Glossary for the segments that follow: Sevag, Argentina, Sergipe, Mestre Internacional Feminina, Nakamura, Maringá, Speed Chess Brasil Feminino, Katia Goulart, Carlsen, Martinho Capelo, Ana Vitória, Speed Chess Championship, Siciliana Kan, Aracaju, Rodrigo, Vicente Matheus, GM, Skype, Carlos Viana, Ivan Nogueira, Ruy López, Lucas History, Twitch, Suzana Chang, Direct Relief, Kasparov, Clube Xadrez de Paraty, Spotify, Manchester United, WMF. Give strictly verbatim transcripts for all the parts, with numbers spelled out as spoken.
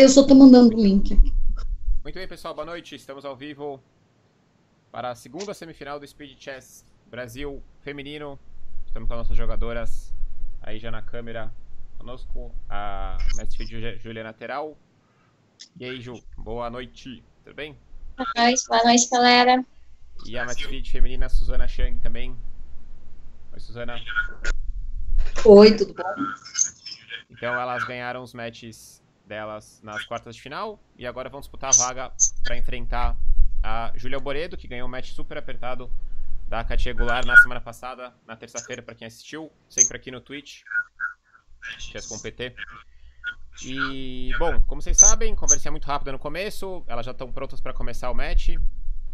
Eu só tô mandando o link. Muito bem, pessoal, boa noite. Estamos ao vivo para a segunda semifinal do Speed Chess Brasil Feminino. Estamos com as nossas jogadoras aí já na câmera conosco, a Mestre Feed Juliana Terao. E aí, Ju, boa noite, tudo bem? Boa noite, boa noite, galera. E a Master Feed feminina Suzana Chang também. Oi, Suzana. Oi, tudo bom? Então elas ganharam os matches delas nas quartas de final e agora vão disputar a vaga para enfrentar a Júlia Alboredo, que ganhou um match super apertado da Katia Goulart na semana passada, na terça-feira, para quem assistiu, sempre aqui no Twitch, Chess ponto com ponto P T. E, bom, como vocês sabem, conversinha muito rápida no começo, elas já estão prontas para começar o match.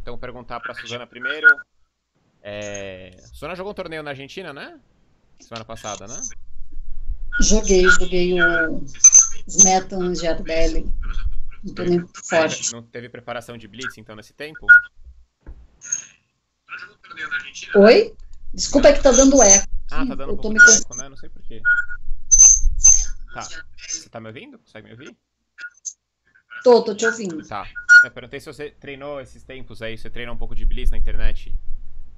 Então, perguntar para a Suzana primeiro. É... Suzana jogou um torneio na Argentina, né? Semana passada, né? Joguei, joguei o... os Metans de Ardelli. Não tô nem forte. Não teve preparação de Blitz, então, nesse tempo? Oi? Desculpa, é que tá dando eco. Ah, tá dando um pouco de eco, né? Não sei porquê. Tá. Você tá me ouvindo? Consegue me ouvir? Tô, tô te ouvindo. Tá. Eu perguntei se você treinou esses tempos aí, você treina um pouco de Blitz na internet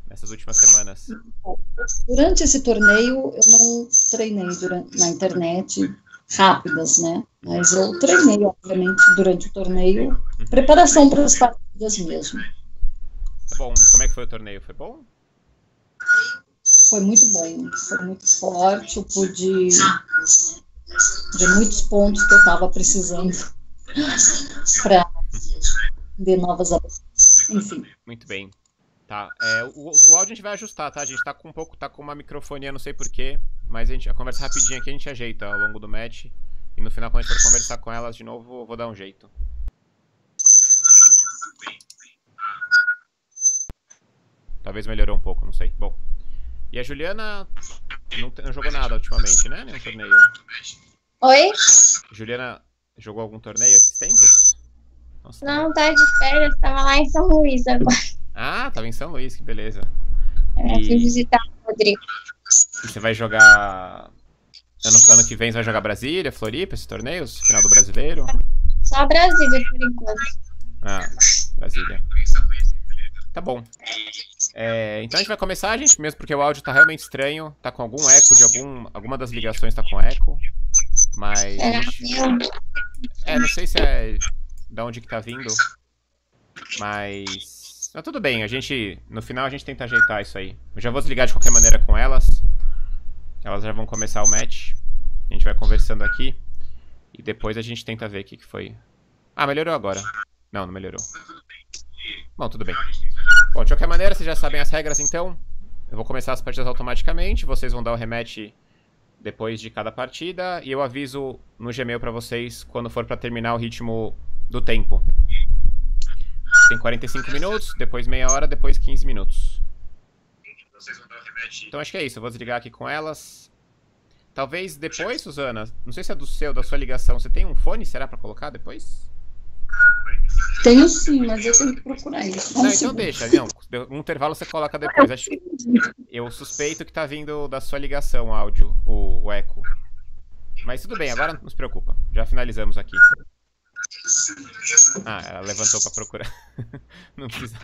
nessas últimas semanas. Durante esse torneio, eu não treinei durante, na internet rápidas, né? Mas eu treinei, obviamente, durante o torneio, uhum. Preparação para as partidas mesmo. Tá bom. E como é que foi o torneio? Foi bom? Foi muito bom, foi muito forte, eu pude... de muitos pontos que eu estava precisando para de novas aberturas, enfim. Muito bem, tá. É, o, o áudio a gente vai ajustar, tá? A gente tá com um pouco, tá com uma microfonia, não sei porquê, mas a gente, a conversa rapidinha aqui a gente ajeita ao longo do match e no final quando a gente for conversar com elas de novo, eu vou dar um jeito. Talvez melhorou um pouco, não sei. Bom. E a Juliana não, não jogou nada ultimamente, né? Nenhum torneio. Oi? Juliana jogou algum torneio esses tempos? Nossa, não, tá de férias, tava lá em São Luís agora. Ah, tava em São Luís, que beleza. É, e... fui visitar o Rodrigo. E você vai jogar... Ano, ano que vem você vai jogar Brasília, Floripa, esses torneios? Final do Brasileiro? Só Brasília, por enquanto. Ah, Brasília. Tá bom. É, então a gente vai começar, a gente, mesmo porque o áudio tá realmente estranho, tá com algum eco de algum, alguma das ligações tá com eco, mas... É, gente... é, não sei se é da onde que tá vindo, mas... Mas tudo bem, a gente, no final a gente tenta ajeitar isso aí. Eu já vou desligar de qualquer maneira com elas, elas já vão começar o match, a gente vai conversando aqui, e depois a gente tenta ver o que que foi. Ah, melhorou agora. Não, não melhorou. Bom, tudo bem. Bom, de qualquer maneira, vocês já sabem as regras, então. Eu vou começar as partidas automaticamente, vocês vão dar o rematch depois de cada partida, e eu aviso no Gmail pra vocês quando for pra terminar o ritmo do tempo. Tem quarenta e cinco minutos, depois meia hora, depois quinze minutos. Então acho que é isso, eu vou desligar aqui com elas. Talvez depois, Suzana, não sei se é do seu, da sua ligação, você tem um fone, será, pra colocar depois? Tenho sim, mas eu tenho que procurar isso. Não, então deixa, não. Um intervalo você coloca depois. Acho... Eu suspeito que tá vindo da sua ligação o áudio, o, o eco. Mas tudo bem, agora não se preocupa. Já finalizamos aqui. Ah, ela levantou pra procurar. Não precisa.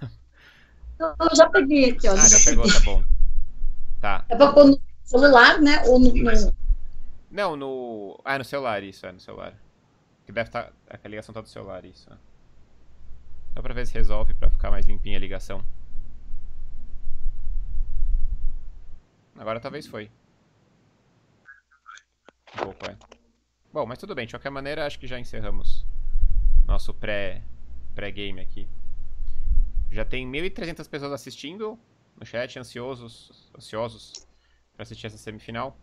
Eu já peguei aqui, ó. Ah, já, já pegou, peguei. Tá bom. Tá. É pra pôr no celular, né? Ou no. Não, no. Ah, no celular, isso, é no celular. Que deve estar. A ligação tá do celular, isso. Só pra ver se resolve pra ficar mais limpinha a ligação. Agora talvez foi. Um pouco, é. Bom, mas tudo bem. De qualquer maneira, acho que já encerramos nosso pré, pré-game aqui. Já tem mil e trezentas pessoas assistindo no chat, ansiosos, ansiosos pra assistir essa semifinal.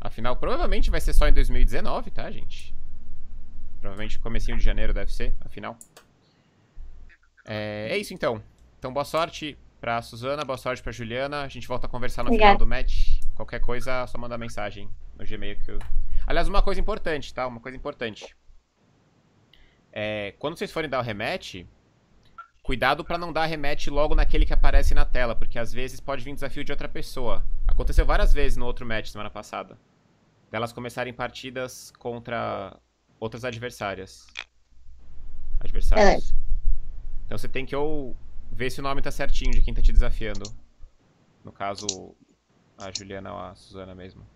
A final provavelmente vai ser só em dois mil e dezenove, tá, gente? Provavelmente comecinho de janeiro deve ser, afinal. É, é isso então. Então boa sorte pra Suzana, boa sorte pra Juliana. A gente volta a conversar no Obrigada. Final do match. Qualquer coisa, só manda mensagem no Gmail que eu... Aliás, uma coisa importante, tá? Uma coisa importante. É, quando vocês forem dar o rematch, cuidado pra não dar rematch logo naquele que aparece na tela, porque às vezes pode vir desafio de outra pessoa. Aconteceu várias vezes no outro match semana passada. Delas começarem partidas contra... outras adversárias. Adversários. É. Então você tem que ou ver se o nome tá certinho de quem tá te desafiando. No caso, a Juliana ou a Suzana mesmo.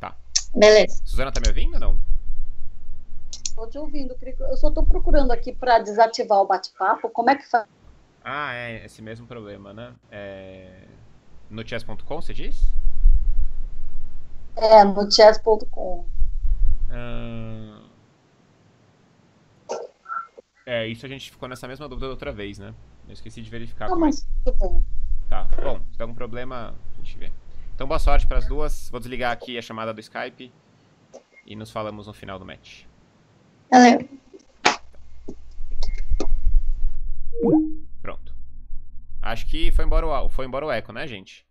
Tá. Beleza. Suzana tá me ouvindo ou não? Tô te ouvindo, Krikor. Eu só tô procurando aqui pra desativar o bate-papo. Como é que faz? Ah, é esse mesmo problema, né? É... No chess ponto com, você diz? É, no chess ponto com. Hum... É, isso a gente ficou nessa mesma dúvida da outra vez, né? Eu esqueci de verificar. Não, como mas tudo bem. Tá, bom, se tem algum problema, a gente vê. Então, boa sorte para as duas. Vou desligar aqui a chamada do Skype e nos falamos no final do match. Valeu. Pronto. Acho que foi embora o, foi embora o eco, né, gente?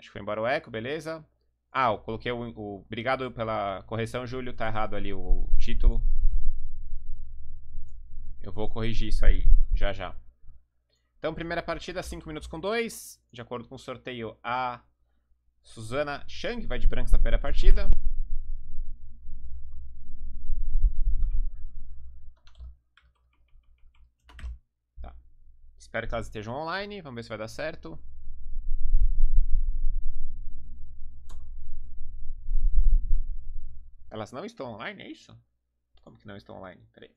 Acho que foi embora o eco, beleza. Ah, eu coloquei o, o... Obrigado pela correção, Júlio. Tá errado ali o, o título. Eu vou corrigir isso aí, já já. Então, primeira partida, cinco minutos com dois. De acordo com o sorteio, a Suzana Chang vai de brancos na primeira partida. Espero que elas estejam online, vamos ver se vai dar certo. Elas não estão online, é isso? Como que não estão online? Peraí.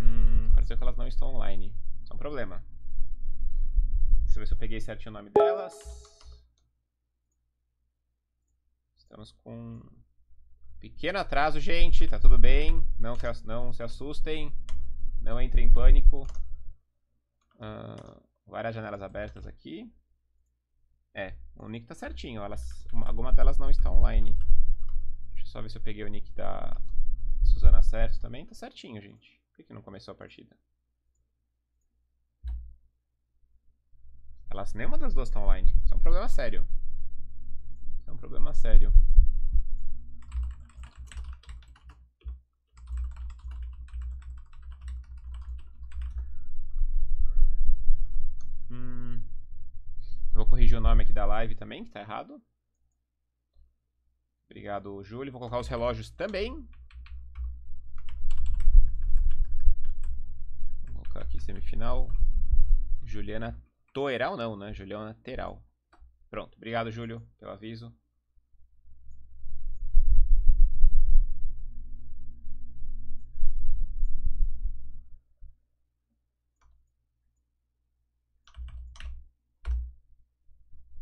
Hum, pareceu que elas não estão online. Isso é um problema. Deixa eu ver se eu peguei certinho o nome delas. Estamos com pequeno atraso, gente. Tá tudo bem, não, não se assustem. Não entre em pânico. Uh, várias janelas abertas aqui. É, o nick tá certinho. Elas, uma, alguma delas não está online. Deixa eu só ver se eu peguei o nick da Suzana certo também. Tá certinho, gente. Por que, que não começou a partida? Elas, nenhuma das duas está online. Isso é um problema sério. Isso é um problema sério. Hum, vou corrigir o nome aqui da live também, que tá errado. Obrigado, Júlio. Vou colocar os relógios também. Vou colocar aqui semifinal. Juliana Terao não, né? Juliana Terao. Pronto. Obrigado, Júlio, pelo aviso.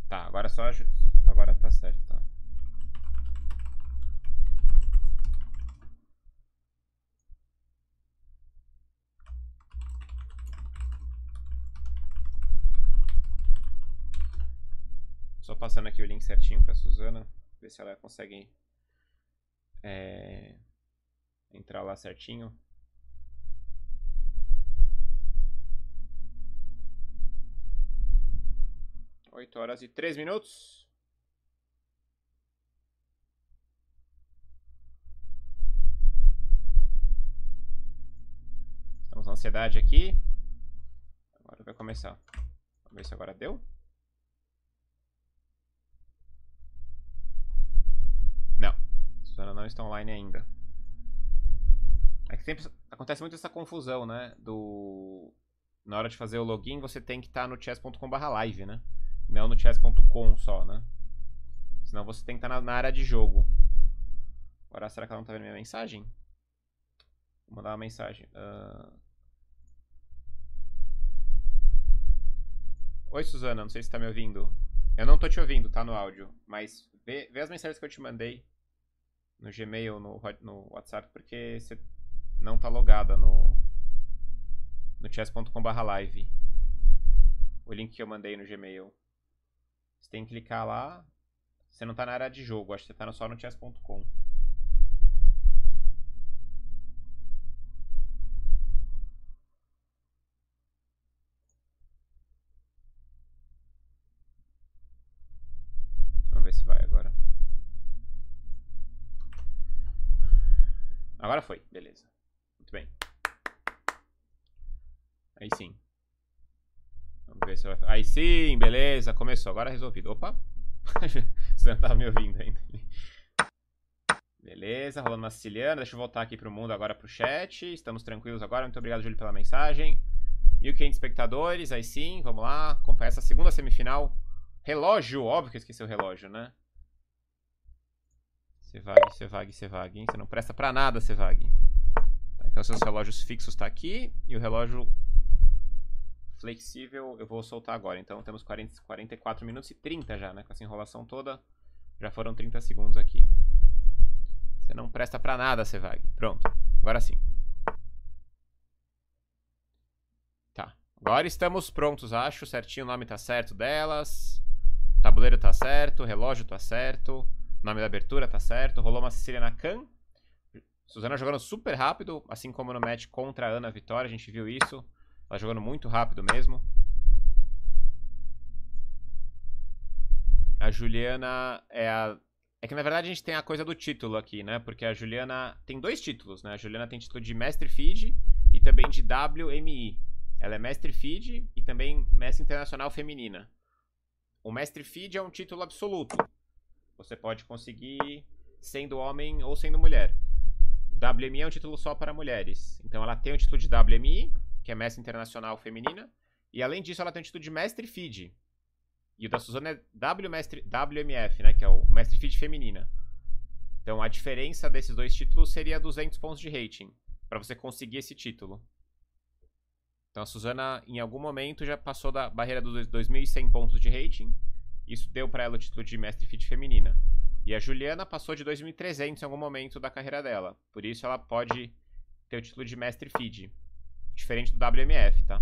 Tá, agora só... Agora tá certo, tá. Só passando aqui o link certinho pra Suzana. Ver se ela consegue... É, entrar lá certinho. oito horas e três minutos. Estamos na ansiedade aqui. Agora vai começar. Vamos ver se agora deu. Não. Suzana não está online ainda. É que sempre acontece muito essa confusão, né? Do... Na hora de fazer o login, você tem que estar no chess ponto com barra live, né? Não no chess ponto com só, né? Senão você tem que estar na área de jogo. Agora, será que ela não tá vendo minha mensagem? Vou mandar uma mensagem. Uh... Oi, Suzana, não sei se tá me ouvindo. Eu não tô te ouvindo, tá no áudio. Mas vê, vê as mensagens que eu te mandei no Gmail, no, no WhatsApp, porque você não tá logada no, no chess ponto com barra live. O link que eu mandei no Gmail. Você tem que clicar lá. Você não tá na área de jogo, acho que você tá só no chess ponto com. Vamos ver se vai agora. Agora foi, beleza. Muito bem. Aí sim. Vamos ver se vai... Aí sim, beleza, começou. Agora resolvido. Opa, Suzana tava me ouvindo ainda. Beleza, rolando uma siciliana. Deixa eu voltar aqui pro mundo agora, pro chat. Estamos tranquilos agora. Muito obrigado, Júlio, pela mensagem. mil e quinhentos espectadores, aí sim, vamos lá. Acompanhar essa segunda semifinal. Relógio, óbvio que eu esqueci o relógio, né? Cevag, Cevag, Cevag, hein? Você não presta pra nada, Cevag. Tá, então, seus relógios fixos tá aqui. E o relógio flexível eu vou soltar agora. Então, temos quarenta, quarenta e quatro minutos e trinta já, né? Com essa enrolação toda, já foram trinta segundos aqui. Você não presta pra nada, Cevag. Pronto, agora sim. Tá, agora estamos prontos, acho. Certinho, o nome tá certo delas. O tabuleiro tá certo, o relógio tá certo. O nome da abertura tá certo. Rolou uma Siciliana Kan. Suzana jogando super rápido, assim como no match contra a Ana Vitória. A gente viu isso. Ela jogando muito rápido mesmo. A Juliana é a... É que na verdade a gente tem a coisa do título aqui, né? Porque a Juliana tem dois títulos, né? A Juliana tem título de Master Feed e também de W M I. Ela é Mestre Feed e também Mestre Internacional Feminina. O Mestre Feed é um título absoluto. Você pode conseguir sendo homem ou sendo mulher. O W M I é um título só para mulheres. Então ela tem o título de W M I, que é Mestre Internacional Feminina. E além disso ela tem o título de Mestre Feed. E o da Suzana é W Mestre, W M F, né, que é o Mestre Feed Feminina. Então a diferença desses dois títulos seria duzentos pontos de rating, para você conseguir esse título. Então a Suzana em algum momento já passou da barreira dos dois mil e cem pontos de rating. Isso deu para ela o título de Mestre Feed Feminina. E a Juliana passou de dois mil e trezentos em algum momento da carreira dela. Por isso ela pode ter o título de Mestre Feed. Diferente do W M F, tá?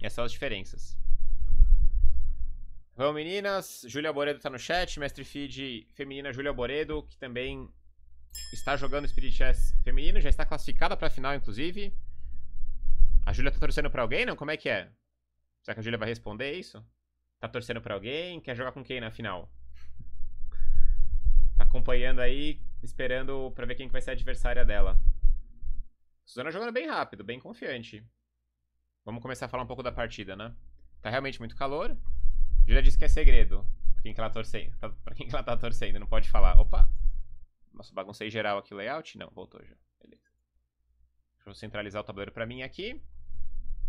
Essas são as diferenças. Vamos, meninas. Júlia Alboredo tá no chat. Mestre Feed Feminina Júlia Alboredo, que também está jogando Speed Chess Feminino. Já está classificada para a final, inclusive. A Júlia tá torcendo para alguém, não? Como é que é? Será que a Júlia vai responder isso? Tá torcendo pra alguém? Quer jogar com quem na final? Tá acompanhando aí, esperando pra ver quem vai ser a adversária dela. Suzana jogando bem rápido, bem confiante. Vamos começar a falar um pouco da partida, né? Tá realmente muito calor. Júlia disse que é segredo pra quem que ela, torce... pra quem que ela tá torcendo, não pode falar. Opa! Nossa, baguncei geral aqui o layout. Não, voltou já. Beleza. Deixa eu centralizar o tabuleiro pra mim aqui.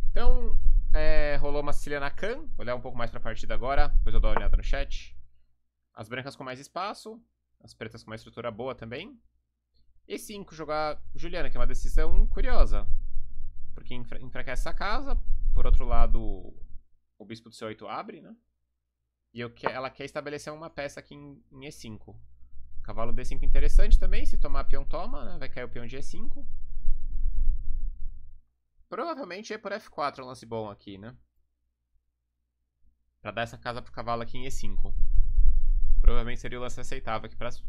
Então... É, rolou uma Siciliana Kan. Olhar um pouco mais pra partida agora. Depois eu dou uma olhada no chat. As brancas com mais espaço. As pretas com uma estrutura boa também. E cinco jogar Juliana, que é uma decisão curiosa. Porque enfraquece essa casa. Por outro lado, o bispo do C oito abre, né? E eu que, ela quer estabelecer uma peça aqui em, em E cinco. Cavalo D cinco interessante também. Se tomar peão, toma, né? Vai cair o peão de E cinco. Provavelmente E por F quatro é um lance bom aqui, né? Pra dar essa casa pro cavalo aqui em E cinco. Provavelmente seria o lance aceitável aqui pras,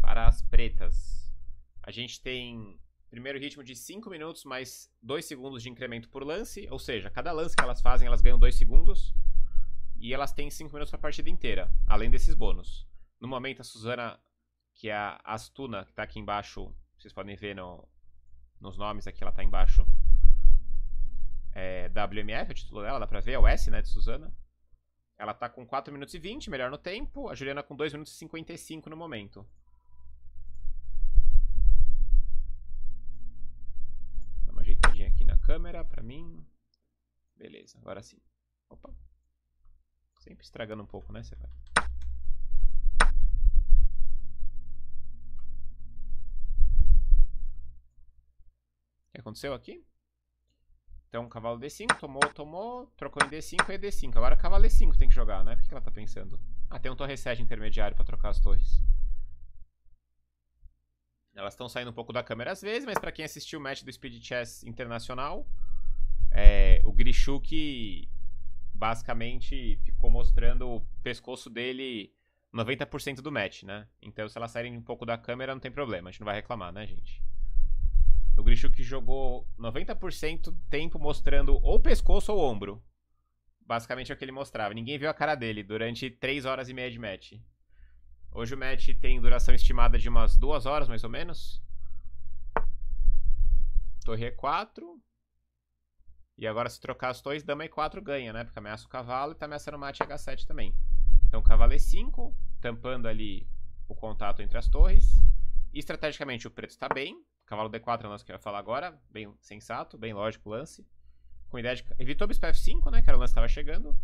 para as pretas. A gente tem primeiro ritmo de cinco minutos mais dois segundos de incremento por lance. Ou seja, cada lance que elas fazem, elas ganham dois segundos. E elas têm cinco minutos pra partida inteira, além desses bônus. No momento, a Suzana, que é a Astuna, que tá aqui embaixo, vocês podem ver no, nos nomes aqui, ela tá embaixo. É, W M F, o título dela, dá pra ver, é o S, né, de Suzana. Ela tá com quatro minutos e vinte, melhor no tempo. A Juliana com dois minutos e cinquenta e cinco no momento. Dá uma ajeitadinha aqui na câmera pra mim. Beleza, agora sim. Opa. Sempre estragando um pouco, né, você vai. O que aconteceu aqui? Então, cavalo D cinco, tomou, tomou, trocou em D cinco e D cinco. Agora cavalo E cinco tem que jogar, né? Por que ela tá pensando? Ah, tem um torre sete intermediário pra trocar as torres. Elas estão saindo um pouco da câmera às vezes, mas pra quem assistiu o match do Speed Chess Internacional, é, o Grichuk basicamente ficou mostrando o pescoço dele noventa por cento do match, né? Então, se elas saírem um pouco da câmera, não tem problema. A gente não vai reclamar, né, gente? O Grichuk jogou noventa por cento do tempo mostrando ou pescoço ou ombro. Basicamente é o que ele mostrava. Ninguém viu a cara dele durante três horas e meia de match. Hoje o match tem duração estimada de umas duas horas, mais ou menos. Torre E quatro. E agora se trocar as torres, dama E quatro ganha, né? Porque ameaça o cavalo e tá ameaçando o mate H sete também. Então cavalo e cinco, tampando ali o contato entre as torres. Estrategicamente o preto está bem. Cavalo d quatro é o lance que eu ia falar agora. Bem sensato, bem lógico o lance. Com a ideia de... Evitou o bispo f cinco, né? Que era o lance que estava chegando.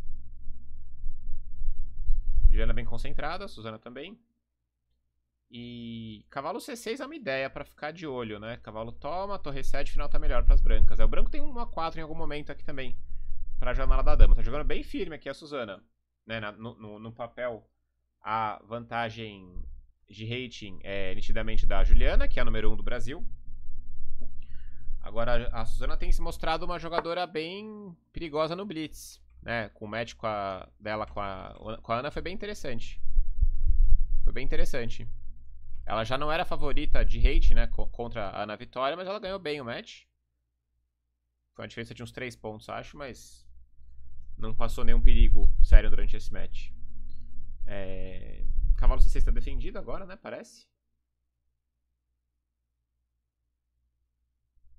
Juliana bem concentrada, Suzana também. E cavalo c seis é uma ideia para ficar de olho, né? Cavalo toma, torre sete, final tá melhor para as brancas. É, o branco tem um a quatro em algum momento aqui também para a janela da dama. Tá jogando bem firme aqui a Suzana, né? Na, no, no papel, a vantagem de rating é nitidamente da Juliana, que é a número um do Brasil. Agora a Suzana tem se mostrado uma jogadora bem perigosa no blitz, né? Com o match com a, dela com a, com a Ana foi bem interessante. Foi bem interessante. Ela já não era a favorita de hate, né, contra a Ana Vitória, mas ela ganhou bem o match. Foi uma diferença de uns três pontos, acho, mas não passou nenhum perigo sério durante esse match. É... Cavalo c seis está defendido agora, né, parece.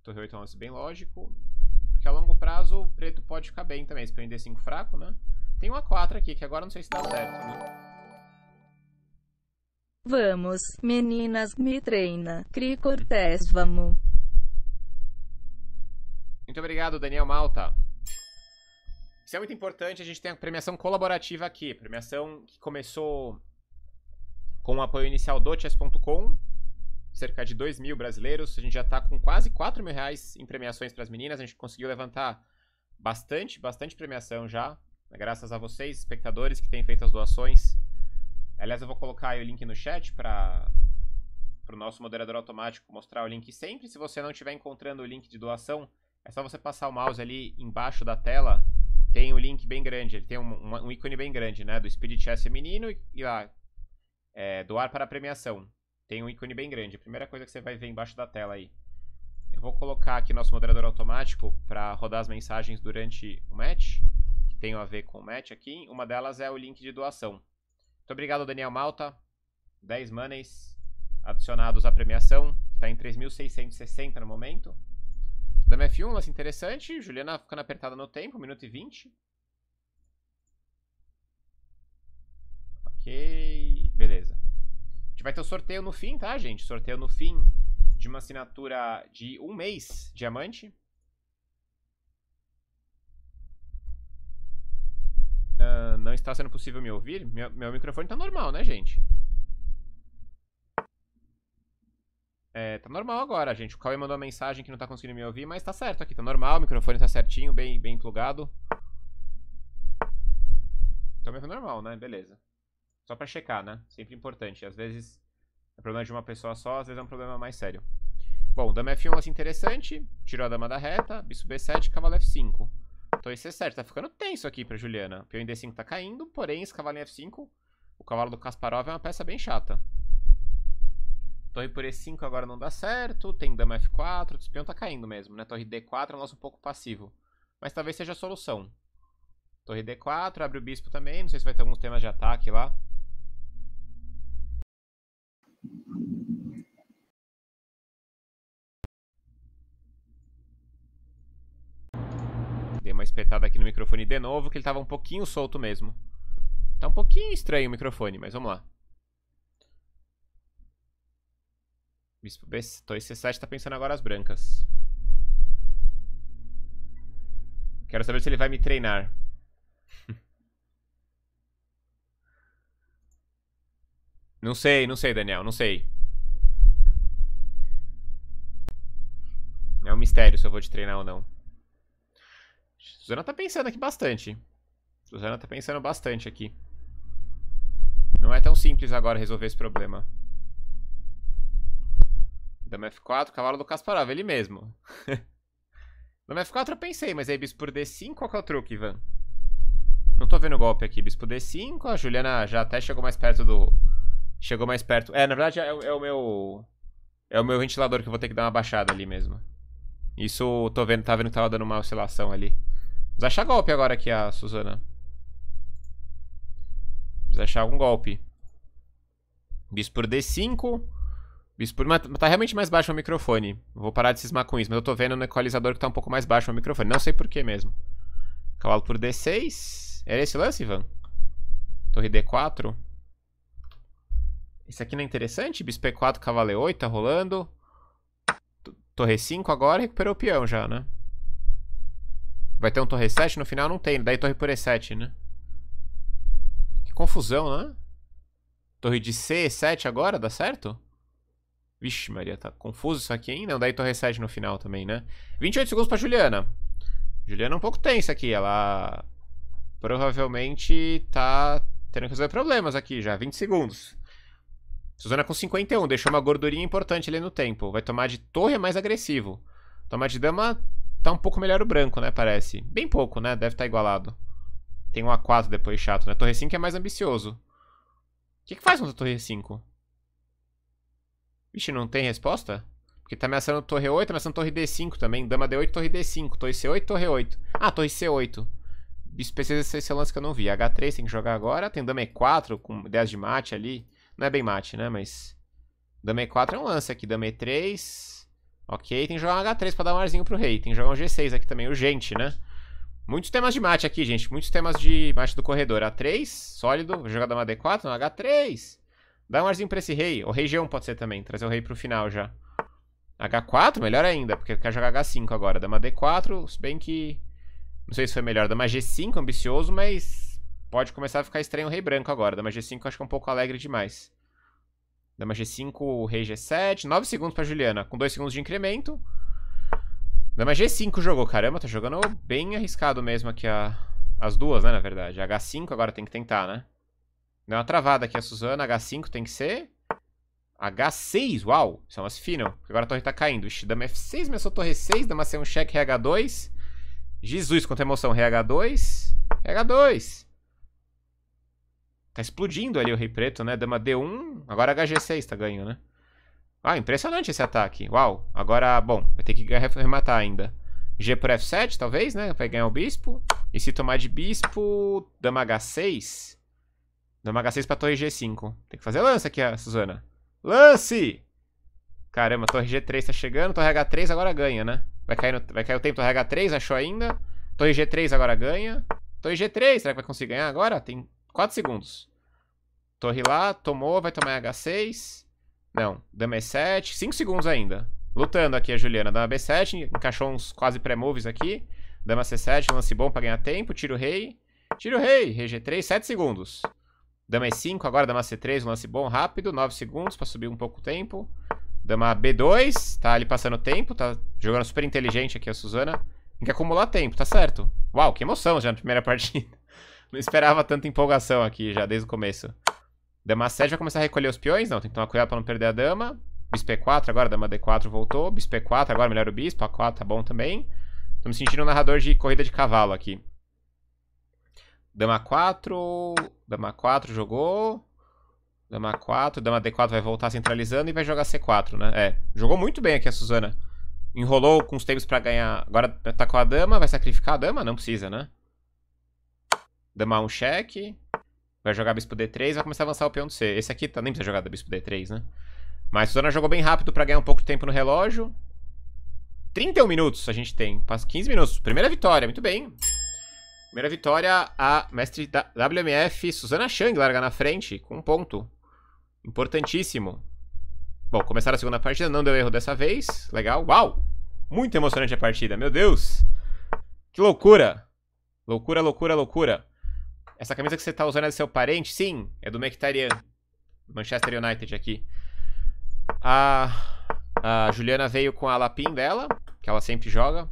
Torre oito é um lance bem lógico. Porque a longo prazo o preto pode ficar bem também, se prender d cinco fraco, né. Tem uma quatro aqui, que agora não sei se dá certo, né. Vamos, meninas, me treina. Krikor, vamos. Muito obrigado, Daniel Malta. Isso é muito importante, a gente tem a premiação colaborativa aqui. Premiação que começou com o apoio inicial do Chess ponto com. Cerca de dois mil brasileiros. A gente já está com quase quatro mil reais em premiações para as meninas. A gente conseguiu levantar bastante, bastante premiação já. Graças a vocês, espectadores, que têm feito as doações. Aliás, eu vou colocar aí o link no chat para o nosso moderador automático mostrar o link sempre. Se você não estiver encontrando o link de doação, é só você passar o mouse ali embaixo da tela. Tem um link bem grande, ele tem um, um, um ícone bem grande, né? Do Speed Chess Feminino e, e lá, é, doar para a premiação. Tem um ícone bem grande, a primeira coisa que você vai ver embaixo da tela aí. Eu vou colocar aqui nosso moderador automático para rodar as mensagens durante o match, que tem a ver com o match aqui. Uma delas é o link de doação. Muito obrigado, Daniel Malta. dez monies adicionados à premiação, que está em três mil seiscentos e sessenta no momento. W M F um, lance interessante. Juliana ficando apertada no tempo, um minuto e vinte. Ok, beleza. A gente vai ter o sorteio no fim, tá, gente? Sorteio no fim de uma assinatura de um mês, diamante. Uh, não está sendo possível me ouvir? Meu, meu microfone tá normal, né, gente? É, tá normal agora, gente. O Cauê mandou uma mensagem que não tá conseguindo me ouvir, mas tá certo aqui, tá normal. O microfone tá certinho, bem, bem plugado. Também tá normal, né? Beleza. Só pra checar, né? Sempre importante. Às vezes é problema de uma pessoa só, às vezes é um problema mais sério. Bom, dama f um, assim, interessante. Tirou a dama da reta. Bispo b sete, cavalo f cinco. Torre c sete, tá ficando tenso aqui pra Juliana. Peão em d cinco tá caindo, porém esse cavalo em f cinco, o cavalo do Kasparov é uma peça bem chata. Torre por e cinco agora não dá certo, tem dama f quatro, o espião tá caindo mesmo, né? Torre d quatro é um lance um pouco passivo, mas talvez seja a solução. Torre d quatro, abre o bispo também, não sei se vai ter alguns temas de ataque lá. Dei uma espetada aqui no microfone de novo, que ele tava um pouquinho solto mesmo. Tá um pouquinho estranho o microfone, mas vamos lá. Bispo B sete, torre c sete, tá pensando agora as brancas. Quero saber se ele vai me treinar. Não sei, não sei, Daniel, não sei. É um mistério se eu vou te treinar ou não. Suzana tá pensando aqui bastante. Suzana tá pensando bastante aqui. Não é tão simples agora resolver esse problema. Dama f quatro, cavalo do Kasparov, ele mesmo. Dama f quatro eu pensei, mas aí bispo por d cinco, qual que é o truque, Ivan? Não tô vendo o golpe aqui. Bispo d cinco, a Juliana já até chegou mais perto do... Chegou mais perto... É, na verdade é, é o meu... É o meu ventilador que eu vou ter que dar uma baixada ali mesmo. Isso, tô vendo, tá vendo que tava dando uma oscilação ali. Vamos achar golpe agora aqui, a Suzana. Vamos achar algum golpe. Bispo por D cinco. Bispo por... Tá realmente mais baixo o microfone. Vou parar de cismar com isso, mas eu tô vendo no equalizador que tá um pouco mais baixo o microfone. Não sei porquê mesmo. Cavalo por D seis. Era esse lance, Ivan? Torre D quatro. Esse aqui não é interessante? Bispo E quatro, cavalo E oito, tá rolando. Torre cinco agora, recuperou o peão já, né? Vai ter um torre sete? No final não tem. Daí torre por E sete, né? Que confusão, né? Torre de C, E sete agora, dá certo? Vixe, Maria, tá confuso isso aqui, hein? Não, daí torre sete no final também, né? vinte e oito segundos pra Juliana. Juliana é um pouco tensa aqui. Ela provavelmente tá tendo que resolver problemas aqui já. vinte segundos. Suzana com cinquenta e um. Deixou uma gordurinha importante ali no tempo. Vai tomar de torre é mais agressivo. Tomar de dama tá um pouco melhor o branco, né? Parece. Bem pouco, né? Deve estar igualado. Tem um A quatro depois, chato, né? Torre cinco é mais ambicioso. O que que faz contra a torre cinco? Vixe, não tem resposta? Porque tá ameaçando torre oito, ameaçando torre D cinco também. Dama D oito, torre D cinco. Torre C oito, torre oito. Ah, torre C oito. Isso precisa ser esse lance que eu não vi. H três tem que jogar agora. Tem dama E quatro com dez de mate ali. Não é bem mate, né? Mas dama E quatro é um lance aqui. Dama E três. Ok, tem que jogar um H três pra dar um arzinho pro rei. Tem que jogar um G seis aqui também. Urgente, né? Muitos temas de mate aqui, gente. Muitos temas de mate do corredor. A três, sólido. Vou jogar dama D quatro. Não, H três. Dá um arzinho pra esse rei. O rei G um pode ser também. Trazer o rei pro final já. H quatro, melhor ainda, porque eu quero jogar H cinco agora. Dama D quatro, se bem que... não sei se foi melhor. Dama G cinco, ambicioso, mas... pode começar a ficar estranho o rei branco agora. Dama G cinco eu acho que é um pouco alegre demais. Dama G cinco, rei G sete. nove segundos pra Juliana, com dois segundos de incremento. Dama G cinco jogou. Caramba, tá jogando bem arriscado mesmo aqui a... as duas, né, na verdade. H cinco agora tem que tentar, né? Deu uma travada aqui a Suzana, H cinco tem que ser. H seis, uau, isso é umas final. Agora a torre tá caindo. Ixi, dama F seis, ameaçou torre seis, dama C um cheque, rei H dois. Jesus, quanta emoção, rei H dois. Rei H dois. Tá explodindo ali o rei preto, né? Dama D um, agora H G seis tá ganho, né? Ah, impressionante esse ataque, uau. Agora, bom, vai ter que rematar ainda. G por F sete, talvez, né? Vai ganhar o bispo. E se tomar de bispo, dama H seis... dama H seis pra torre G cinco. Tem que fazer lance aqui, a Suzana. Lance! Caramba, torre G três tá chegando. Torre H três agora ganha, né? Vai cair, no, vai cair o tempo. Torre H três, achou ainda. Torre G três agora ganha. Torre G três, será que vai conseguir ganhar agora? Tem quatro segundos. Torre lá, tomou, vai tomar H seis. Não, dama E sete. cinco segundos ainda. Lutando aqui a Juliana. Dama B sete, encaixou uns quase pré-moves aqui. Dama C sete, lance bom pra ganhar tempo. Tira o rei. Tira o rei. Rei G três, sete segundos. Dama E cinco, agora dama C três, um lance bom, rápido, nove segundos pra subir um pouco o tempo. Dama B dois, tá ali passando o tempo, tá jogando super inteligente aqui a Suzana. Tem que acumular tempo, tá certo. Uau, que emoção já na primeira partida. Não esperava tanta empolgação aqui já, desde o começo. Dama sete vai começar a recolher os peões, não, tem que tomar cuidado pra não perder a dama. Bispo E quatro, agora dama D quatro voltou, bispo E quatro, agora melhor o bispo, A quatro tá bom também. Tô me sentindo um narrador de corrida de cavalo aqui. Dama quatro, dama quatro jogou, dama quatro, dama D quatro vai voltar centralizando e vai jogar C quatro, né? É, jogou muito bem aqui a Suzana. Enrolou com os tempos pra ganhar, agora tá com a dama, vai sacrificar a dama? Não precisa, né? Dama um cheque, vai jogar bispo D três, vai começar a avançar o peão do C. Esse aqui tá, nem precisa jogar da bispo D três, né? Mas a Suzana jogou bem rápido pra ganhar um pouco de tempo no relógio. trinta e um minutos a gente tem, passa quinze minutos, primeira vitória, muito bem. Primeira vitória, a mestre da W M F, Suzana Chang, larga na frente, com um ponto. Importantíssimo. Bom, começaram a segunda partida, não deu erro dessa vez. Legal, uau! Muito emocionante a partida, meu Deus! Que loucura! Loucura, loucura, loucura. Essa camisa que você tá usando é do seu parente? Sim, é do Mekhitarian, Manchester United aqui. A, a Juliana veio com a Alapim dela, que ela sempre joga.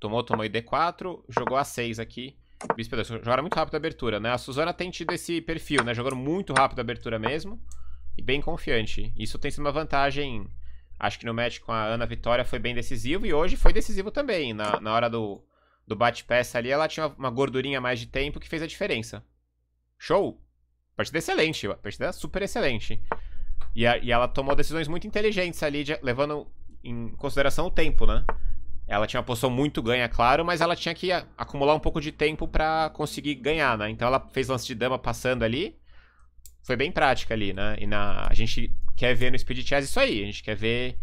Tomou, tomou D quatro, jogou A seis aqui. Bispo D dois, jogaram muito rápido a abertura, né? A Suzana tem tido esse perfil, né? Jogando muito rápido a abertura mesmo. E bem confiante. Isso tem sido uma vantagem. Acho que no match com a Ana Vitória foi bem decisivo. E hoje foi decisivo também. Na, na hora do, do bate-peça ali, ela tinha uma gordurinha a mais de tempo que fez a diferença. Show! Partida excelente. Partida super excelente. E, a, e ela tomou decisões muito inteligentes ali, de, levando em consideração o tempo, né? Ela tinha uma posição muito ganha, claro, mas ela tinha que acumular um pouco de tempo pra conseguir ganhar, né? Então ela fez lance de dama passando ali. Foi bem prática ali, né? E na... a gente quer ver no Speed Chess isso aí. A gente quer ver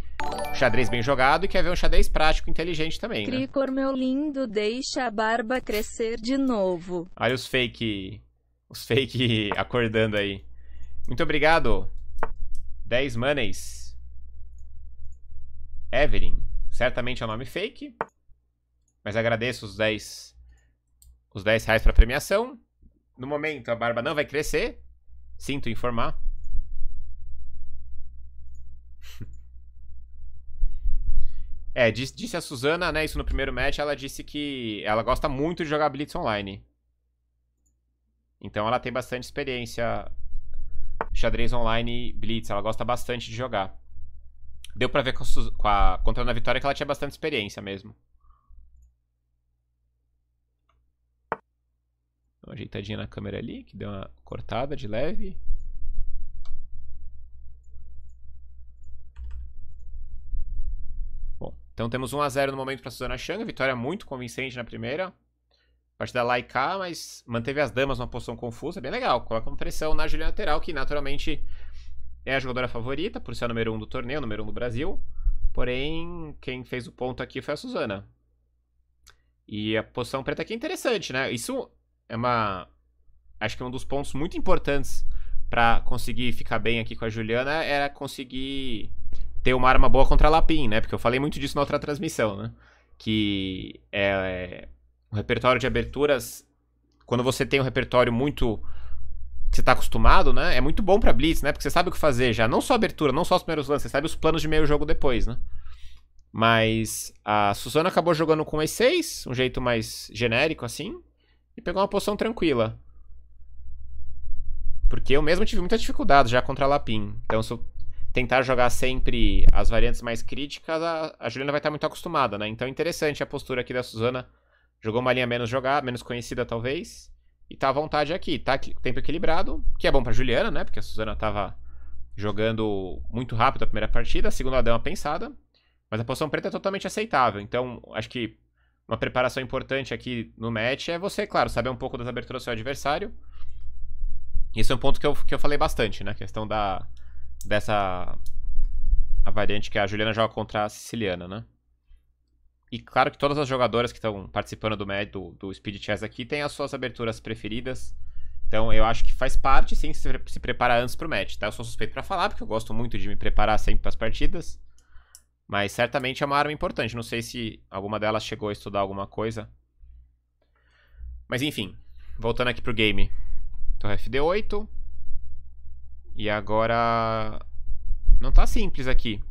o xadrez bem jogado e quer ver um xadrez prático e inteligente também, né? Krikor, meu lindo, deixa a barba crescer de novo. Aí os fake os fake acordando aí. Muito obrigado. dez maneys. Evelyn. Certamente é um nome fake, mas agradeço os dez, os dez reais para premiação. No momento, a barba não vai crescer. Sinto informar. É, disse, disse a Suzana, né, isso no primeiro match, ela disse que ela gosta muito de jogar Blitz online. Então ela tem bastante experiência xadrez online e Blitz, ela gosta bastante de jogar. Deu pra ver com a, com a, contando a Vitória que ela tinha bastante experiência mesmo. Uma ajeitadinha na câmera ali, que deu uma cortada de leve. Então temos um a zero no momento para Suzana Chang, vitória muito convincente na primeira. Partida lá e cá, mas manteve as damas numa posição confusa, bem legal. Coloca uma pressão na Juliana Terao, que naturalmente é a jogadora favorita, por ser a número um do torneio, número um do Brasil. Porém, quem fez o ponto aqui foi a Suzana. E a posição preta aqui é interessante, né? Isso é uma... acho que um dos pontos muito importantes para conseguir ficar bem aqui com a Juliana era conseguir... ter uma arma boa contra a Alapim, né? Porque eu falei muito disso na outra transmissão, né? Que é, é um repertório de aberturas... Quando você tem um repertório muito... que você tá acostumado, né? É muito bom pra Blitz, né? Porque você sabe o que fazer já. Não só a abertura, não só os primeiros lances. Você sabe os planos de meio jogo depois, né? Mas a Suzana acabou jogando com e seis. Um jeito mais genérico, assim. E pegou uma posição tranquila. Porque eu mesmo tive muita dificuldade já contra a Alapim. Então, se eu... tentar jogar sempre as variantes mais críticas, a, a Juliana vai estar muito acostumada, né? Então é interessante a postura aqui da Suzana. Jogou uma linha menos jogada, menos conhecida talvez, e tá à vontade aqui, tá? Tempo equilibrado, que é bom pra Juliana, né? Porque a Suzana tava jogando muito rápido a primeira partida, a segunda ela deu uma pensada, mas a posição preta é totalmente aceitável. Então acho que uma preparação importante aqui no match é você, claro, saber um pouco das aberturas do seu adversário. Isso é um ponto que eu, que eu falei bastante, né? A questão da... dessa a variante que a Juliana joga contra a Siciliana, né? E claro que todas as jogadoras que estão participando do, do, do Speed Chess aqui têm as suas aberturas preferidas. Então eu acho que faz parte, sim, se, se preparar antes pro match, tá? Eu sou suspeito pra falar, porque eu gosto muito de me preparar sempre pras partidas. Mas certamente é uma arma importante. Não sei se alguma delas chegou a estudar alguma coisa. Mas enfim, voltando aqui pro game. Então F D oito... E agora... não tá simples aqui.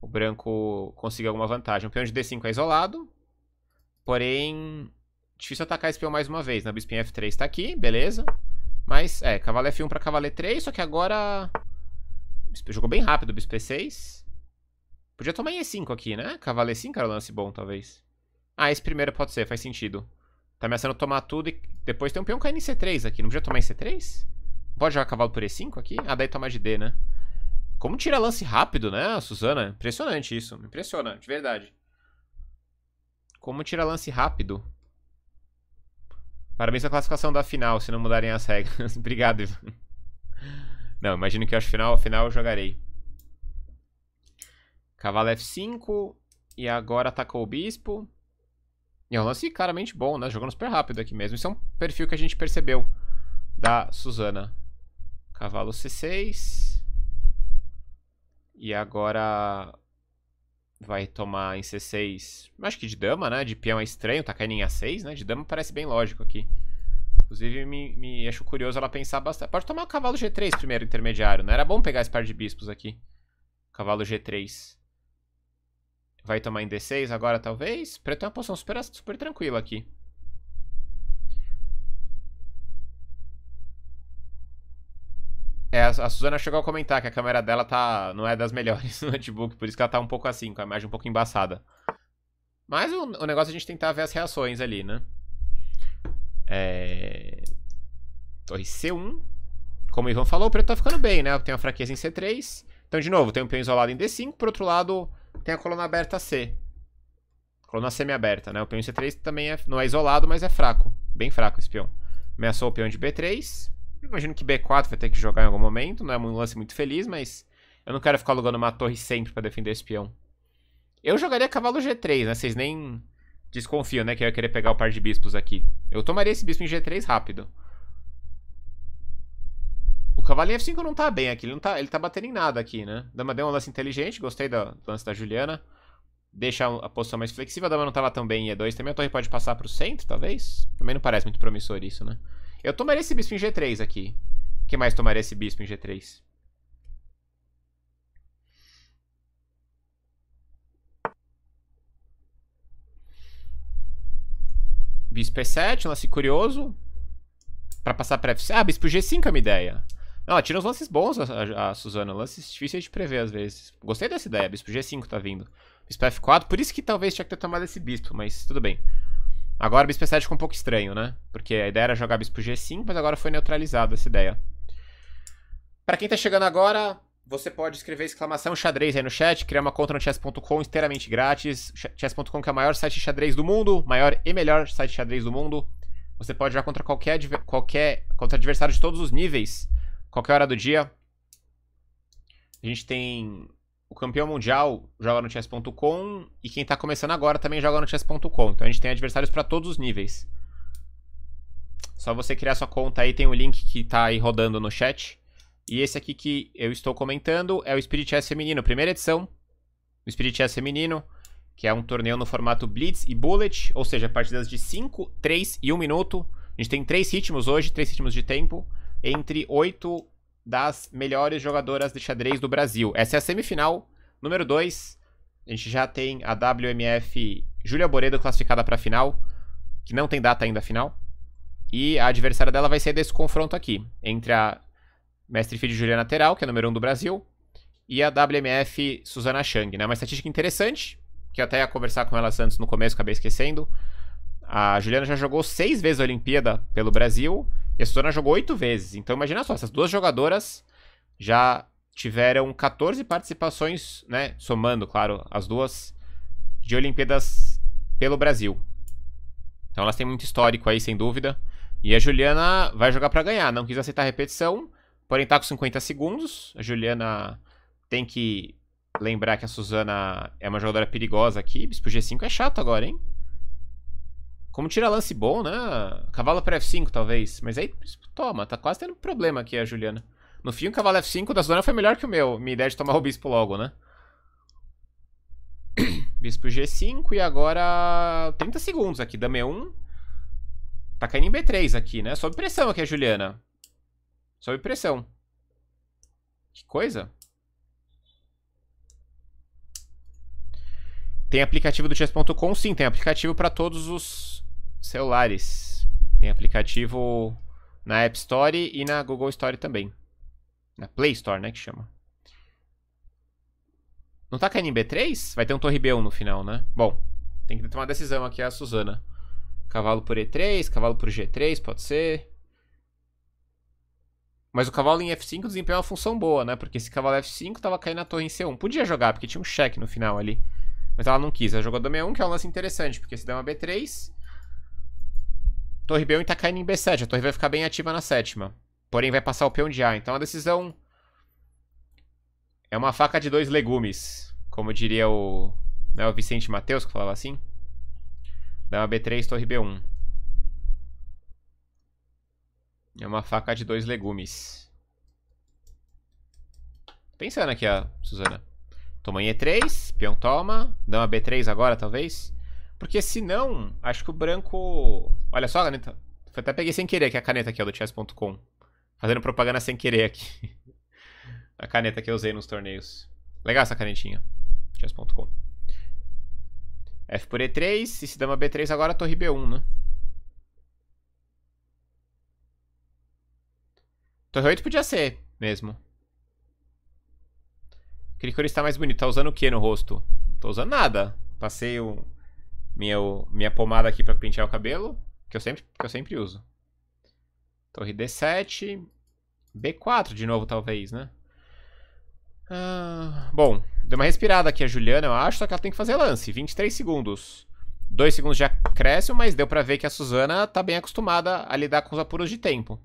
O branco conseguiu alguma vantagem. O peão de D cinco é isolado. Porém... difícil atacar esse peão mais uma vez. Na bispinha F três tá aqui, beleza. Mas, é, cavalo F um pra cavalo E três. Só que agora... jogou bem rápido o bispo E seis. Podia tomar em E cinco aqui, né? Cavalo E cinco era um lance bom, talvez. Ah, esse primeiro pode ser, faz sentido. Tá ameaçando tomar tudo e depois tem um peão caindo em C três aqui. Não podia tomar em C três? Pode jogar cavalo por E cinco aqui? Ah, daí toma de D, né? Como tira lance rápido, né, Suzana? Impressionante isso. Me impressiona, de verdade. Como tira lance rápido. Parabéns à classificação da final, se não mudarem as regras. Obrigado, Ivan. Não, imagino que eu acho que final, final eu jogarei. Cavalo F cinco. E agora atacou o bispo. E é um lance claramente bom, né? Jogando super rápido aqui mesmo. Isso é um perfil que a gente percebeu da Suzana. Cavalo C seis. E agora vai tomar em C seis. Acho que de dama, né? De peão é estranho, tá caindo em A seis, né? De dama parece bem lógico aqui. Inclusive, me, me acho curioso ela pensar bastante. Pode tomar o cavalo G três primeiro, intermediário, né? Era bom pegar esse par de bispos aqui. Cavalo G três. Vai tomar em D seis agora, talvez. Preto tem uma posição super, super tranquila aqui. É, a Suzana chegou a comentar que a câmera dela tá, não é das melhores no notebook, por isso que ela tá um pouco assim, com a imagem um pouco embaçada. Mas o, o negócio é a gente tentar ver as reações ali, né? É... Torre C um. Como o Ivan falou, o preto tá ficando bem, né? Tem uma fraqueza em C três. Então, de novo, tem um peão isolado em D cinco. Por outro lado, tem a coluna aberta C. Coluna semi-aberta, né? O peão em C três também é, não é isolado, mas é fraco. Bem fraco esse peão. Ameaçou o peão de B três. Imagino que B quatro vai ter que jogar em algum momento. Não é um lance muito feliz, mas eu não quero ficar alugando uma torre sempre pra defender esse peão. Eu jogaria cavalo G três, né? Vocês nem desconfiam, né? Que eu ia querer pegar o par de bispos aqui. Eu tomaria esse bispo em G três rápido. cavalinho F cinco não tá bem aqui. Ele não tá, ele tá batendo em nada aqui, né? Dama deu um lance inteligente. Gostei do lance da Juliana. Deixa a posição mais flexível. A dama não tava tão bem em E dois. Também a torre pode passar pro centro, talvez. Também não parece muito promissor isso, né? Eu tomaria esse bispo em G três aqui. Quem mais tomaria esse bispo em G três? Bispo E sete, um lance curioso. Pra passar pra F cinco. Ah, bispo G cinco é uma ideia. Não, ela tira uns lances bons, a, a Suzana. Lances difíceis de prever, às vezes. Gostei dessa ideia. Bispo G cinco tá vindo. Bispo F quatro. Por isso que talvez tinha que ter tomado esse bispo, mas tudo bem. Agora o bispo E sete ficou um pouco estranho, né? Porque a ideia era jogar bispo G cinco, mas agora foi neutralizada essa ideia. Pra quem tá chegando agora, você pode escrever exclamação xadrez aí no chat, criar uma conta no chess ponto com inteiramente grátis. Chess ponto com que é o maior site de xadrez do mundo, maior e melhor site de xadrez do mundo. Você pode jogar contra qualquer, qualquer contra adversário de todos os níveis, qualquer hora do dia. A gente tem o campeão mundial joga no chess ponto com e quem tá começando agora também joga no chess ponto com. Então a gente tem adversários para todos os níveis. Só você criar sua conta aí, tem um link que tá aí rodando no chat. E esse aqui que eu estou comentando é o Speed Chess Feminino, primeira edição. O Speed Chess Feminino, que é um torneio no formato Blitz e Bullet, ou seja, partidas de cinco, três e um minuto. A gente tem três ritmos hoje, três ritmos de tempo, entre oito das melhores jogadoras de xadrez do Brasil. Essa é a semifinal, número dois. A gente já tem a W M F Júlia Alboredo classificada para a final, que não tem data ainda a final. E a adversária dela vai ser desse confronto aqui, entre a Mestre Feed Juliana Terao, que é a número um do Brasil, e a W M F Suzana Chang, né? Uma estatística interessante, que eu até ia conversar com ela antes no começo, acabei esquecendo. A Juliana já jogou seis vezes a Olimpíada pelo Brasil, e a Suzana jogou oito vezes. Então imagina só, essas duas jogadoras já tiveram quatorze participações, né? Somando, claro, as duas, de Olimpíadas pelo Brasil. Então elas têm muito histórico aí, sem dúvida. E a Juliana vai jogar pra ganhar, não quis aceitar a repetição. Porém, tá com cinquenta segundos. A Juliana tem que lembrar que a Suzana é uma jogadora perigosa aqui. Bispo G cinco é chato agora, hein? Como tira lance bom, né? Cavalo para F cinco, talvez. Mas aí, toma, tá quase tendo problema aqui a Juliana. No fim, o cavalo F cinco da Suzana foi melhor que o meu. Minha ideia de tomar o bispo logo, né? Bispo G cinco e agora trinta segundos aqui. Dama E um. Tá caindo em B três aqui, né? Sob pressão aqui a Juliana. Sob pressão. Que coisa. Tem aplicativo do chess ponto com? Sim, tem aplicativo para todos os celulares. Tem aplicativo na App Store e na Google Store também. Na Play Store, né, que chama. Não tá caindo em B três? Vai ter um torre B um no final, né? Bom, tem que tomar uma decisão aqui a Suzana. Cavalo por E três, cavalo por G três, pode ser. Mas o cavalo em F cinco desempenha uma função boa, né? Porque esse cavalo F cinco tava caindo na torre em C um. Podia jogar, porque tinha um cheque no final ali. Mas ela não quis. Ela jogou dama E um, que é um lance interessante. Porque se der uma B três... Torre B um tá caindo em B sete. A torre vai ficar bem ativa na sétima. Porém, vai passar o peão de A. Então, a decisão... É uma faca de dois legumes. Como diria o... Né, o Vicente Matheus, que falava assim. Dama B três, torre B um. É uma faca de dois legumes. Pensando aqui, ó, Suzana. Toma em E três, peão toma. Dama B três agora, talvez. Porque senão, acho que o branco... Olha só a caneta. Eu até peguei sem querer aqui a caneta aqui, ó, do chess ponto com. Fazendo propaganda sem querer aqui. A caneta que eu usei nos torneios. Legal essa canetinha. Chess ponto com. F por E três. E se dama B três agora, torre B um, né? Torre oito podia ser, mesmo. Krikor está mais bonito. Tá usando o que no rosto? Não tô usando nada. Passei o, minha, o, minha pomada aqui pra pentear o cabelo, que eu sempre, que eu sempre uso. Torre D sete. B quatro de novo, talvez, né? Ah, bom, deu uma respirada aqui a Juliana, eu acho, só que ela tem que fazer lance. vinte e três segundos. dois segundos de acréscimo, mas deu pra ver que a Suzana tá bem acostumada a lidar com os apuros de tempo.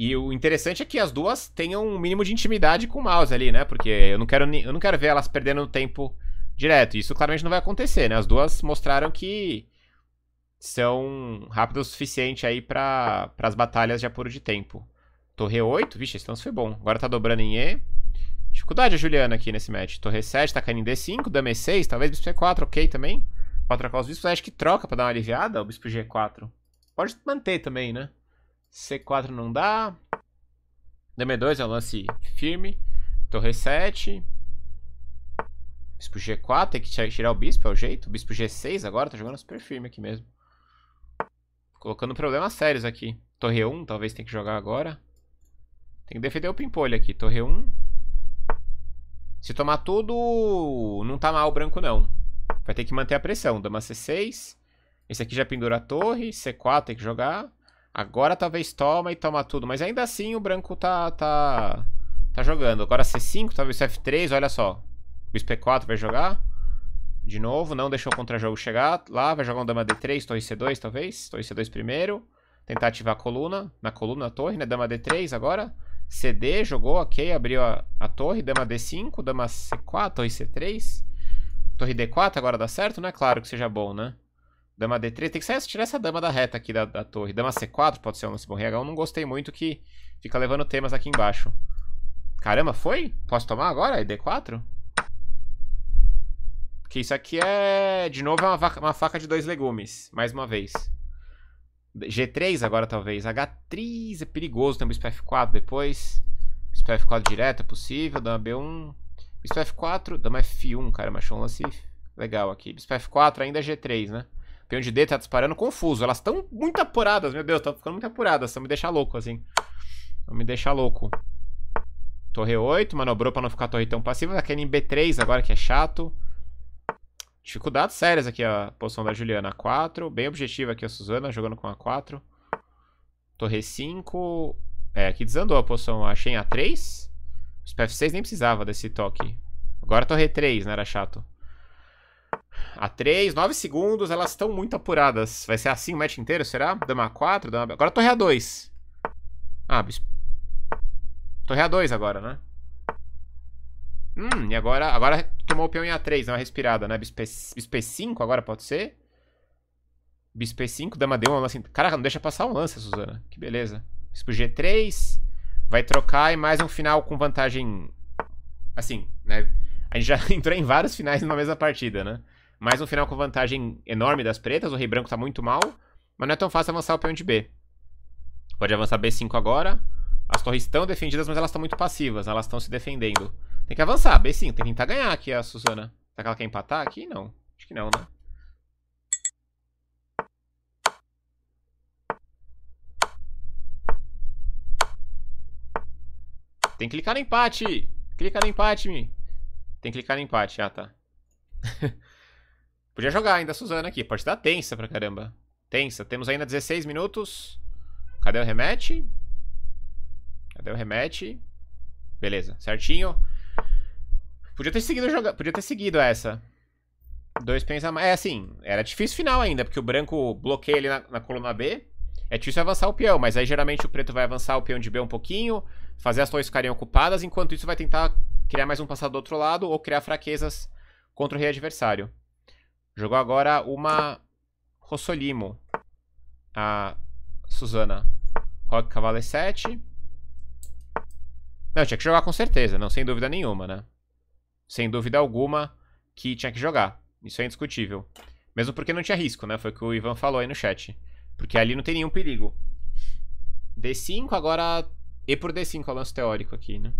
E o interessante é que as duas tenham um mínimo de intimidade com o mouse ali, né? Porque eu não quero, eu não quero ver elas perdendo tempo direto. Isso claramente não vai acontecer, né? As duas mostraram que são rápidas o suficiente aí para as batalhas de apuro de tempo. Torre oito, vixe, esse lance foi bom. Agora tá dobrando em E. Dificuldade a Juliana aqui nesse match. Torre sete, tá caindo em D cinco, dama E seis, talvez bispo C quatro, ok também. Pra trocar os bispos, acho que troca pra dar uma aliviada, o bispo G quatro. Pode manter também, né? C quatro não dá. Dama E dois é um lance firme. Torre sete. Bispo G quatro, tem que tirar o bispo, é o jeito. Bispo G seis agora, tá jogando super firme aqui mesmo. Colocando problemas sérios aqui. Torre um, talvez tenha que jogar agora. Tem que defender o pimpolho aqui. Torre um. Se tomar tudo, não tá mal o branco, não. Vai ter que manter a pressão. Dama C seis. Esse aqui já pendura a torre. C quatro tem que jogar. Agora talvez toma e toma tudo. Mas ainda assim o branco tá, tá, tá jogando. Agora C cinco, talvez F três, olha só. Bispo E quatro vai jogar. De novo, não deixou o contra-jogo chegar. Lá, vai jogar um dama D três, torre C dois talvez. Torre C dois primeiro. Tentar ativar a coluna. Na coluna a torre, né? Dama D três agora. C D, jogou, ok. Abriu a, a torre. Dama D cinco, dama C quatro, torre C três. Torre D quatro agora dá certo, né? Claro que seja bom, né? Dama D três. Tem que sair, tirar essa dama da reta aqui da, da torre. Dama C quatro pode ser um lance bom. H um não gostei muito que fica levando temas aqui embaixo. Caramba, foi? Posso tomar agora? É D quatro? Porque isso aqui é, de novo, é uma, vaca, uma faca de dois legumes. Mais uma vez. G três agora, talvez. H três é perigoso. Tem um bispo F quatro depois. Bispo F quatro direto é possível. Dama B um. Bispo F quatro. Dama F um. Caramba, achou um lance legal aqui. Bispo F quatro ainda é G três, né? Peão de D tá disparando confuso. Elas estão muito apuradas. Meu Deus, estão ficando muito apuradas. Só me deixar louco, assim. Não me deixar louco. Torre oito. Manobrou pra não ficar a torre tão passiva. Daquele em B três agora, que é chato. Dificuldades sérias aqui a posição da Juliana. A quatro, bem objetiva aqui a Suzana, jogando com A quatro. Torre cinco. É, aqui desandou a posição. Achei em A três. Os P F seis nem precisava desse toque. Agora torre três, né? Era chato. A três, nove segundos. Elas estão muito apuradas. Vai ser assim o match inteiro, será? Dama A quatro, dama... Agora torre A dois. Ah, bispo. Torre A dois agora, né? Hum, e agora, agora tomou o peão em A três, dá uma respirada, né? Bispo E cinco agora pode ser? Bispo E cinco, dama D um, um lance... Caraca, não deixa passar um lance, Suzana. Que beleza. Bispo G três, vai trocar e mais um final com vantagem... Assim, né? A gente já entrou em vários finais numa mesma partida, né? Mais um final com vantagem enorme das pretas, o rei branco tá muito mal, mas não é tão fácil avançar o peão de B. Pode avançar B cinco agora. As torres estão defendidas, mas elas estão muito passivas, elas estão se defendendo. Tem que avançar, B cinco, tem que tentar ganhar aqui a Suzana. Será que ela quer empatar aqui? Não, acho que não, né? Tem que clicar no empate! Clica no empate, me! Tem que clicar no empate, ah tá. Podia jogar ainda a Suzana aqui, partida tensa pra caramba. Tensa, temos ainda dezesseis minutos. Cadê o remete? Cadê o remete? Beleza, certinho. Podia ter seguido joga... Podia ter seguido essa. Dois peões a mais. É assim, era difícil final ainda, porque o branco bloqueia ele na, na coluna B. É difícil avançar o peão, mas aí geralmente o preto vai avançar o peão de B um pouquinho, fazer as torres ficarem ocupadas, enquanto isso vai tentar criar mais um passado do outro lado ou criar fraquezas contra o rei adversário. Jogou agora uma Rossolimo. A Suzana. Roque, cavalo E sete. Não, tinha que jogar com certeza, não, sem dúvida nenhuma, né? Sem dúvida alguma que tinha que jogar. Isso é indiscutível. Mesmo porque não tinha risco, né? Foi o que o Ivan falou aí no chat. Porque ali não tem nenhum perigo. D cinco, agora... E por D cinco é o lance teórico aqui, né?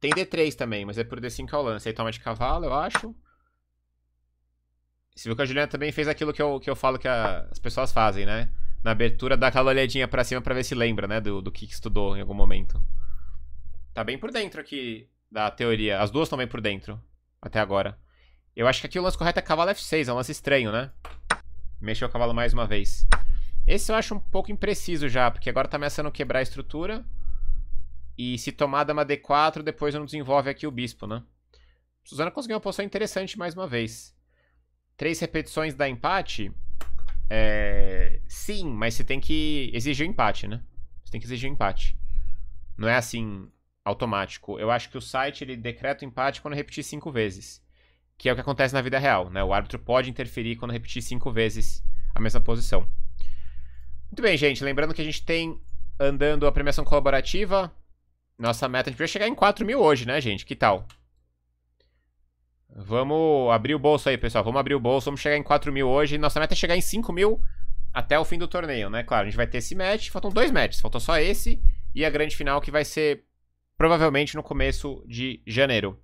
Tem D três também, mas E por D cinco é o lance. Aí toma de cavalo, eu acho. Você viu que a Juliana também fez aquilo que eu, que eu falo que a, as pessoas fazem, né? Na abertura, dá aquela olhadinha pra cima pra ver se lembra, né? Do, do que estudou em algum momento. Tá bem por dentro aqui... Da teoria. As duas estão bem por dentro. Até agora. Eu acho que aqui o lance correto é cavalo F seis. É um lance estranho, né? Mexeu o cavalo mais uma vez. Esse eu acho um pouco impreciso já. Porque agora tá ameaçando quebrar a estrutura. E se tomar dama D quatro, depois não desenvolve aqui o bispo, né? Suzana conseguiu uma posição interessante mais uma vez. Três repetições da empate? É... Sim, mas você tem que exigir o empate, né? Você tem que exigir o empate. Não é assim... automático. Eu acho que o site ele decreta o empate quando repetir cinco vezes, que é o que acontece na vida real, né? O árbitro pode interferir quando repetir cinco vezes a mesma posição. Muito bem, gente. Lembrando que a gente tem andando a premiação colaborativa. Nossa meta, a gente vai chegar em quatro mil hoje, né, gente? Que tal? Vamos abrir o bolso aí, pessoal. Vamos abrir o bolso, vamos chegar em quatro mil hoje. Nossa meta é chegar em cinco mil até o fim do torneio, né? Claro, a gente vai ter esse match. Faltam dois matches, faltou só esse e a grande final, que vai ser provavelmente no começo de janeiro.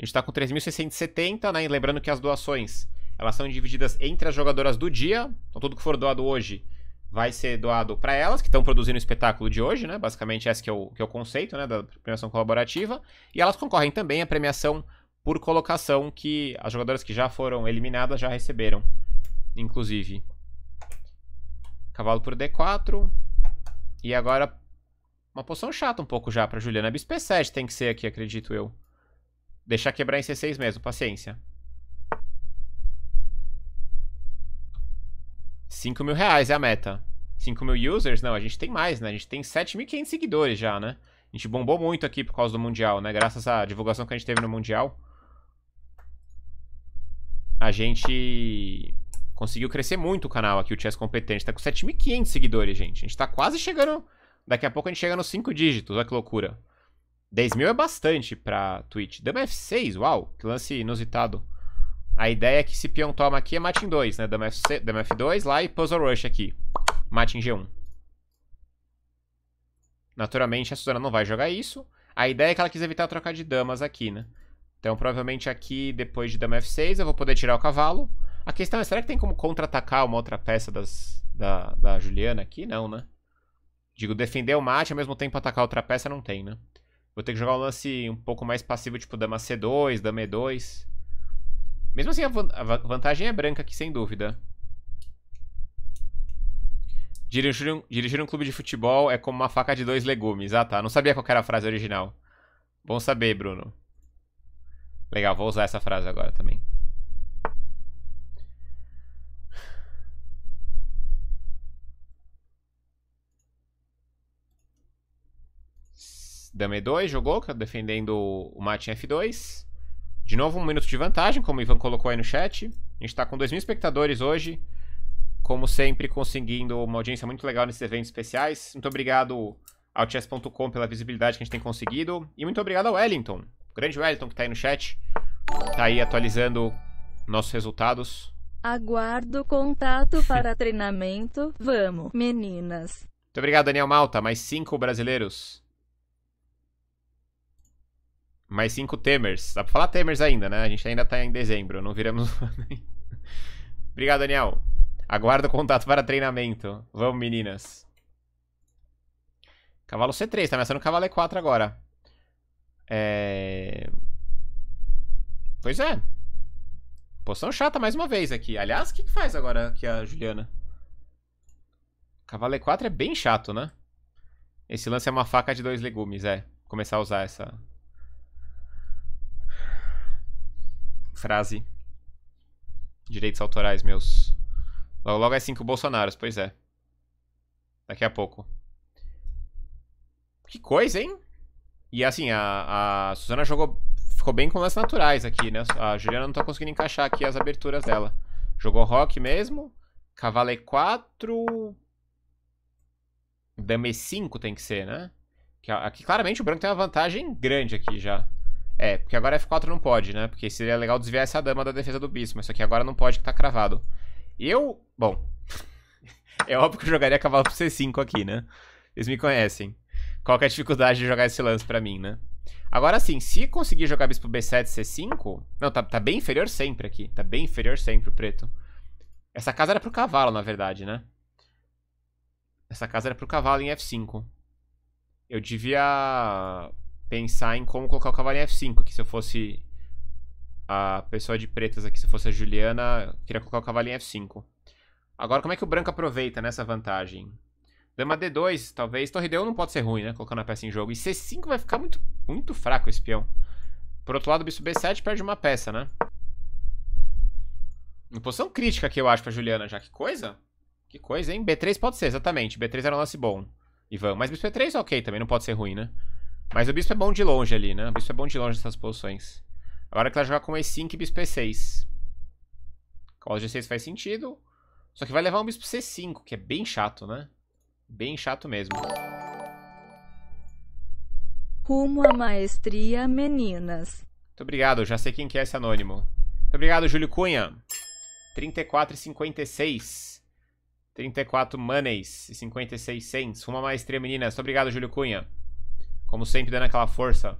A gente tá com três mil seiscentos e setenta, né? E lembrando que as doações, elas são divididas entre as jogadoras do dia. Então tudo que for doado hoje vai ser doado para elas, que estão produzindo o espetáculo de hoje, né? Basicamente esse que é o, que é o conceito, né, da premiação colaborativa. E elas concorrem também à premiação por colocação, que as jogadoras que já foram eliminadas já receberam, inclusive. Cavalo por D quatro. E agora uma posição chata um pouco já para Juliana. B sete tem que ser aqui, acredito eu. Deixar quebrar em C seis mesmo, paciência. cinco mil reais é a meta. cinco mil users? Não, a gente tem mais, né? A gente tem sete mil e quinhentos seguidores já, né? A gente bombou muito aqui por causa do Mundial, né? Graças à divulgação que a gente teve no Mundial, a gente conseguiu crescer muito o canal aqui, o Chess Competente. Tá com sete mil e quinhentos seguidores, gente. A gente tá quase chegando... Daqui a pouco a gente chega nos cinco dígitos, olha que loucura. dez mil é bastante pra Twitch. Dama F seis, uau, que lance inusitado. A ideia é que se peão toma aqui é mate em dois, né? Dama F dois lá e Puzzle Rush aqui. Mate em G um. Naturalmente a Suzana não vai jogar isso. A ideia é que ela quis evitar trocar de damas aqui, né? Então provavelmente aqui, depois de dama F seis, eu vou poder tirar o cavalo. A questão é, será que tem como contra-atacar uma outra peça das, da, da Juliana aqui? Não, né? Digo, defender o mate, ao mesmo tempo atacar outra peça, não tem, né? Vou ter que jogar um lance um pouco mais passivo, tipo dama C dois, dama E dois. Mesmo assim, a, van a vantagem é branca aqui, sem dúvida. Dirigir um, dirigir um clube de futebol é como uma faca de dois legumes. Ah, tá. Não sabia qual era a frase original. Bom saber, Bruno. Legal, vou usar essa frase agora também. Dama E dois, jogou, defendendo o mate em F dois. De novo, um minuto de vantagem, como o Ivan colocou aí no chat. A gente tá com dois mil espectadores hoje. Como sempre, conseguindo uma audiência muito legal nesses eventos especiais. Muito obrigado ao Chess ponto com pela visibilidade que a gente tem conseguido. E muito obrigado ao Wellington, o grande Wellington que tá aí no chat. Tá aí atualizando nossos resultados. Aguardo contato para treinamento. Vamos, meninas. Muito obrigado, Daniel Malta. Mais cinco brasileiros. Mais cinco Temers. Dá pra falar Temers ainda, né? A gente ainda tá em dezembro. Não viramos... Obrigado, Daniel. Aguardo o contato para treinamento. Vamos, meninas. Cavalo C três. Tá ameaçando o cavalo E quatro agora. É... Pois é. Posição chata mais uma vez aqui. Aliás, o que, que faz agora aqui a Juliana? Cavalo E quatro é bem chato, né? Esse lance é uma faca de dois legumes, é. Vou começar a usar essa... frase. Direitos autorais meus. Logo, logo é cinco Bolsonaros, pois é. Daqui a pouco. Que coisa, hein? E assim, a, a Suzana jogou... Ficou bem com lances naturais aqui, né? A Juliana não tá conseguindo encaixar aqui as aberturas dela. Jogou rock mesmo. Cavalo E quatro. Dama E cinco tem que ser, né? Que, aqui claramente o branco tem uma vantagem grande aqui já. É, porque agora F quatro não pode, né? Porque seria legal desviar essa dama da defesa do bispo, mas isso aqui agora não pode, que tá cravado. Eu... Bom... é óbvio que eu jogaria cavalo pro C cinco aqui, né? Vocês me conhecem. Qual que é a dificuldade de jogar esse lance pra mim, né? Agora sim, se conseguir jogar bispo B sete, C cinco... Não, tá, tá bem inferior sempre aqui. Tá bem inferior sempre o preto. Essa casa era pro cavalo, na verdade, né? Essa casa era pro cavalo em F cinco. Eu devia... pensar em como colocar o cavalo em F cinco, que se eu fosse a pessoa de pretas aqui, se eu fosse a Juliana, eu queria colocar o cavalo em F cinco. Agora, como é que o branco aproveita nessa vantagem? Dama D dois, talvez. Torre D um não pode ser ruim, né? Colocando a peça em jogo. E C cinco vai ficar muito, muito fraco esse peão. Por outro lado, o bispo B sete perde uma peça, né? Uma posição crítica aqui, eu acho, pra Juliana já. Que coisa? Que coisa, hein? B três pode ser, exatamente. B três era um lance bom, Ivan. Mas bispo B três, ok, também não pode ser ruim, né? Mas o bispo é bom de longe ali, né? O bispo é bom de longe nessas posições. Agora que ela jogar com E cinco e bispo E seis. Cavalo G seis faz sentido. Só que vai levar um bispo C cinco, que é bem chato, né? Bem chato mesmo. Rumo à maestria, meninas. Muito obrigado, já sei quem que é esse anônimo. Muito obrigado, Júlio Cunha. trinta e quatro e cinquenta e seis. trinta e quatro maneys e cinquenta e seis cents. Rumo à maestria, meninas. Muito obrigado, Júlio Cunha. Como sempre, dando aquela força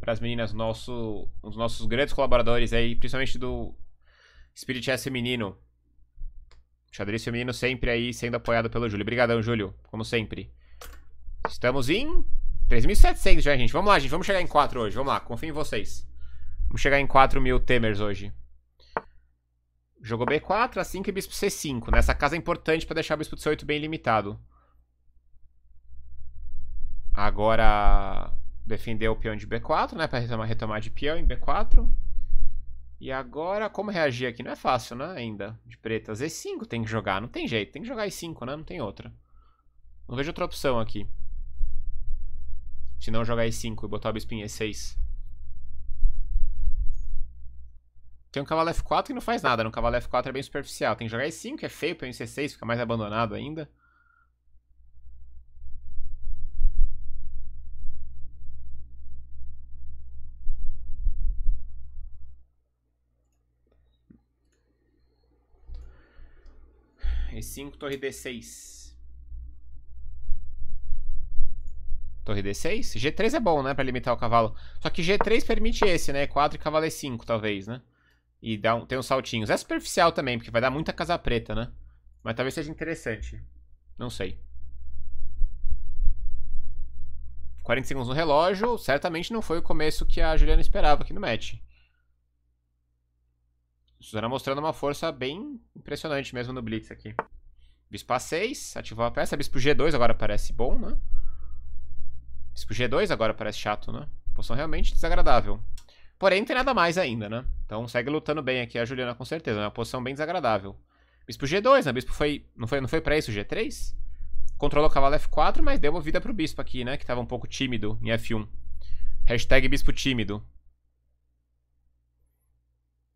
para as meninas, nosso, um dos nossos grandes colaboradores aí, principalmente do Speed Chess Feminino. Xadrez Feminino sempre aí sendo apoiado pelo Júlio. Obrigadão, Júlio, como sempre. Estamos em três mil e setecentos já, gente. Vamos lá, gente. Vamos chegar em quatro hoje. Vamos lá. Confio em vocês. Vamos chegar em quatro mil temers hoje. Jogou B quatro, A cinco e bispo C cinco. Nessa casa é importante para deixar o bispo C oito bem limitado. Agora defendeu o peão de B quatro, né? Para retomar, retomar de peão em B quatro. E agora, como reagir aqui? Não é fácil, né? Ainda. De preta. Z cinco tem que jogar. Não tem jeito. Tem que jogar E cinco, né? Não tem outra. Não vejo outra opção aqui. Se não jogar E cinco e botar o bispo em E seis. Tem um cavalo F quatro que não faz nada. No cavalo F quatro é bem superficial. Tem que jogar E cinco, é feio, peão em C seis, fica mais abandonado ainda. E cinco, torre D seis. Torre D seis? G três é bom, né? Pra limitar o cavalo. Só que G três permite esse, né? E quatro e cavalo E cinco, talvez, né? E dá um, tem uns saltinhos. É superficial também, porque vai dar muita casa preta, né? Mas talvez seja interessante. Não sei. quarenta segundos no relógio. Certamente não foi o começo que a Juliana esperava aqui no match. Suzana mostrando uma força bem impressionante mesmo no blitz aqui. Bispo A seis, ativou a peça. Bispo G dois agora parece bom, né? Bispo G dois agora parece chato, né? Posição realmente desagradável. Porém, não tem nada mais ainda, né? Então segue lutando bem aqui a Juliana, com certeza. É uma posição bem desagradável. Bispo G dois, né? Bispo foi... Não foi, não foi pra isso o G três? Controlou o cavalo F quatro, mas deu uma vida pro bispo aqui, né? Que tava um pouco tímido em F um. Hashtag bispo tímido.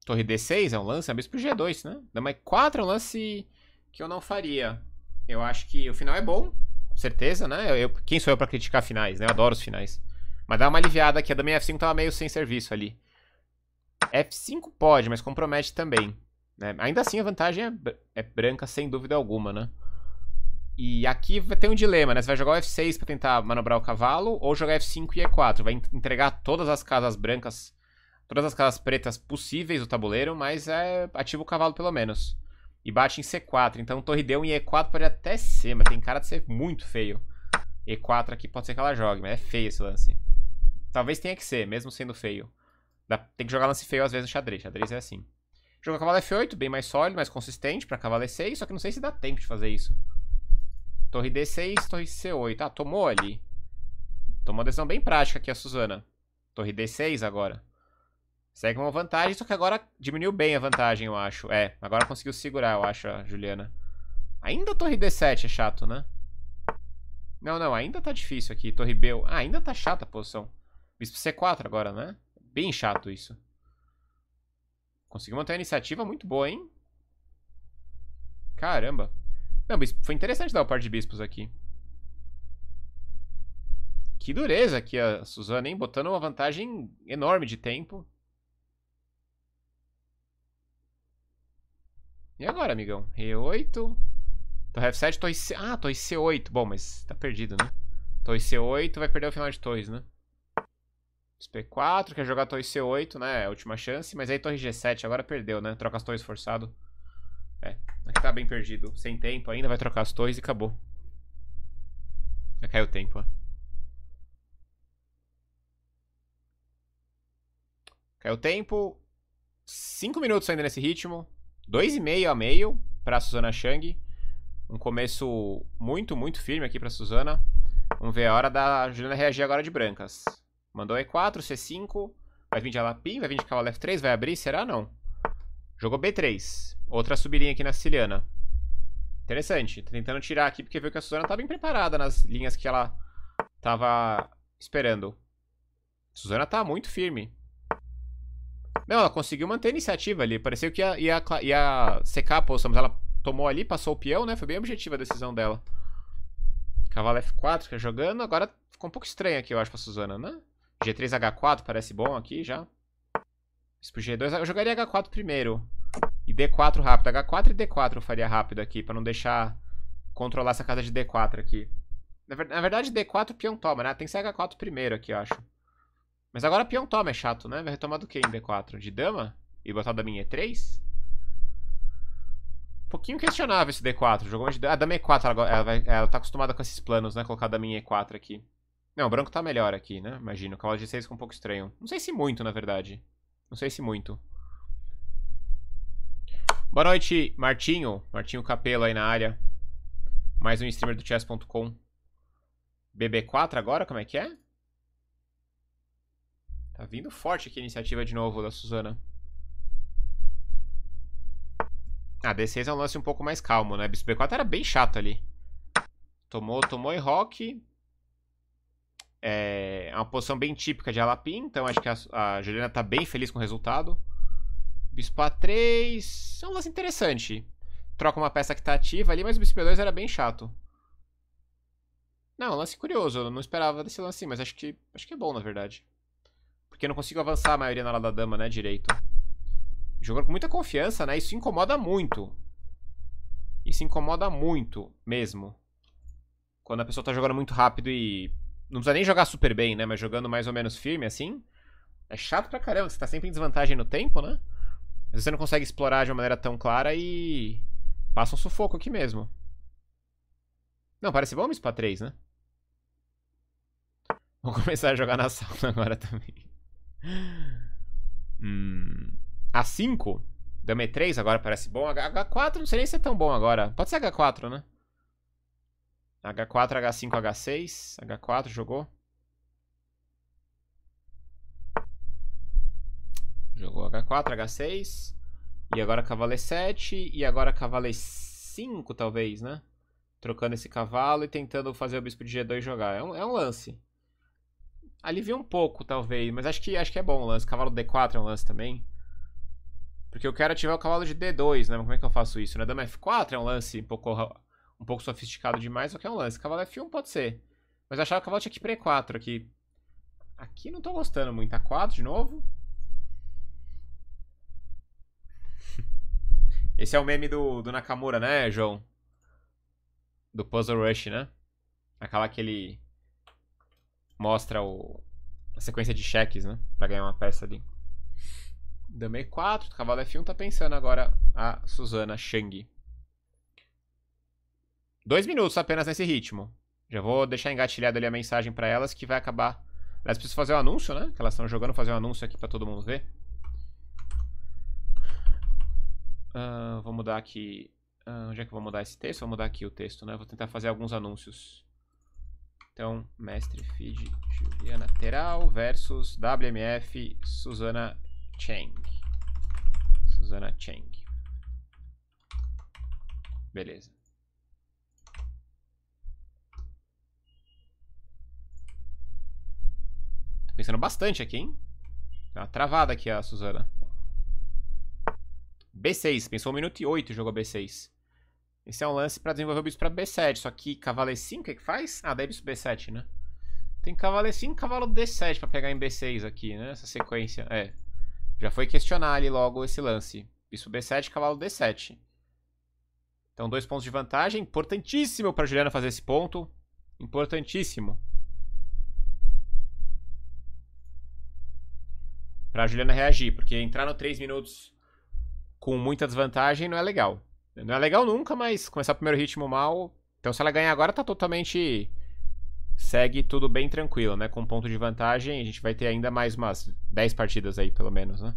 Torre D seis é um lance, é um bispo G dois, né? Dama E quatro é um lance que eu não faria. Eu acho que o final é bom, com certeza, né? Eu, eu, quem sou eu pra criticar finais, né? Eu adoro os finais. Mas dá uma aliviada aqui. A dama F cinco tava meio sem serviço ali. F cinco pode, mas compromete também, né? Ainda assim, a vantagem é, br é branca, sem dúvida alguma, né? E aqui tem um dilema, né? Você vai jogar o F seis pra tentar manobrar o cavalo ou jogar F cinco e E quatro. Vai entregar todas as casas brancas... Todas as casas pretas possíveis do tabuleiro, mas é, ativa o cavalo pelo menos. E bate em C quatro, então torre D um e E quatro pode até ser, mas tem cara de ser muito feio. E quatro aqui pode ser que ela jogue, mas é feio esse lance. Talvez tenha que ser, mesmo sendo feio. Dá, tem que jogar lance feio às vezes no xadrez, xadrez é assim. Joga cavalo F oito, bem mais sólido, mais consistente pra cavalo E seis, só que não sei se dá tempo de fazer isso. Torre D seis, torre C oito, ah, tomou ali. Tomou uma decisão bem prática aqui a Suzana. Torre D seis agora. Segue uma vantagem, só que agora diminuiu bem a vantagem, eu acho. É, agora conseguiu segurar, eu acho, a Juliana. Ainda a torre D sete é chato, né? Não, não, ainda tá difícil aqui. Torre B... Ah, ainda tá chata a posição. Bispo C quatro agora, né? Bem chato isso. Conseguiu manter a iniciativa muito boa, hein? Caramba. Não, foi interessante dar o par de bispos aqui. Que dureza aqui a Suzana, hein? Botando uma vantagem enorme de tempo. E agora, amigão? E oito. Torre F sete, torre C... Ah, torre C oito. Bom, mas tá perdido, né? Torre C oito vai perder o final de torres, né? P quatro, quer jogar torre C oito, né? É a última chance. Mas aí torre G sete, agora perdeu, né? Troca as torres forçado. É, aqui tá bem perdido. Sem tempo ainda, vai trocar as torres e acabou. Já caiu o tempo, ó. Caiu o tempo. cinco minutos ainda nesse ritmo. dois e meio a meio para Suzana Chang. Um começo muito, muito firme aqui para Suzana. Vamos ver a hora da Juliana reagir agora de brancas. Mandou E quatro, C cinco. Vai vir de Alapim, vai vir de cavalo F três, vai abrir? Será? Não. Jogou B três. Outra subidinha aqui na siciliana. Interessante. Tentando tirar aqui porque viu que a Suzana tá bem preparada nas linhas que ela tava esperando. Suzana tá muito firme. Não, ela conseguiu manter a iniciativa ali. Pareceu que ia, ia, ia secar a posição, mas ela tomou ali, passou o peão, né? Foi bem objetiva a decisão dela. Cavalo F quatro que é jogando. Agora ficou um pouco estranho aqui, eu acho, pra Suzana, né? G três H quatro parece bom aqui já. Isso pro G dois. Eu jogaria H quatro primeiro. E D quatro rápido. H quatro e D quatro eu faria rápido aqui, pra não deixar controlar essa casa de D quatro aqui. Na, ver... Na verdade, D quatro peão toma, né? Tem que ser H quatro primeiro aqui, eu acho. Mas agora peão toma é chato, né? Vai retomar do que em D quatro? De dama? E botar a dama em E três? Um pouquinho questionável esse D quatro. Jogou de... A dama E quatro, ela, ela, vai... ela tá acostumada com esses planos, né? Colocar a dama em E quatro aqui. Não, o branco tá melhor aqui, né? Imagino. O cavalo G seis ficou um pouco estranho. Não sei se muito, na verdade. Não sei se muito. Boa noite, Martinho. Martinho Capelo aí na área. Mais um streamer do chess ponto com. B B quatro agora? Como é que é? Tá vindo forte aqui a iniciativa de novo da Suzana. Ah, D seis é um lance um pouco mais calmo, né? Bispo B quatro era bem chato ali. Tomou, tomou e roque. É uma posição bem típica de Alapim, então acho que a, a Juliana tá bem feliz com o resultado. Bispo A três é um lance interessante. Troca uma peça que tá ativa ali, mas o bispo B dois era bem chato. Não, um lance curioso, eu não esperava desse lance, mas acho que, acho que é bom, na verdade. Porque eu não consigo avançar a maioria na hora da dama, né, direito. Jogando com muita confiança, né? Isso incomoda muito. Isso incomoda muito mesmo. Quando a pessoa tá jogando muito rápido e... Não precisa nem jogar super bem, né? Mas jogando mais ou menos firme, assim... É chato pra caramba, você tá sempre em desvantagem no tempo, né? Às vezes você não consegue explorar de uma maneira tão clara e... Passa um sufoco aqui mesmo. Não, parece bom o bispo A três, né? Vou começar a jogar na sauna agora também. Hum... A cinco, dama E três agora parece bom. H quatro não sei nem se é tão bom agora. Pode ser H quatro, né? H quatro, H cinco, H seis. H quatro jogou. Jogou H quatro, H seis. E agora cavalo E sete. E agora cavalo E cinco, talvez, né? Trocando esse cavalo e tentando fazer o bispo de G dois jogar. É um, é um lance. Alivia um pouco, talvez. Mas acho que, acho que é bom o lance. Cavalo D quatro é um lance também. Porque eu quero ativar o cavalo de D dois, né? Mas como é que eu faço isso? Na dama F quatro é um lance um pouco, um pouco sofisticado demais, só que é um lance. Cavalo F um pode ser. Mas eu achava que o cavalo tinha que ir pra E quatro aqui. Aqui não tô gostando muito. A quatro de novo. Esse é o meme do, do Nakamura, né, João? Do Puzzle Rush, né? Aquela que ele mostra o, a sequência de cheques, né? Pra ganhar uma peça ali. Dama E quatro, cavalo F um, tá pensando agora a Suzana Chang. Dois minutos apenas nesse ritmo. Já vou deixar engatilhado ali a mensagem pra elas que vai acabar... Elas precisam fazer um anúncio, né? Que elas estão jogando, fazer um anúncio aqui pra todo mundo ver. Uh, vou mudar aqui... Uh, onde é que eu vou mudar esse texto? Vou mudar aqui o texto, né? Vou tentar fazer alguns anúncios. Então, Mestre Feed, Juliana Terao versus W M F, Suzana Chang. Suzana Chang. Beleza. Tô pensando bastante aqui, hein? Tá uma travada aqui a Suzana. B seis. Pensou um minuto e oito e jogou B seis. Esse é um lance pra desenvolver o bispo pra B sete. Só que cavalo E cinco, o que que faz? Ah, daí bispo B sete, né? Tem cavalo E cinco, cavalo D sete pra pegar em B seis aqui, né? Essa sequência. É. Já foi questionar ali logo esse lance. Bispo B sete, cavalo D sete. Então, dois pontos de vantagem. Importantíssimo para Juliana fazer esse ponto. Importantíssimo. Para Juliana reagir, porque entrar no três minutos com muita desvantagem não é legal. Não é legal nunca, mas começar o primeiro ritmo mal... Então, se ela ganhar agora, tá totalmente... Segue tudo bem tranquilo, né? Com ponto de vantagem, a gente vai ter ainda mais umas dez partidas aí, pelo menos, né?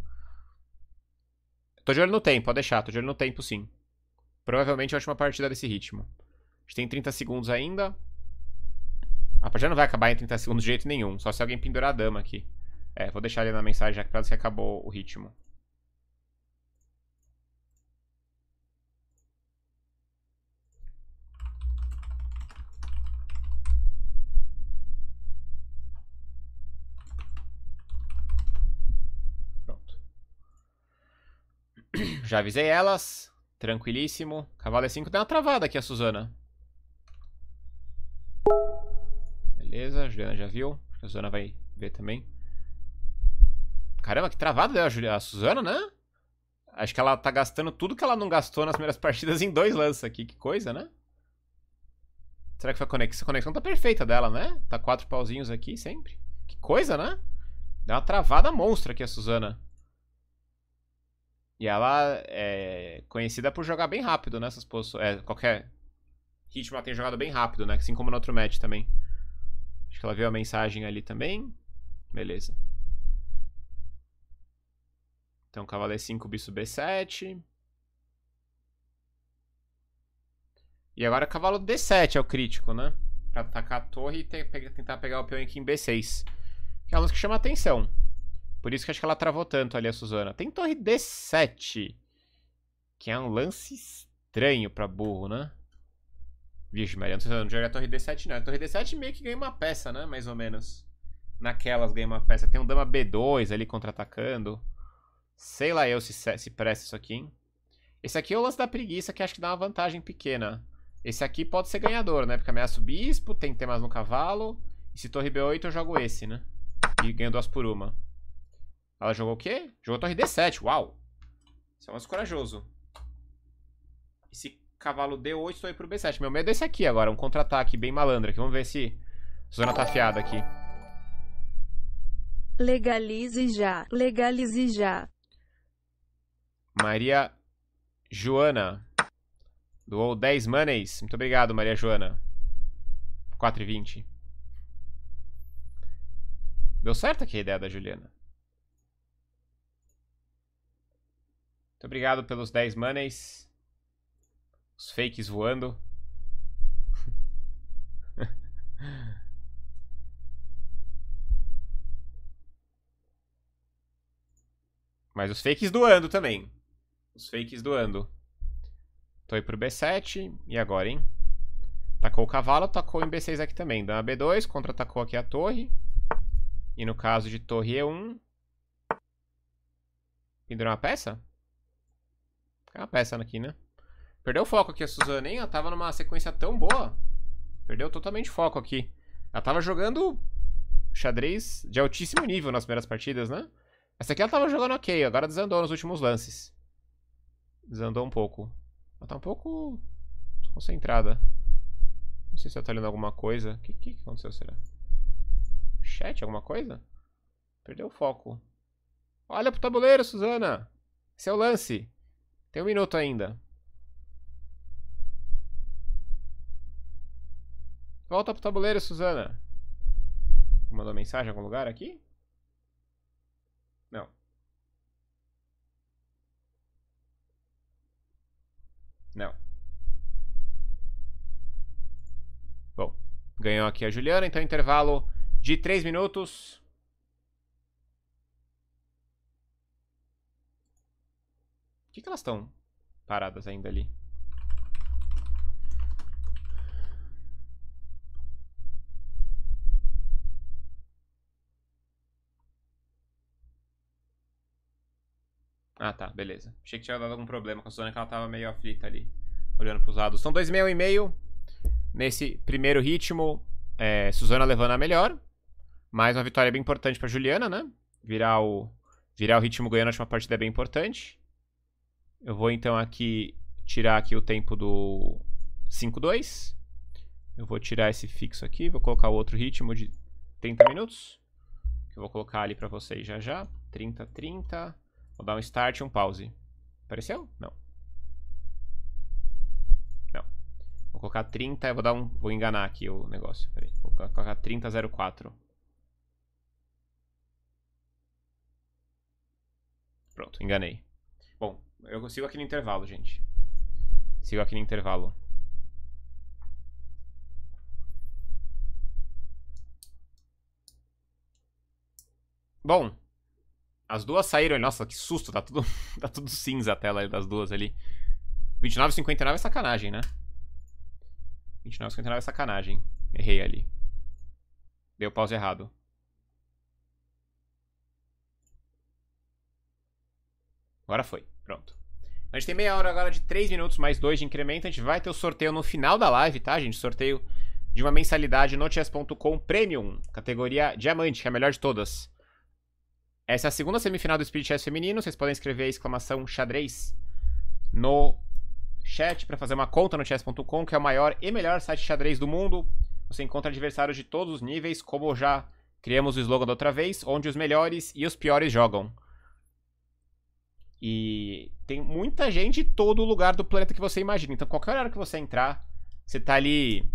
Tô de olho no tempo, pode deixar. Tô de olho no tempo, sim. Provavelmente a última partida desse ritmo. A gente tem trinta segundos ainda. A partida não vai acabar em trinta segundos de jeito nenhum. Só se alguém pendurar a dama aqui. É, vou deixar ali na mensagem já que pra que acabou o ritmo. Já avisei elas. Tranquilíssimo. Cavalo E cinco deu uma travada aqui a Suzana. Beleza, a Juliana já viu. Acho que a Suzana vai ver também. Caramba, que travada deu a Juliana. A Suzana, né? Acho que ela tá gastando tudo que ela não gastou nas primeiras partidas em dois lances aqui. Que coisa, né? Será que foi a conexão? A conexão tá perfeita dela, né? Tá quatro pauzinhos aqui sempre. Que coisa, né? Deu uma travada monstra aqui a Suzana. E ela é conhecida por jogar bem rápido, né? Essas posições. É, qualquer ritmo ela tem jogado bem rápido, né? Assim como no outro match também. Acho que ela viu a mensagem ali também. Beleza. Então, cavalo E cinco, bicho B sete. E agora cavalo D sete é o crítico, né? Pra atacar a torre e te, pe, tentar pegar o peão aqui em B seis. Que é um lance que chama atenção. Por isso que acho que ela travou tanto ali a Suzana. Tem torre D sete. Que é um lance estranho pra burro, né? Vixe, Maria, não sei se eu não joguei a torre D sete, não. A torre D sete meio que ganha uma peça, né? Mais ou menos. Naquelas ganha uma peça. Tem um dama B dois ali contra-atacando. Sei lá eu se, se presta isso aqui, hein? Esse aqui é o lance da preguiça, que acho que dá uma vantagem pequena. Esse aqui pode ser ganhador, né? Porque ameaça o bispo, tem que ter mais no cavalo. E se torre B oito eu jogo esse, né? E ganho duas por uma. Ela jogou o quê? Jogou torre D sete, uau! Isso é um lance corajoso. Esse cavalo D oito, tô aí pro B sete. Meu medo é esse aqui agora, um contra-ataque bem malandro aqui. Vamos ver se Suzana tá afiada aqui. Legalize já, legalize já. Maria Joana doou dez maneys. Muito obrigado, Maria Joana. quatro e vinte. Deu certo aqui a ideia da Juliana. Muito obrigado pelos dez maneys. Os fakes voando. Mas os fakes doando também. Os fakes doando. Tô aí pro B sete. E agora, hein? Tacou o cavalo, tacou em B seis aqui também. Dá uma B dois, contra-atacou aqui a torre. E no caso de torre E um... Pendurou uma peça? É uma peça aqui, né? Perdeu o foco aqui a Suzana, hein? Ela tava numa sequência tão boa. Perdeu totalmente foco aqui. Ela tava jogando xadrez de altíssimo nível nas primeiras partidas, né? Essa aqui ela tava jogando ok, agora desandou nos últimos lances. Desandou um pouco. Ela tá um pouco desconcentrada. Não sei se ela tá lendo alguma coisa. O que, que que aconteceu, será? Chat, alguma coisa? Perdeu o foco. Olha pro tabuleiro, Suzana! Esse é o lance. Tem um minuto ainda. Volta pro tabuleiro, Suzana. Mandou mensagem em algum lugar aqui? Não. Não. Bom, ganhou aqui a Juliana, então intervalo de três minutos. Por que, que elas estão paradas ainda ali? Ah, tá, beleza. Achei que tinha dado algum problema com a Suzana, que ela tava meio aflita ali, olhando pros lados. São dois meio e meio. Nesse primeiro ritmo, é, Suzana levando a melhor. Mais uma vitória bem importante pra Juliana, né? Virar o, virar o ritmo ganhando a última partida é bem importante. Eu vou, então, aqui tirar aqui o tempo do cinco dois. Eu vou tirar esse fixo aqui, vou colocar o outro ritmo de trinta minutos. Que eu vou colocar ali pra vocês já já. trinta, trinta... Vou dar um start e um pause. Apareceu? Não. Não. Vou colocar trinta, eu vou dar um... Vou enganar aqui o negócio. Peraí. Vou colocar trinta zero quatro. Pronto, enganei. Bom, eu sigo aqui no intervalo, gente. Sigo aqui no intervalo. Bom. As duas saíram, nossa, que susto, tá tudo, tá tudo cinza a tela das duas ali. vinte e nove e cinquenta e nove é sacanagem, né? vinte e nove e cinquenta e nove é sacanagem. Errei ali. Deu pause errado. Agora foi, pronto. A gente tem meia hora agora de três minutos, mais dois de incremento. A gente vai ter o sorteio no final da live, tá, gente? Sorteio de uma mensalidade no Chess ponto com Premium, categoria Diamante, que é a melhor de todas. Essa é a segunda semifinal do Speed Chess Feminino. Vocês podem escrever exclamação xadrez no chat para fazer uma conta no Chess ponto com, que é o maior e melhor site de xadrez do mundo. Você encontra adversários de todos os níveis, como já criamos o slogan da outra vez, onde os melhores e os piores jogam. E tem muita gente em todo lugar do planeta que você imagina. Então, qualquer hora que você entrar, você tá ali...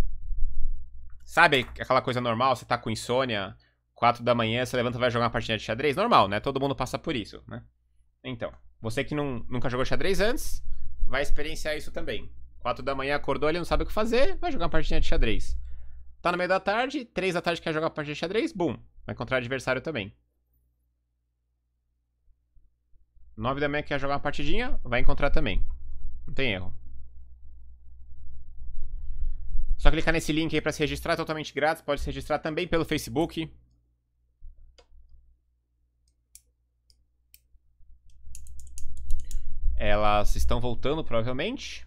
Sabe aquela coisa normal? Você tá com insônia, quatro da manhã, você levanta e vai jogar uma partida de xadrez? Normal, né? Todo mundo passa por isso, né? Então, você que não, nunca jogou xadrez antes, vai experienciar isso também. quatro da manhã acordou, ele não sabe o que fazer, vai jogar uma partidinha de xadrez. Tá no meio da tarde, três da tarde quer jogar uma partida de xadrez, bum, vai encontrar adversário também. nove da manhã quer jogar uma partidinha, vai encontrar também. Não tem erro. Só clicar nesse link aí pra se registrar, totalmente grátis. Pode se registrar também pelo Facebook. Elas estão voltando, provavelmente.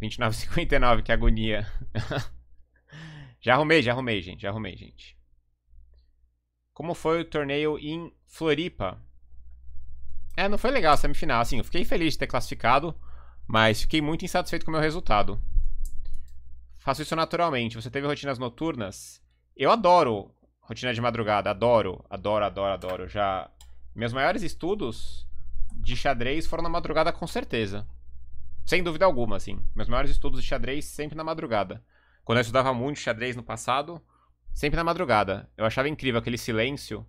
vinte e nove e cinquenta e nove, que agonia. Já arrumei, já arrumei, gente. Já arrumei, gente. Como foi o torneio em Floripa? É, não foi legal a semifinal. Assim, eu fiquei feliz de ter classificado, mas fiquei muito insatisfeito com o meu resultado. Faço isso naturalmente. Você teve rotinas noturnas? Eu adoro rotina de madrugada. Adoro, adoro, adoro, adoro. Já... Meus maiores estudos de xadrez foram na madrugada, com certeza. Sem dúvida alguma, assim. Meus maiores estudos de xadrez sempre na madrugada. Quando eu estudava muito xadrez no passado, sempre na madrugada. Eu achava incrível aquele silêncio.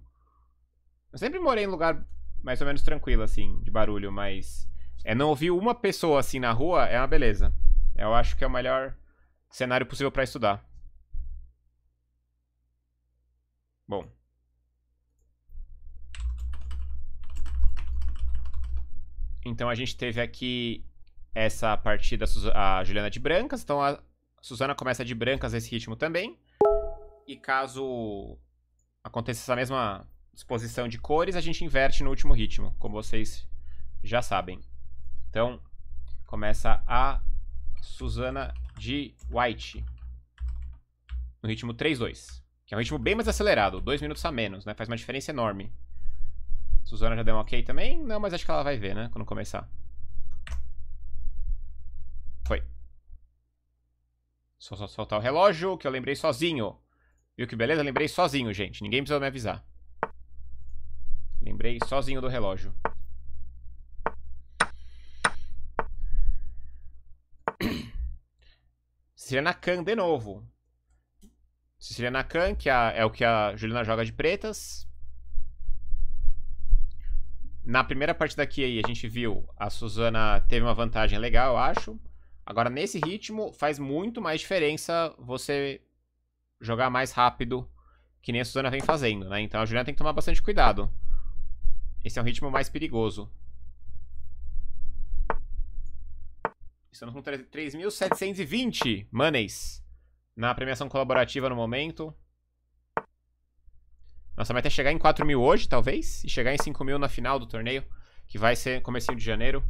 Eu sempre morei em lugar... mais ou menos tranquilo, assim, de barulho, mas... É, não ouvir uma pessoa, assim, na rua é uma beleza. Eu acho que é o melhor cenário possível pra estudar. Bom. Então a gente teve aqui essa partida, a Juliana de brancas. Então a Suzana começa de brancas nesse ritmo também. E caso aconteça essa mesma... disposição de cores, a gente inverte no último ritmo, como vocês já sabem. Então, começa a Suzana de white, no ritmo três dois, que é um ritmo bem mais acelerado, dois minutos a menos, né? Faz uma diferença enorme. Suzana já deu um ok também? Não, mas acho que ela vai ver, né? Quando começar. Foi. Só soltar o relógio, que eu lembrei sozinho. Viu que beleza? Eu lembrei sozinho, gente. Ninguém precisou me avisar. Lembrei sozinho do relógio. Siciliana Kan de novo. Siciliana Kan, que a, é o que a Juliana joga de pretas. Na primeira partida aqui aí, a gente viu a Suzana teve uma vantagem legal, eu acho. Agora, nesse ritmo, faz muito mais diferença você jogar mais rápido, que nem a Suzana vem fazendo, né? Então a Juliana tem que tomar bastante cuidado. Esse é um ritmo mais perigoso. Estamos com três mil setecentos e vinte monies na premiação colaborativa no momento. Nossa meta é chegar em quatro mil hoje, talvez. E chegar em cinco mil na final do torneio, que vai ser comecinho de janeiro.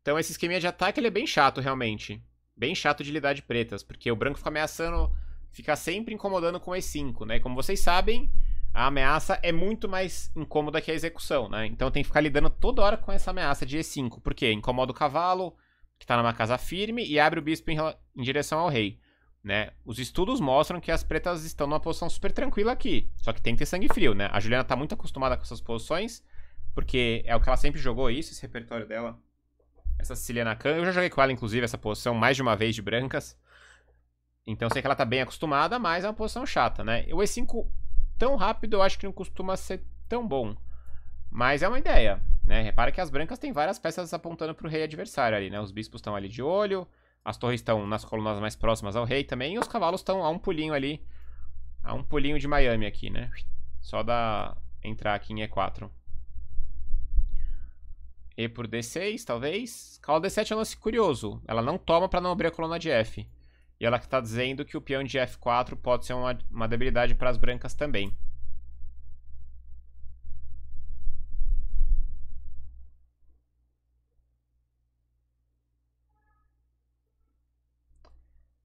Então esse esqueminha de ataque ele é bem chato, realmente. Bem chato de lidar de pretas, porque o branco fica ameaçando, fica sempre incomodando com E cinco, né? Como vocês sabem... A ameaça é muito mais incômoda que a execução, né? Então tem que ficar lidando toda hora com essa ameaça de E cinco. Por quê? Incomoda o cavalo, que tá numa casa firme, e abre o bispo em, em direção ao rei, né? Os estudos mostram que as pretas estão numa posição super tranquila aqui. Só que tem que ter sangue frio, né? A Juliana tá muito acostumada com essas posições, porque é o que ela sempre jogou isso, esse repertório dela. Essa Siciliana Kan. Eu já joguei com ela, inclusive, essa posição mais de uma vez de brancas. Então sei que ela tá bem acostumada, mas é uma posição chata, né? O E cinco... tão rápido, eu acho que não costuma ser tão bom. Mas é uma ideia, né? Repara que as brancas têm várias peças apontando pro rei adversário ali, né? Os bispos estão ali de olho, as torres estão nas colunas mais próximas ao rei também, e os cavalos estão a um pulinho ali, a um pulinho de Miami aqui, né? Só dá entrar aqui em E quatro. E por D seis, talvez. Cavalo D sete é um lance curioso. Ela não toma pra não abrir a coluna de F. E ela que tá dizendo que o peão de F quatro pode ser uma, uma debilidade para as brancas também.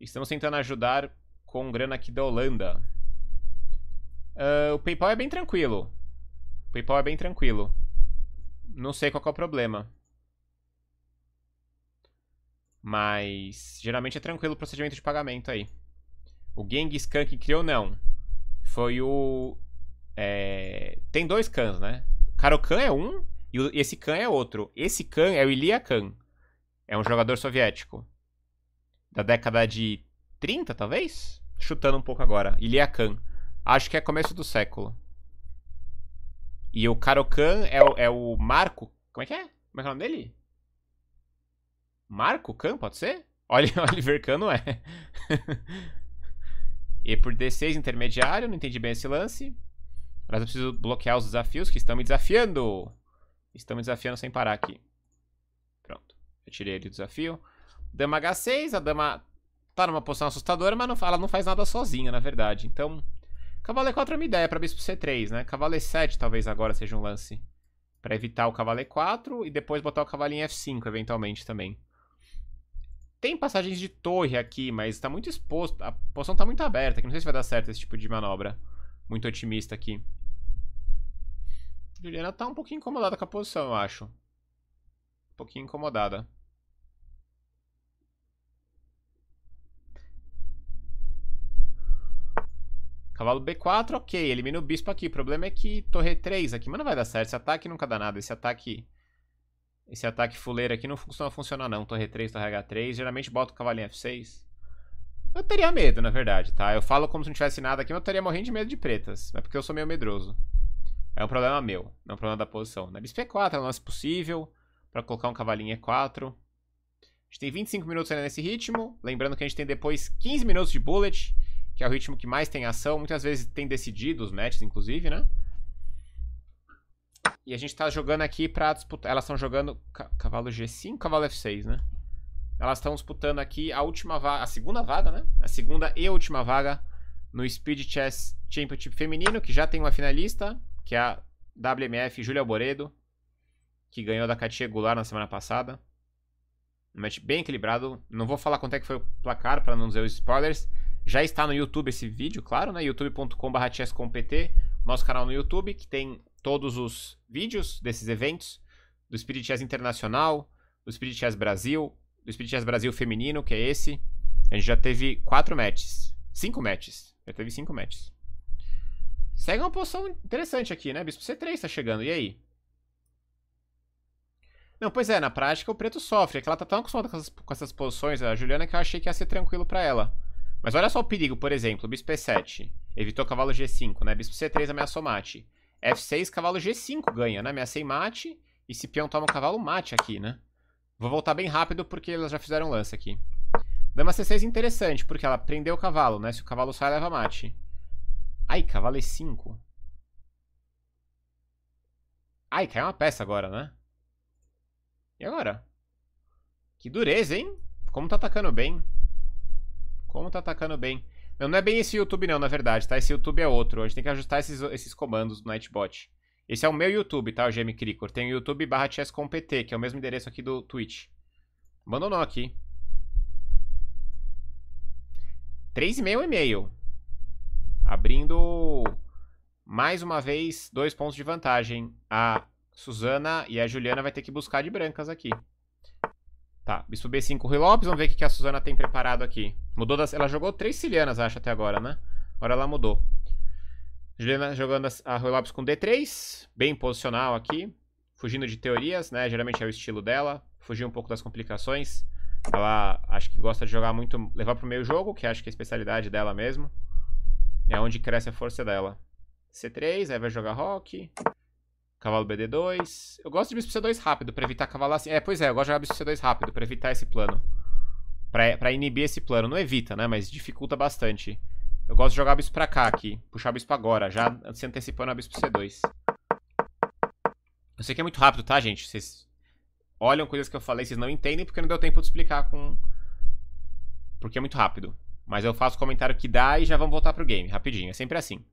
Estamos tentando ajudar com grana aqui da Holanda. Uh, o PayPal é bem tranquilo. O PayPal é bem tranquilo. Não sei qual que é o problema. Mas geralmente é tranquilo o procedimento de pagamento aí. O Genghis Khan que criou, não. Foi o... É... Tem dois Khans, né? Karokan é um e esse Khan é outro. Esse Khan é o Ilya Khan. É um jogador soviético. Da década de trinta, talvez? Chutando um pouco agora. Ilya Khan. Acho que é começo do século. E o Karokan é o, é o Marco... Como é que é? Como é que é o nome dele? Marco Khan, pode ser? Olha, Oliver Khan não é. E por D seis intermediário, não entendi bem esse lance. Mas eu preciso bloquear os desafios que estão me desafiando. Estão me desafiando sem parar aqui. Pronto. Eu tirei ele do desafio. Dama H seis, a dama tá numa posição assustadora, mas não, ela não faz nada sozinha, na verdade. Então, cavalo E quatro é uma ideia pra bispo C três, né? Cavalo E sete talvez agora seja um lance. Pra evitar o cavalo E quatro e depois botar o cavalo em F cinco, eventualmente, também. Tem passagens de torre aqui, mas tá muito exposto. A posição tá muito aberta, que não sei se vai dar certo esse tipo de manobra. Muito otimista aqui. Juliana tá um pouquinho incomodada com a posição, eu acho. Um pouquinho incomodada. Cavalo B quatro, ok. Elimina o bispo aqui. O problema é que torre E três aqui. Mas não vai dar certo. Esse ataque nunca dá nada. Esse ataque... Esse ataque fuleiro aqui não costuma funcionar, não. Torre E três, torre H três. Geralmente bota o cavalinho F seis. Eu teria medo, na verdade, tá? Eu falo como se não tivesse nada aqui, mas eu teria morrendo de medo de pretas. Mas porque eu sou meio medroso. É um problema meu. Não é um problema da posição. Na bispo E quatro é o lance possível. Pra colocar um cavalinho E quatro. A gente tem vinte e cinco minutos ainda nesse ritmo. Lembrando que a gente tem depois quinze minutos de bullet. Que é o ritmo que mais tem ação. Muitas vezes tem decidido os matches, inclusive, né? E a gente tá jogando aqui pra disputar... Elas estão jogando... Cavalo G cinco, cavalo F seis, né? Elas estão disputando aqui a última vaga... A segunda vaga, né? A segunda e última vaga no Speed Chess Championship Feminino, que já tem uma finalista, que é a W M F Júlia Alboredo, que ganhou da Katia Goulart na semana passada. Um match bem equilibrado. Não vou falar quanto é que foi o placar, pra não dizer os spoilers. Já está no YouTube esse vídeo, claro, né? youtube ponto com barra chess com pt, nosso canal no YouTube, que tem... todos os vídeos desses eventos, do Speed Chess Internacional, do Speed Chess Brasil, do Speed Chess Brasil Feminino, que é esse. A gente já teve quatro matches. Cinco matches. Já teve cinco matches. Segue uma posição interessante aqui, né? Bispo C três tá chegando. E aí? Não, pois é. Na prática, o preto sofre. É que ela tá tão acostumada com essas, com essas posições, a Juliana, que eu achei que ia ser tranquilo pra ela. Mas olha só o perigo, por exemplo. Bispo E sete. Evitou cavalo G cinco, né? Bispo C três ameaçou mate. F seis, cavalo G cinco ganha, né? Ameacei mate. E se peão toma um cavalo, mate aqui, né? Vou voltar bem rápido porque elas já fizeram lance aqui. Dama C seis é interessante, porque ela prendeu o cavalo, né? Se o cavalo sai, leva mate. Ai, cavalo E cinco. Ai, caiu uma peça agora, né? E agora? Que dureza, hein? Como tá atacando bem. Como tá atacando bem. Não, não é bem esse YouTube não, na verdade, tá? Esse YouTube é outro. A gente tem que ajustar esses, esses comandos do Nightbot. Esse é o meu YouTube, tá? O G M Krikor. Tem o YouTube barra chess com pt, que é o mesmo endereço aqui do Twitch. Abandonou aqui. três e meio e-mail. Abrindo, mais uma vez, dois pontos de vantagem. A Suzana e a Juliana vai ter que buscar de brancas aqui. Tá, bispo B cinco, Ruy López, vamos ver o que a Suzana tem preparado aqui. Mudou das... Ela jogou três sicilianas, acho, até agora, né? Agora ela mudou. Juliana jogando a Ruy López com D três, bem posicional aqui, fugindo de teorias, né? Geralmente é o estilo dela, fugir um pouco das complicações. Ela acho que gosta de jogar muito, levar pro meio jogo, que acho que é a especialidade dela mesmo. É onde cresce a força dela. C três, aí vai jogar roque. Cavalo B D dois. Eu gosto de bispo C dois rápido pra evitar cavalo assim. É, pois é, eu gosto de jogar bispo C dois rápido pra evitar esse plano. Pra, pra inibir esse plano. Não evita, né? Mas dificulta bastante. Eu gosto de jogar bispo pra cá aqui. Puxar bispo agora, já se antecipando a bispo C dois. Eu sei que é muito rápido, tá, gente? Vocês olham coisas que eu falei, vocês não entendem porque não deu tempo de explicar com... Porque é muito rápido. Mas eu faço o comentário que dá e já vamos voltar pro game, rapidinho. É sempre assim.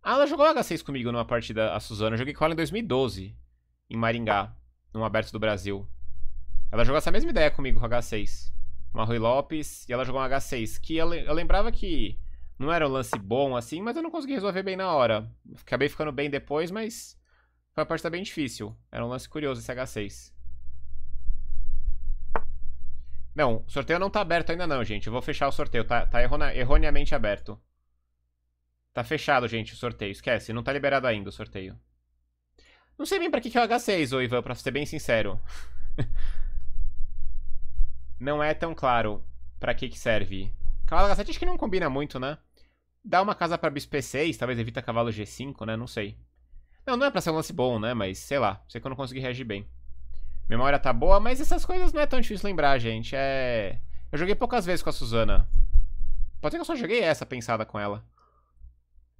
Ah, ela jogou H seis comigo numa partida, a Suzana. Eu joguei com ela em dois mil e doze, em Maringá, num aberto do Brasil. Ela jogou essa mesma ideia comigo com H seis. uma Ruy López, e ela jogou um agá seis, que eu, eu lembrava que não era um lance bom assim, mas eu não consegui resolver bem na hora. Acabei ficando bem depois, mas foi a parte tá bem difícil. Era um lance curioso esse agá seis. Não, o sorteio não tá aberto ainda não, gente. Eu vou fechar o sorteio, tá, tá erroneamente aberto. Tá fechado, gente, o sorteio. Esquece, não tá liberado ainda o sorteio. Não sei bem pra que, que é o agá seis, ô Ivan, pra ser bem sincero. Não é tão claro pra que que serve. Cavalo agá sete acho que não combina muito, né? Dá uma casa pra bispo pê seis, talvez evita cavalo gê cinco, né? Não sei. Não, não é pra ser um lance bom, né? Mas, sei lá, sei que eu não consegui reagir bem. Memória tá boa, mas essas coisas não é tão difícil lembrar, gente. É... Eu joguei poucas vezes com a Suzana. Pode ser que eu só joguei essa pensada com ela.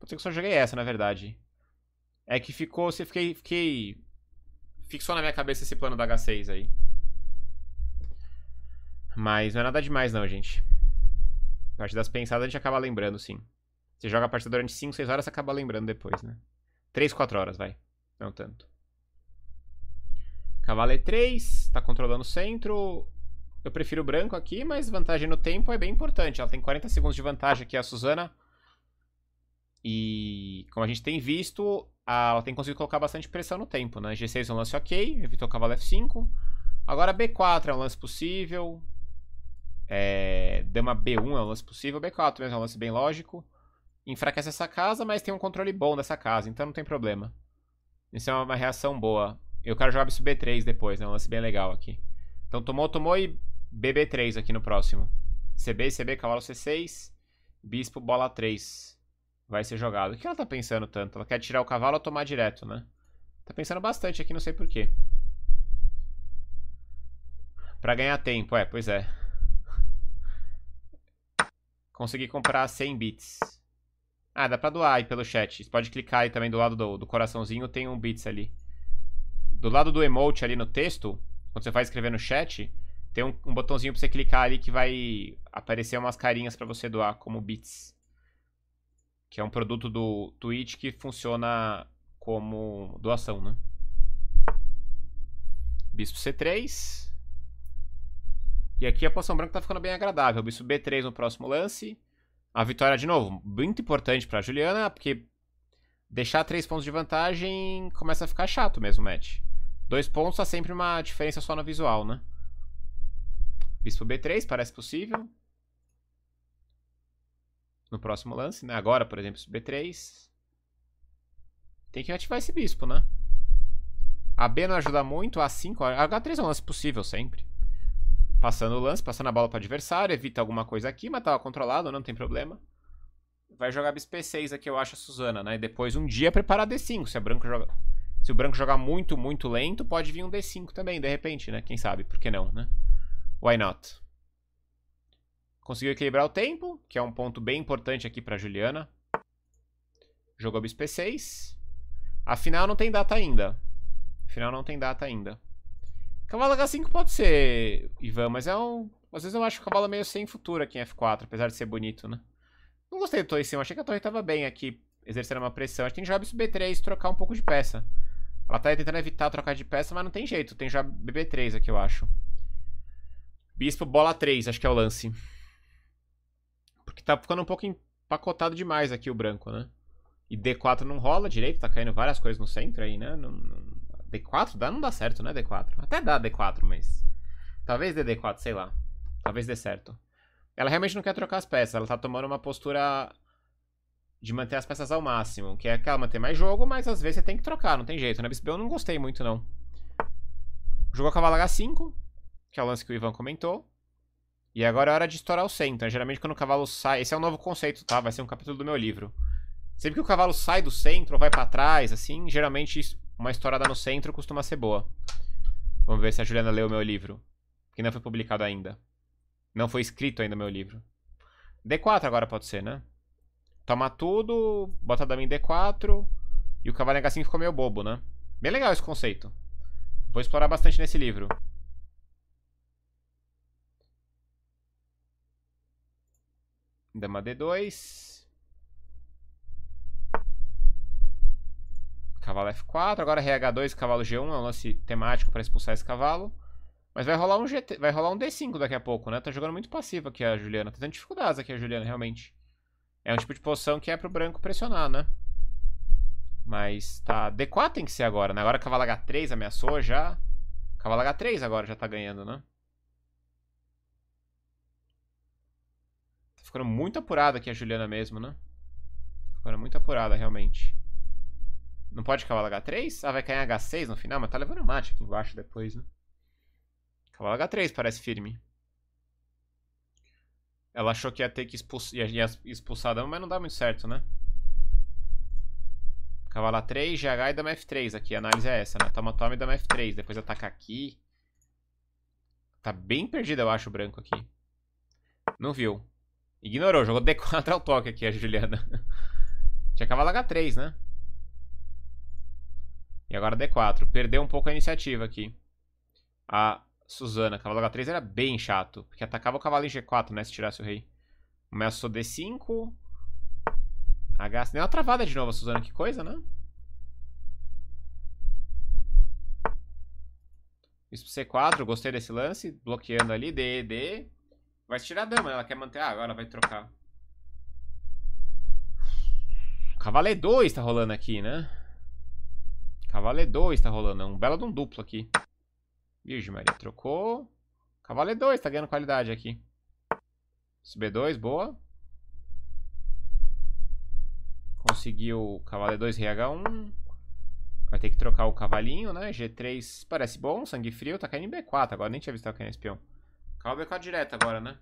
Pode ser que eu só joguei essa, na verdade. É que ficou... Se fiquei, fiquei... Fixou na minha cabeça esse plano da agá seis aí. Mas não é nada demais não, gente. A parte das pensadas a gente acaba lembrando, sim. Você joga a partida durante cinco, seis horas, você acaba lembrando depois, né? três, quatro horas, vai. Não tanto. Cavalo e três, tá controlando o centro. Eu prefiro branco aqui, mas vantagem no tempo é bem importante. Ela tem quarenta segundos de vantagem aqui, a Suzana. E como a gente tem visto, ela tem conseguido colocar bastante pressão no tempo, né? gê seis é um lance ok, evitou cavalo efe cinco. Agora bê quatro é um lance possível. É... Dama bê um é um lance possível. bê quatro mesmo é um lance bem lógico. Enfraquece essa casa, mas tem um controle bom dessa casa, então não tem problema. Isso é uma reação boa. Eu quero jogar bispo bê três depois, né? Um lance bem legal aqui. Então tomou, tomou e bê bê três aqui no próximo. cê bê, cê bê, cavalo cê seis. Bispo, bola três. Vai ser jogado. O que ela tá pensando tanto? Ela quer tirar o cavalo ou tomar direto, né? Tá pensando bastante aqui, não sei porquê. Pra ganhar tempo, é, pois é. Consegui comprar cem bits. Ah, dá pra doar aí pelo chat. Você pode clicar aí também do lado do, do coraçãozinho, tem um bits ali. Do lado do emote ali no texto, quando você vai escrever no chat, tem um, um botãozinho pra você clicar ali que vai aparecer umas carinhas pra você doar, como bits. Que é um produto do Twitch que funciona como doação, né? Bispo cê três. E aqui a posição branca tá ficando bem agradável. Bispo bê três no próximo lance. A vitória, de novo, muito importante pra Juliana, porque deixar três pontos de vantagem começa a ficar chato mesmo o match. Dois pontos tá sempre uma diferença só no visual, né? Bispo bê três, parece possível. No próximo lance, né? Agora, por exemplo, bê três. Tem que ativar esse bispo, né? A B não ajuda muito, a A cinco... A agá três é um lance possível sempre. Passando o lance, passando a bola para o adversário, evita alguma coisa aqui, mas tava controlado, não tem problema. Vai jogar bispo bê seis aqui, eu acho, a Suzana, né? E depois um dia preparar dê cinco. Se, a branco joga... Se o branco jogar muito, muito lento, pode vir um dê cinco também, de repente, né? Quem sabe, por que não, né? Why not? Conseguiu equilibrar o tempo, que é um ponto bem importante aqui pra Juliana. Jogou bispo bê seis. Afinal, não tem data ainda. Afinal, não tem data ainda. Cavalo agá cinco pode ser, Ivan, mas é um... Às vezes eu acho o cavalo meio sem futuro aqui em efe quatro, apesar de ser bonito, né? Não gostei do torre cima, achei que a torre tava bem aqui, exercendo uma pressão. A gente tem que jogar bispo bê três, trocar um pouco de peça. Ela tá tentando evitar trocar de peça, mas não tem jeito. Tem que jogar bê bê três aqui, eu acho. Bispo bola três, acho que é o lance. Porque tá ficando um pouco empacotado demais aqui o branco, né? E dê quatro não rola direito, tá caindo várias coisas no centro aí, né? Não, não... dê quatro dá, não dá certo, né? dê quatro. Até dá dê quatro, mas... Talvez dê dê quatro, sei lá. Talvez dê certo. Ela realmente não quer trocar as peças. Ela tá tomando uma postura de manter as peças ao máximo. Que é aquela manter mais jogo, mas às vezes você tem que trocar. Não tem jeito, né? Bispo eu não gostei muito, não. Jogou cavalo agá cinco, que é o lance que o Ivan comentou. E agora é hora de estourar o centro, né? Geralmente quando o cavalo sai... Esse é um novo conceito, tá? Vai ser um capítulo do meu livro. Sempre que o cavalo sai do centro ou vai pra trás, assim, geralmente uma estourada no centro costuma ser boa. Vamos ver se a Juliana leu o meu livro, que não foi publicado ainda. Não foi escrito ainda o meu livro. dê quatro agora pode ser, né? Toma tudo, bota a dama em dê quatro. E o cavalo agá cinco ficou meio bobo, né? Bem legal esse conceito. Vou explorar bastante nesse livro. Dama dê dois. Cavalo efe quatro. Agora rê agá dois, cavalo gê um. É um lance temático para expulsar esse cavalo. Mas vai rolar um G T, vai rolar um D cinco daqui a pouco, né? Tá jogando muito passivo aqui a Juliana. Tá tendo dificuldades aqui a Juliana, realmente. É um tipo de posição que é pro branco pressionar, né? Mas tá... D quatro tem que ser agora, né? Agora cavalo H três ameaçou já. Cavalo H três agora já tá ganhando, né? Tá ficando muito apurada aqui a Juliana mesmo, né? Tá ficando muito apurada, realmente. Não pode cavalo H três? Ah, vai cair em H seis no final? Mas tá levando mate aqui embaixo depois, né? Cavalo H três parece firme. Ela achou que ia ter que expulsar, ia expulsar a dama, mas não dá muito certo, né? Cavalo A três, G H e dama F três aqui. A análise é essa, né? Toma, toma e dama F três. Depois ataca aqui. Tá bem perdido, eu acho, o branco aqui. Não viu. Ignorou. Jogou D quatro ao toque aqui, a Juliana. Tinha cavalo H três, né? E agora D quatro. Perdeu um pouco a iniciativa aqui. A... Suzana, cavalo H três era bem chato, porque atacava o cavalo em G quatro, né, se tirasse o rei. Ameaçou D cinco. H... Deu uma travada de novo a Suzana, que coisa, né? Isso pro C quatro, gostei desse lance, bloqueando ali, D, D. Vai se tirar a dama, ela quer manter... Ah, agora ela vai trocar. Cavalo E dois tá rolando aqui, né? Cavalo E dois tá rolando, um belo de um duplo aqui. Virgem Maria trocou. Cavalo E dois, tá ganhando qualidade aqui. B dois, boa. Conseguiu cavalo E dois, rei H um. Vai ter que trocar o cavalinho, né? G três parece bom, sangue frio. Tá caindo em B quatro agora, nem tinha visto que era espião. Cavalo B quatro direto agora, né?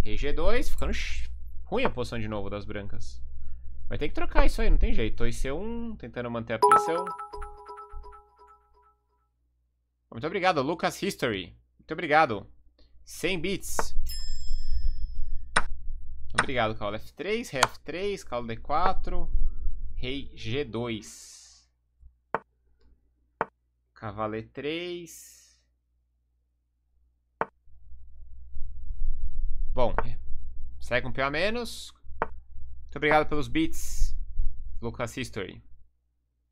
Rei G dois, ficando ruim a posição de novo das brancas. Vai ter que trocar isso aí, não tem jeito. dois C um, tentando manter a pressão. Muito obrigado, Lucas History. Muito obrigado. cem bits. Obrigado, cavalo F três, rei F três, cavalo D quatro, rei G dois. Cavalo E três. Bom, segue com um peão a menos. Muito obrigado pelos bits, Lucas History.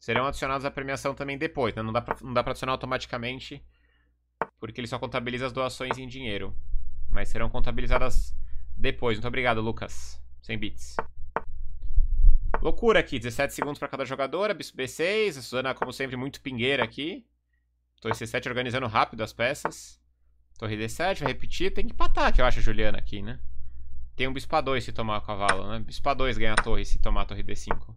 Serão adicionados à premiação também depois, né? Não dá pra, não dá pra adicionar automaticamente, porque ele só contabiliza as doações em dinheiro. Mas serão contabilizadas depois. Muito obrigado, Lucas. cem bits. Loucura aqui. dezessete segundos pra cada jogadora. Bispo B seis. A Suzana, como sempre, muito pingueira aqui. Torre C sete organizando rápido as peças. Torre D sete. Vai repetir. Tem que empatar, que eu acho, a Juliana aqui, né? Tem um bispo A dois se tomar o cavalo, né? Bispo A dois ganha a torre se tomar a torre D cinco.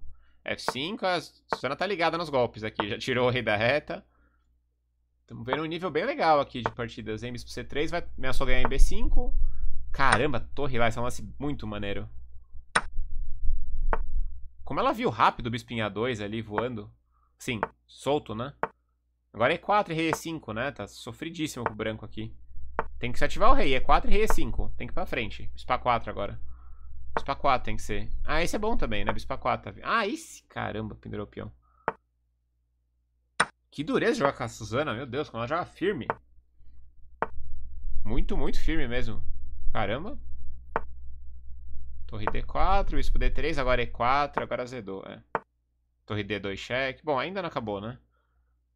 F cinco, a Suzana tá ligada nos golpes aqui. Já tirou o rei da reta. Estamos vendo um nível bem legal aqui de partidas. Hein? Bispo C três, vai ameaçou ganhar em B cinco. Caramba, torre lá, esse é um lance muito maneiro. Como ela viu rápido o bispo em A dois ali voando. Sim, solto, né? Agora E quatro e rei E cinco, né? Tá sofridíssimo com o branco aqui. Tem que se ativar o rei, E quatro e rei E cinco. Tem que ir pra frente. Bispo A quatro agora. Bispo A quatro tem que ser. Ah, esse é bom também, né? Bispo A quatro. Tá... Ah, esse... Caramba, pendurou o peão. Que dureza jogar com a Suzana. Meu Deus, como ela joga firme. Muito, muito firme mesmo. Caramba. Torre D quatro, bispo D três, agora E quatro, agora Z dois. É. Torre D dois cheque. Bom, ainda não acabou, né?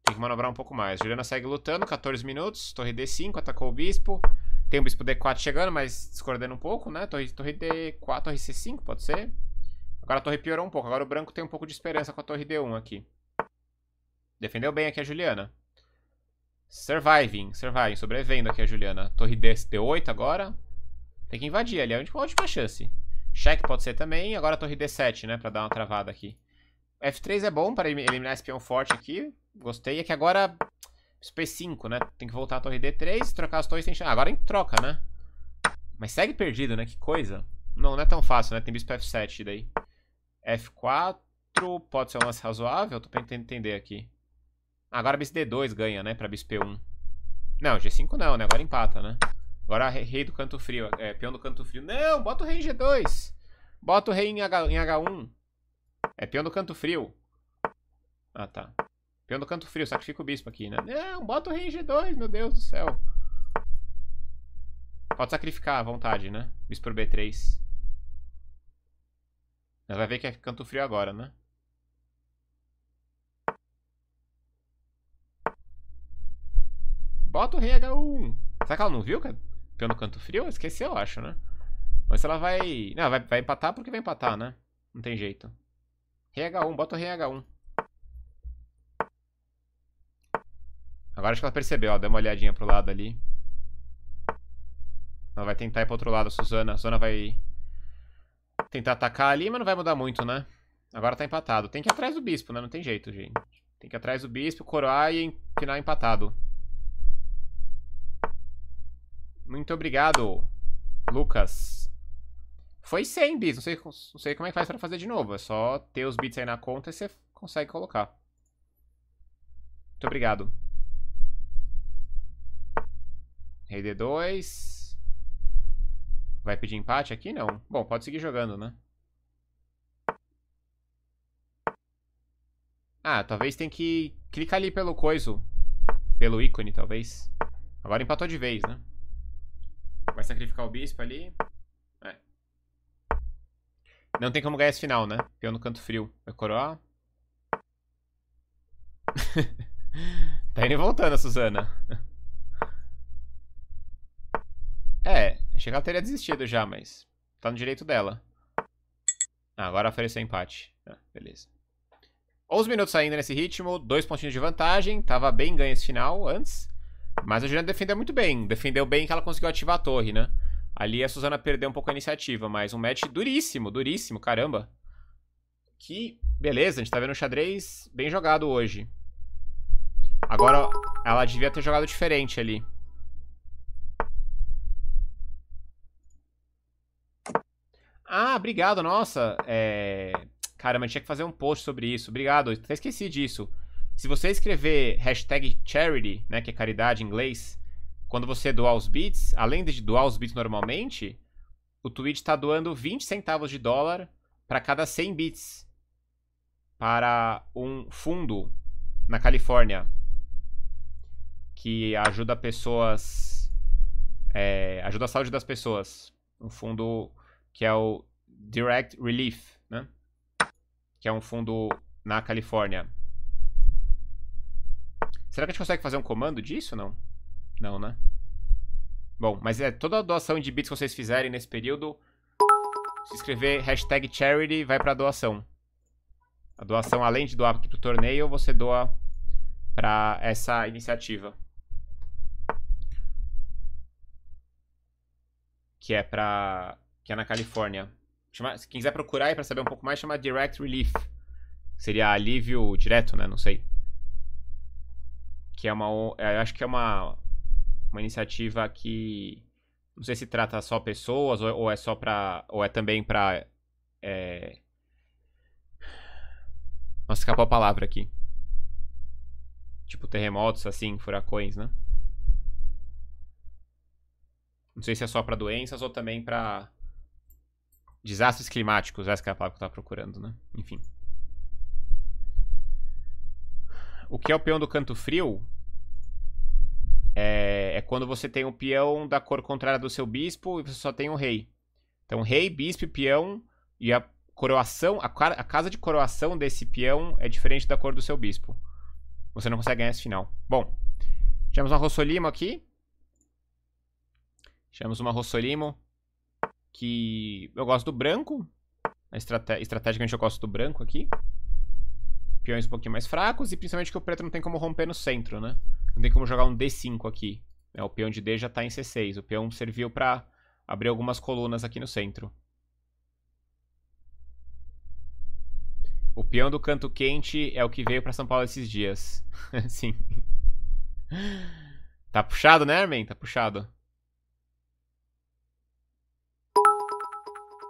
Tem que manobrar um pouco mais. Juliana segue lutando, quatorze minutos. Torre D cinco, atacou o bispo. Tem o bispo D quatro chegando, mas discordando um pouco, né? Torre, torre D quatro, torre C cinco, pode ser. Agora a torre piorou um pouco. Agora o branco tem um pouco de esperança com a torre D um aqui. Defendeu bem aqui a Juliana. Surviving, surviving, sobrevivendo aqui a Juliana. Torre D, D oito agora. Tem que invadir ali, é a última chance. Cheque pode ser também. Agora a torre D sete, né? Pra dar uma travada aqui. F três é bom para eliminar esse peão forte aqui. Gostei. É que agora... B cinco, né? Tem que voltar a torre D três, trocar as torres, tem chance. Ah, agora em troca, né? Mas segue perdido, né? Que coisa. Não, não é tão fácil, né? Tem bispo F sete daí. F quatro pode ser um lance razoável? Tô tentando entender aqui. Ah, agora bispo D dois ganha, né? Pra bispo P um. Não, G cinco não, né? Agora empata, né? Agora rei do canto frio. É, peão do canto frio. Não, bota o rei em G dois. Bota o rei em, H, em H um. É peão do canto frio. Ah, tá. Peão do canto frio, sacrifica o bispo aqui, né? Não, bota o rei em G dois, meu Deus do céu. Pode sacrificar à vontade, né? Bispo por B três. Mas vai ver que é canto frio agora, né? Bota o rei agá um. Será que ela não viu, cara? Peão no canto frio? Esqueceu, eu acho, né? Mas ela vai... Não, vai, vai empatar porque vai empatar, né? Não tem jeito. Rei agá um, bota o rei agá um. Agora acho que ela percebeu, ó. Deu uma olhadinha pro lado ali. Ela vai tentar ir pro outro lado, a Suzana. A Suzana vai tentar atacar ali, mas não vai mudar muito, né? Agora tá empatado. Tem que ir atrás do bispo, né? Não tem jeito, gente. Tem que ir atrás do bispo, coroar e final empatado. Muito obrigado, Lucas. Foi cem bits. Não sei, não sei como é que faz pra fazer de novo. É só ter os bits aí na conta e você consegue colocar. Muito obrigado. Rei dê dois. Vai pedir empate aqui? Não. Bom, pode seguir jogando, né? Ah, talvez tem que clicar ali pelo coiso. Pelo ícone, talvez. Agora empatou de vez, né? Vai sacrificar o bispo ali. É. Não tem como ganhar esse final, né? Peão no canto frio. Vai coroar. Tá indo e voltando a Suzana. É, achei que ela teria desistido já, mas tá no direito dela. Ah, agora ofereceu empate. Ah, beleza. onze minutos ainda nesse ritmo, dois pontinhos de vantagem. Tava bem ganho esse final antes. Mas a Juliana defendeu muito bem. Defendeu bem que ela conseguiu ativar a torre, né? Ali a Suzana perdeu um pouco a iniciativa, mas um match duríssimo, duríssimo, caramba. Que beleza, a gente tá vendo um xadrez bem jogado hoje. Agora ela devia ter jogado diferente ali. Ah, obrigado, nossa. É... Caramba, tinha que fazer um post sobre isso. Obrigado, até esqueci disso. Se você escrever hashtag charity, né, que é caridade em inglês, quando você doar os bits, além de doar os bits normalmente, o Twitch está doando vinte centavos de dólar para cada cem bits para um fundo na Califórnia que ajuda pessoas, é, ajuda a saúde das pessoas. Um fundo que é o Direct Relief, né? Que é um fundo na Califórnia. Será que a gente consegue fazer um comando disso? Não. Não, né? Bom, mas é toda a doação de bits que vocês fizerem nesse período. Se escrever hashtag charity, vai pra doação. A doação, além de doar aqui pro torneio, você doa pra essa iniciativa. Que é pra... Que é na Califórnia. Chama... Se quiser procurar aí pra saber um pouco mais, chama Direct Relief. Seria alívio direto, né? Não sei. Que é uma... Eu acho que é uma... Uma iniciativa que... Não sei se trata só pessoas ou, ou é só pra... Ou é também pra... É... Nossa, escapou a palavra aqui. Tipo terremotos, assim, furacões, né? Não sei se é só pra doenças ou também pra... Desastres climáticos. Essa que é a palavra que eu tava procurando, né? Enfim. O que é o peão do canto frio é, é quando você tem um peão da cor contrária do seu bispo e você só tem um rei. Então, rei, bispo e peão, e a coroação, a, a casa de coroação desse peão é diferente da cor do seu bispo. Você não consegue ganhar esse final. Bom, tivemos uma Rossolimo aqui. Tivemos uma Rossolimo que eu gosto do branco. A estratégia, estrategicamente eu gosto do branco aqui. Peões um pouquinho mais fracos e principalmente que o preto não tem como romper no centro, né? Não tem como jogar um dê cinco aqui. O peão de D já tá em cê seis. O peão serviu pra abrir algumas colunas aqui no centro. O peão do canto quente é o que veio pra São Paulo esses dias. Sim. Tá puxado, né, Armin? Tá puxado.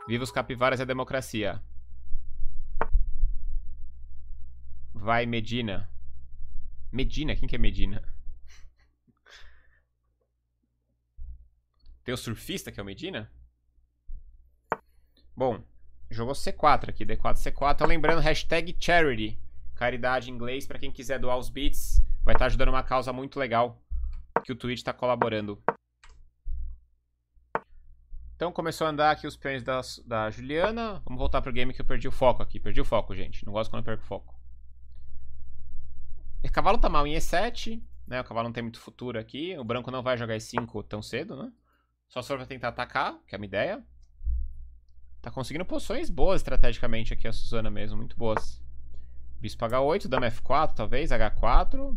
Viva os capivaras e a democracia. Vai, Medina. Medina? Quem que é Medina? Tem o surfista que é o Medina? Bom, jogou cê quatro aqui. dê quatro, cê quatro. Lembrando, hashtag charity. Caridade em inglês. Pra quem quiser doar os bits, vai estar ajudando uma causa muito legal que o Twitch tá colaborando. Então começou a andar aqui os peões da, da Juliana. Vamos voltar pro game que eu perdi o foco aqui. Perdi o foco, gente. Não gosto quando eu perco o foco. Cavalo tá mal em e sete. né? O cavalo não tem muito futuro aqui. O branco não vai jogar E cinco tão cedo, né? Só se for pra tentar atacar, que é a minha ideia. Tá conseguindo posições boas estrategicamente aqui a Suzana mesmo, muito boas. Bispo H oito, dama F quatro talvez, H quatro.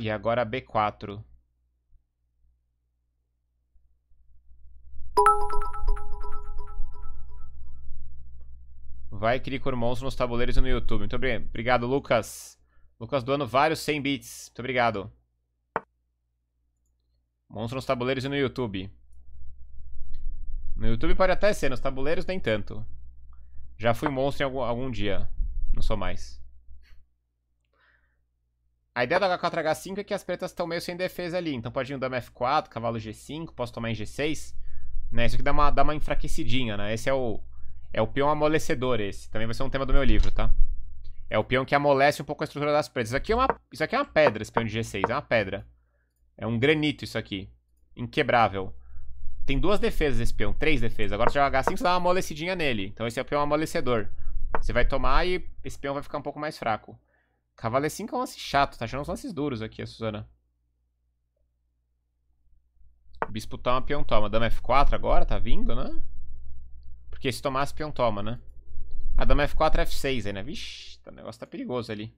E agora B quatro. Vai Krikor Monstro nos tabuleiros e no YouTube. Muito obrigado, Lucas. Lucas doando vários cem bits. Muito obrigado. Monstro nos tabuleiros e no YouTube. No YouTube pode até ser, nos tabuleiros nem tanto. Já fui monstro em algum, algum dia. Não sou mais. A ideia da H quatro H cinco é que as pretas estão meio sem defesa ali. Então pode ir um dama F quatro, cavalo G cinco, posso tomar em G seis. Né? Isso aqui dá uma, dá uma enfraquecidinha, né? Esse é o... É o peão amolecedor esse. Também vai ser um tema do meu livro, tá? É o peão que amolece um pouco a estrutura das pretas. Isso aqui é uma, isso aqui é uma pedra, esse peão de G seis. É uma pedra. É um granito isso aqui. Inquebrável. Tem duas defesas esse peão. Três defesas. Agora se jogar H cinco, você dá uma amolecidinha nele. Então esse é o peão amolecedor. Você vai tomar e esse peão vai ficar um pouco mais fraco. Cavalo E cinco é um lance chato. Tá achando uns lances duros aqui, a Suzana. Bispo toma, peão toma. Dama F quatro agora, tá vindo, né? Porque se tomasse, peão toma, né? A dama F quatro, F seis aí, né? Vixe, o negócio tá perigoso ali.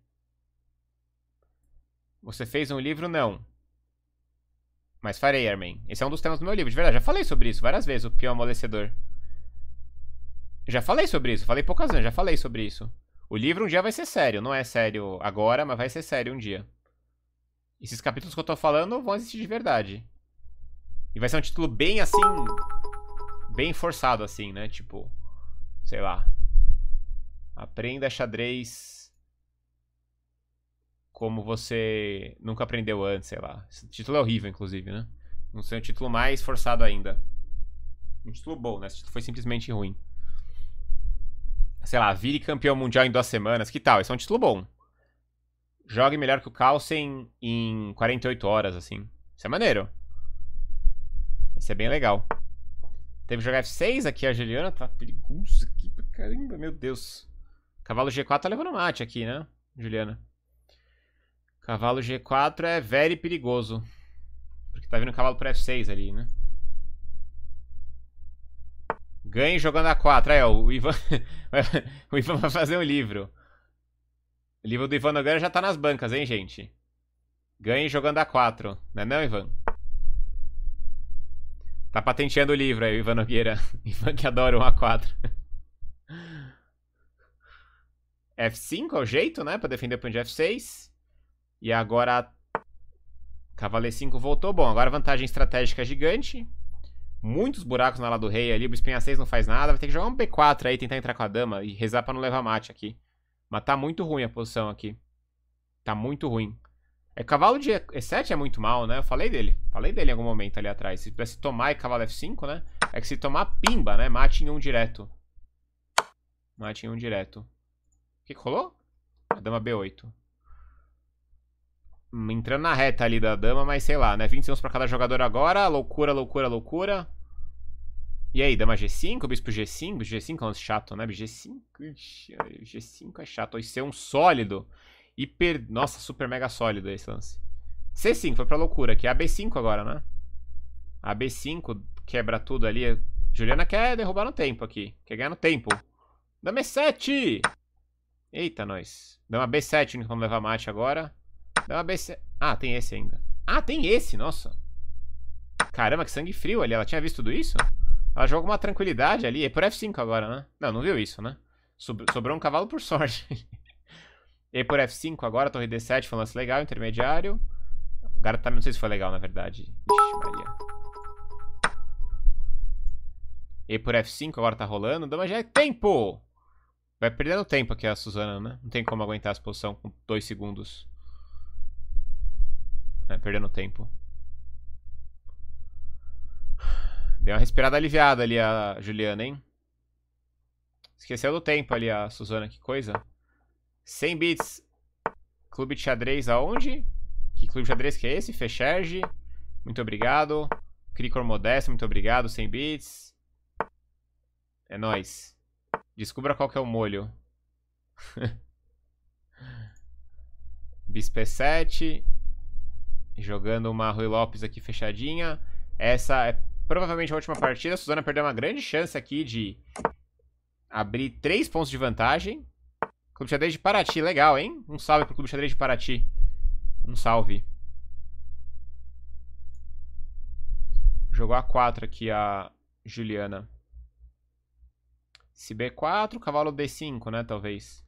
Você fez um livro? Não. Mas farei, Armin. Esse é um dos temas do meu livro, de verdade. Já falei sobre isso várias vezes, o peão amolecedor. Já falei sobre isso. Falei poucas vezes, já falei sobre isso. O livro um dia vai ser sério. Não é sério agora, mas vai ser sério um dia. Esses capítulos que eu tô falando vão existir de verdade. E vai ser um título bem assim... Bem forçado assim, né? Tipo, sei lá. Aprenda xadrez como você nunca aprendeu antes, sei lá. Esse título é horrível, inclusive, né? Não sei, um título mais forçado ainda. Um título bom, né? Esse título foi simplesmente ruim. Sei lá, vire campeão mundial em duas semanas. Que tal? Esse é um título bom. Jogue melhor que o Carlsen em quarenta e oito horas, assim. Isso é maneiro. Esse é bem legal. Teve que jogar F seis aqui, a Juliana tá perigosa aqui pra caramba, meu Deus. Cavalo G quatro tá levando mate aqui, né, Juliana? Cavalo G quatro é very perigoso. Porque tá vindo cavalo pro F seis ali, né? Ganhe jogando A quatro. Aí, ó, o Ivan... o Ivan vai fazer um livro. O livro do Ivan Nogueira já tá nas bancas, hein, gente? Ganhe jogando A quatro. Não é não, Ivan? Tá patenteando o livro aí, o Ivan Nogueira. Ivan que adora o A quatro. F cinco é o jeito, né? Pra defender o peão de F seis. E agora... Cavalo E cinco voltou. Bom, agora vantagem estratégica gigante. Muitos buracos na ala do rei ali. O bispo em A seis não faz nada. Vai ter que jogar um B quatro aí, tentar entrar com a dama e rezar pra não levar mate aqui. Mas tá muito ruim a posição aqui. Tá muito ruim. É, cavalo de E sete é muito mal, né? Eu falei dele. Falei dele em algum momento ali atrás. Se pudesse tomar e cavalo F cinco, né? É que se tomar, pimba, né? Mate em um direto. Mate em um direto. O que rolou? A dama B oito. Entrando na reta ali da dama, mas sei lá, né? vinte segundos pra cada jogador agora. Loucura, loucura, loucura. E aí, dama G cinco, bispo G cinco. G cinco é um chato, né? G cinco, G cinco é chato. Isso é um sólido. Hiper... Nossa, super mega sólido esse lance. C cinco, foi pra loucura aqui. A B cinco agora, né? A B cinco quebra tudo ali. Juliana quer derrubar no tempo aqui. Quer ganhar no tempo. Dama E sete! Eita, nós. Dama B sete, único que vamos levar mate agora. Dama B sete... Ah, tem esse ainda. Ah, tem esse, nossa. Caramba, que sangue frio ali. Ela tinha visto tudo isso? Ela jogou uma tranquilidade ali. É por F cinco agora, né? Não, não viu isso, né? Sobrou um cavalo por sorte. E por F cinco agora, torre D sete foi um lance legal, intermediário. O cara tá, não sei se foi legal, na verdade. Ixi, Maria. E por F cinco agora tá rolando. Dama já é tempo! Vai perdendo tempo aqui a Suzana, né? Não tem como aguentar essa posição com dois segundos. É, perdendo tempo. Deu uma respirada aliviada ali a Juliana, hein? Esqueceu do tempo ali a Suzana, que coisa. cem bits. Clube de xadrez aonde? Que clube de xadrez que é esse? Fecherge. Muito obrigado. Krikor Modesto, muito obrigado. cem bits. É nóis. Descubra qual que é o molho. Bispo E sete. Jogando uma Ruy López aqui fechadinha. Essa é provavelmente a última partida. A Suzana perdeu uma grande chance aqui de abrir três pontos de vantagem. Clube Xadrez de Paraty, legal, hein? Um salve pro Clube Xadrez de Paraty. Um salve. Jogou a quatro aqui a Juliana. Se B quatro, cavalo D cinco, né, talvez.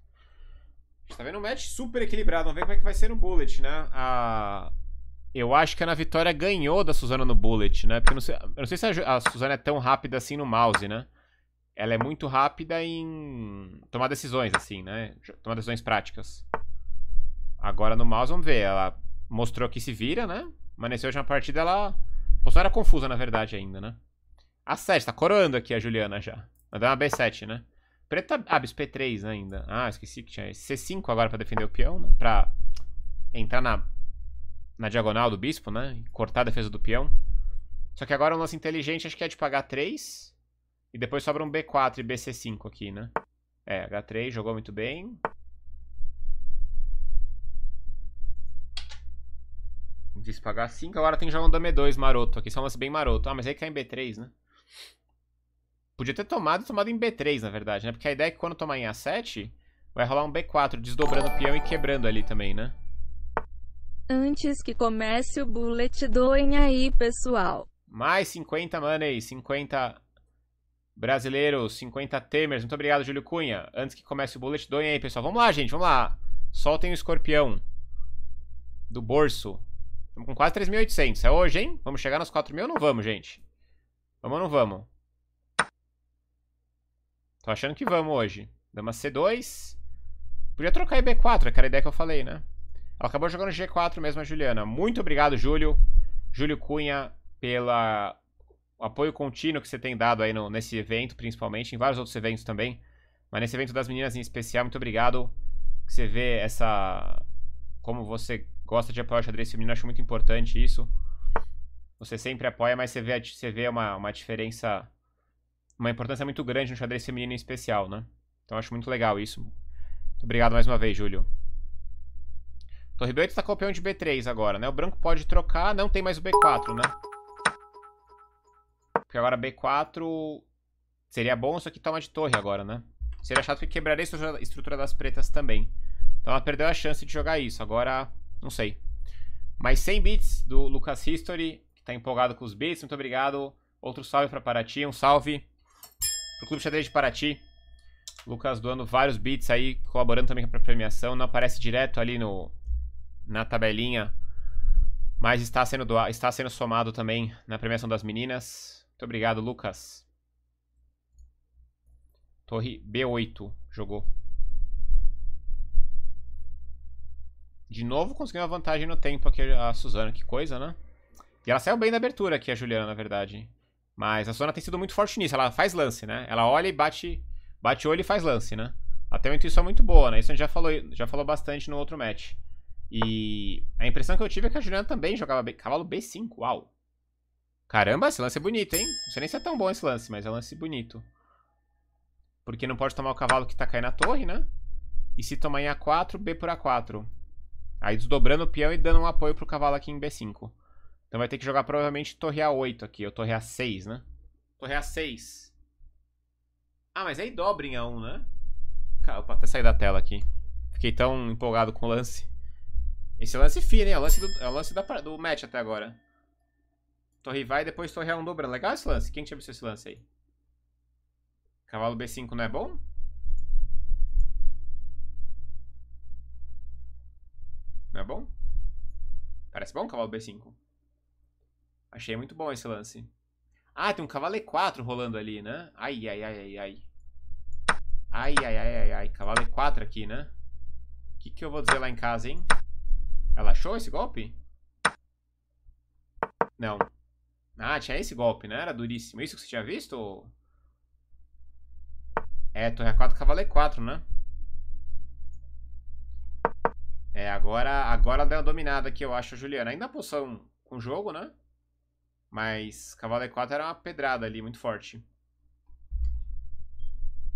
A gente tá vendo um match super equilibrado. Vamos ver como é que vai ser no bullet, né? A... Eu acho que a Ana Vitória ganhou da Suzana no bullet, né? Porque eu não sei, eu não sei se a, a Suzana é tão rápida assim no mouse, né? Ela é muito rápida em tomar decisões, assim, né? Tomar decisões práticas. Agora no mouse, vamos ver. Ela mostrou que se vira, né? Mas nessa última partida ela... Pô, só era confusa, na verdade, ainda, né? A sete, tá coroando aqui a Juliana já. Mandou uma B sete, né? Preta... Ah, bispo P três ainda. Ah, esqueci que tinha C cinco agora pra defender o peão, né? Pra entrar na, na diagonal do bispo, né? E cortar a defesa do peão. Só que agora um lance inteligente, acho que é de pagar três. E depois sobra um B quatro e B C cinco aqui, né? É, H três jogou muito bem. Bispo H cinco. Agora tem que jogar um dama E dois maroto aqui. Só um lance bem maroto. Ah, mas aí cai em B três, né? Podia ter tomado tomado em B três, na verdade, né? Porque a ideia é que quando tomar em A sete, vai rolar um B quatro, desdobrando o peão e quebrando ali também, né? Antes que comece o bullet, doem aí, pessoal. Mais cinquenta money, cinquenta brasileiros, cinquenta temers. Muito obrigado, Júlio Cunha. Antes que comece o bullet, doem aí, pessoal. Vamos lá, gente, vamos lá. Soltem o escorpião do bolso. Estamos com quase três mil e oitocentos. É hoje, hein? Vamos chegar nos quatro mil ou não vamos, gente? Vamos ou não vamos? Tô achando que vamos hoje. Dama C dois. Podia trocar em B quatro, aquela ideia que eu falei, né? Ela acabou jogando G quatro mesmo, a Juliana. Muito obrigado, Júlio. Júlio Cunha, pelo apoio contínuo que você tem dado aí no, nesse evento, principalmente. Em vários outros eventos também. Mas nesse evento das meninas em especial, muito obrigado. Você vê essa... Como você gosta de apoiar o xadrez feminino, acho muito importante isso. Você sempre apoia, mas você vê, você vê uma, uma diferença... Uma importância muito grande no xadrez feminino em especial, né? Então acho muito legal isso. Muito obrigado mais uma vez, Júlio. Torre B oito tá com o peão de B três agora, né? O branco pode trocar, não tem mais o B quatro, né? Porque agora B quatro seria bom, só que toma de torre agora, né? Seria chato que quebraria a estrutura das pretas também. Então ela perdeu a chance de jogar isso, agora não sei. Mas cem bits do Lucas History, que tá empolgado com os bits, muito obrigado. Outro salve pra Paraty, um salve pro Clube Xadrez de Paraty. Lucas doando vários bits aí, colaborando também pra premiação. Não aparece direto ali no, na tabelinha, mas está sendo, doado, está sendo somado também na premiação das meninas. Muito obrigado, Lucas. Torre B oito jogou. De novo conseguiu uma vantagem no tempo aqui a Suzana, que coisa, né? E ela saiu bem da abertura aqui, a Juliana, na verdade. Mas a Suzana tem sido muito forte nisso, ela faz lance, né? Ela olha e bate, bate o olho e faz lance, né? Até uma intuição muito boa, né? Isso a gente já falou, já falou bastante no outro match. E a impressão que eu tive é que a Juliana também jogava B, cavalo B cinco, uau! Caramba, esse lance é bonito, hein? Não sei nem se é tão bom esse lance, mas é um lance bonito. Porque não pode tomar o cavalo que tá caindo na torre, né? E se tomar em A quatro, B por A quatro. Aí desdobrando o peão e dando um apoio pro cavalo aqui em B cinco. Então vai ter que jogar provavelmente torre A oito aqui, ou torre A seis, né? Torre A seis. Ah, mas aí dobra em A um, né? Opa, até saí da tela aqui. Fiquei tão empolgado com o lance. Esse é o lance fino, hein? É o lance, do, é o lance da, do match até agora. Torre vai e depois torre A um dobrando. Legal esse lance? Quem tinha visto esse lance aí? Cavalo B cinco não é bom? Não é bom? Parece bom o cavalo B cinco. Achei muito bom esse lance. Ah, tem um cavalo E quatro rolando ali, né? Ai, ai, ai, ai, ai. Ai, ai, ai, ai, ai. Cavalo E quatro aqui, né? O que que eu vou dizer lá em casa, hein? Ela achou esse golpe? Não. Ah, tinha esse golpe, né? Era duríssimo. Isso que você tinha visto? É, torre A quatro, cavalo E quatro, né? É, agora, agora deu uma dominada aqui, eu acho, a Juliana. Ainda na posição com o jogo, né? Mas cavalo E quatro era uma pedrada ali, muito forte.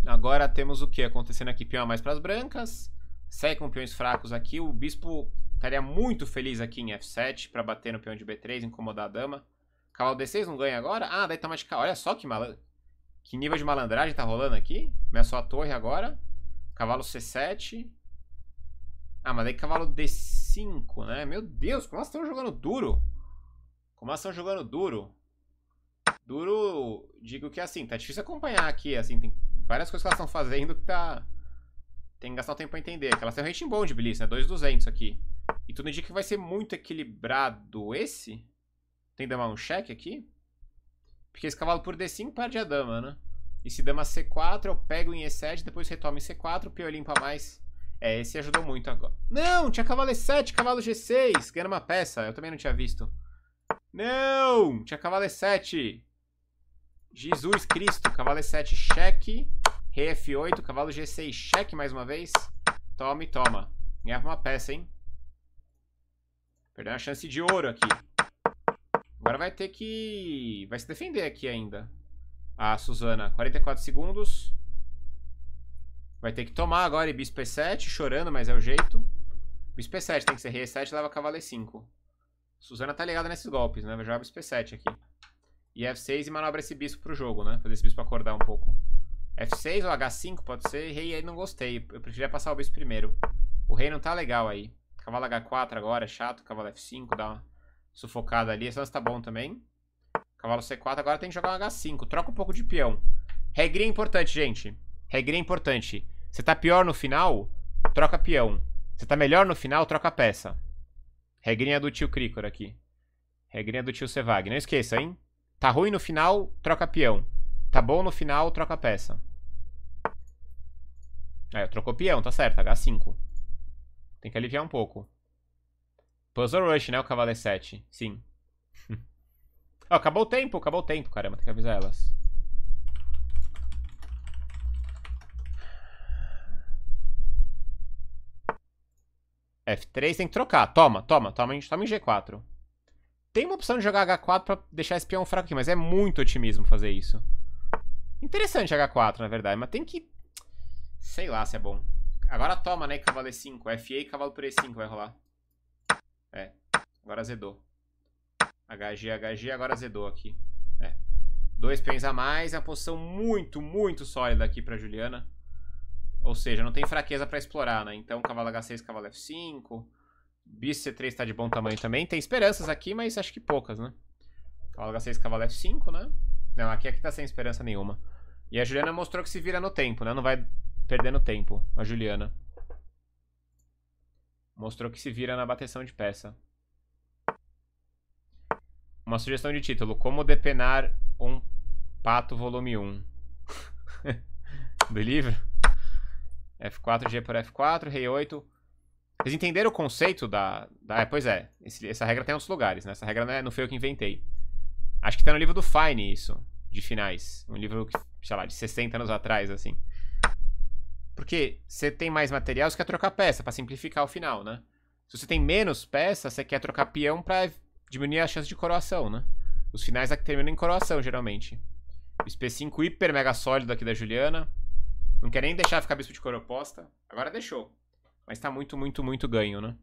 Agora temos o que acontecendo aqui? Peão a mais para as brancas. Sai com peões fracos aqui. O bispo Estaria muito feliz aqui em F sete pra bater no peão de B três, incomodar a dama. Cavalo D seis não ganha agora? Ah, daí tá mais de cavalo. Olha só que malandro. Que nível de malandragem tá rolando aqui. Ameaçou a torre agora. Cavalo C sete. Ah, mas daí cavalo D cinco, né? Meu Deus, como elas estão jogando duro. Como elas estão jogando duro. Duro, digo que assim, tá difícil acompanhar aqui, assim, tem várias coisas que elas estão fazendo que tá... Tem que gastar um tempo pra entender, que elas têm um rating bom de Blitz, né? dois mil e duzentos aqui. E tudo indica que vai ser muito equilibrado esse. Tem dama um cheque aqui. Porque esse cavalo por D cinco perde a dama, né? E se dama C quatro, eu pego em E sete, depois retomo em C quatro, o peão limpa mais. É, esse ajudou muito agora. Não, tinha cavalo E sete, cavalo G seis, ganhando uma peça, eu também não tinha visto. Não, tinha cavalo E sete. Jesus Cristo, cavalo E sete, cheque. Rei F oito, cavalo G seis, cheque mais uma vez. Toma e toma. Ganhava uma peça, hein? Perdeu uma chance de ouro aqui. Agora vai ter que... Vai se defender aqui ainda. A Suzana, quarenta e quatro segundos. Vai ter que tomar agora e bispo E sete, chorando, mas é o jeito. Bispo E sete, tem que ser rei E sete, leva cavalo E cinco. Suzana tá ligada nesses golpes, né? Vai jogar bispo E sete aqui. E F seis e manobra esse bispo pro jogo, né? Fazer esse bispo acordar um pouco. F seis ou H cinco, pode ser. Rei aí não gostei, eu preferia passar o bispo primeiro. O rei não tá legal aí. Cavalo H quatro agora, é chato. Cavalo F cinco, dá uma sufocada ali. Esse lance tá bom também. Cavalo C quatro, agora tem que jogar um H cinco. Troca um pouco de peão. Regrinha importante, gente. Regrinha importante. Você tá pior no final, troca peão. Você tá melhor no final, troca peça. Regrinha do tio Krikor aqui. Regrinha do tio Sevag. Não esqueça, hein? Tá ruim no final, troca peão. Tá bom no final, troca peça. É, trocou peão, tá certo. H cinco. Tem que aliviar um pouco. Puzzle Rush, né? O cavalo E sete. Sim. Oh, acabou o tempo, acabou o tempo. Caramba, tem que avisar elas. F três tem que trocar. Toma, toma, toma, a gente toma em G quatro. Tem uma opção de jogar H quatro pra deixar esse peão fraco aqui, mas é muito otimismo fazer isso. Interessante H quatro, na verdade, mas tem que... Sei lá se é bom. Agora toma, né, cavalo E cinco. F E e cavalo por E cinco vai rolar. É, agora azedou. H G, H G, agora azedou aqui. É. Dois peões a mais, é uma posição muito, muito sólida aqui pra Juliana. Ou seja, não tem fraqueza pra explorar, né? Então, cavalo H seis, cavalo F cinco. Bispo C três tá de bom tamanho também. Tem esperanças aqui, mas acho que poucas, né? Cavalo H seis, cavalo F cinco, né? Não, aqui, aqui tá sem esperança nenhuma. E a Juliana mostrou que se vira no tempo, né? Não vai perdendo tempo, a Juliana. Mostrou que se vira na bateção de peça. Uma sugestão de título. Como depenar um pato volume um. Do livro? F quatro, G por F quatro, rei oito. Vocês entenderam o conceito da... da... Pois é, esse, essa regra tem em outros lugares, né? Essa regra não, é, não foi eu que inventei. Acho que tá no livro do Fine isso, de finais. Um livro, sei lá, de sessenta anos atrás, assim. Porque você tem mais material, você quer trocar peça, pra simplificar o final, né? Se você tem menos peça, você quer trocar peão pra diminuir a chance de coroação, né? Os finais aqui terminam em coroação, geralmente. O P cinco hiper mega sólido aqui da Juliana. Não quer nem deixar ficar bispo de coroa oposta. Agora deixou. Mas tá muito, muito, muito ganho, né?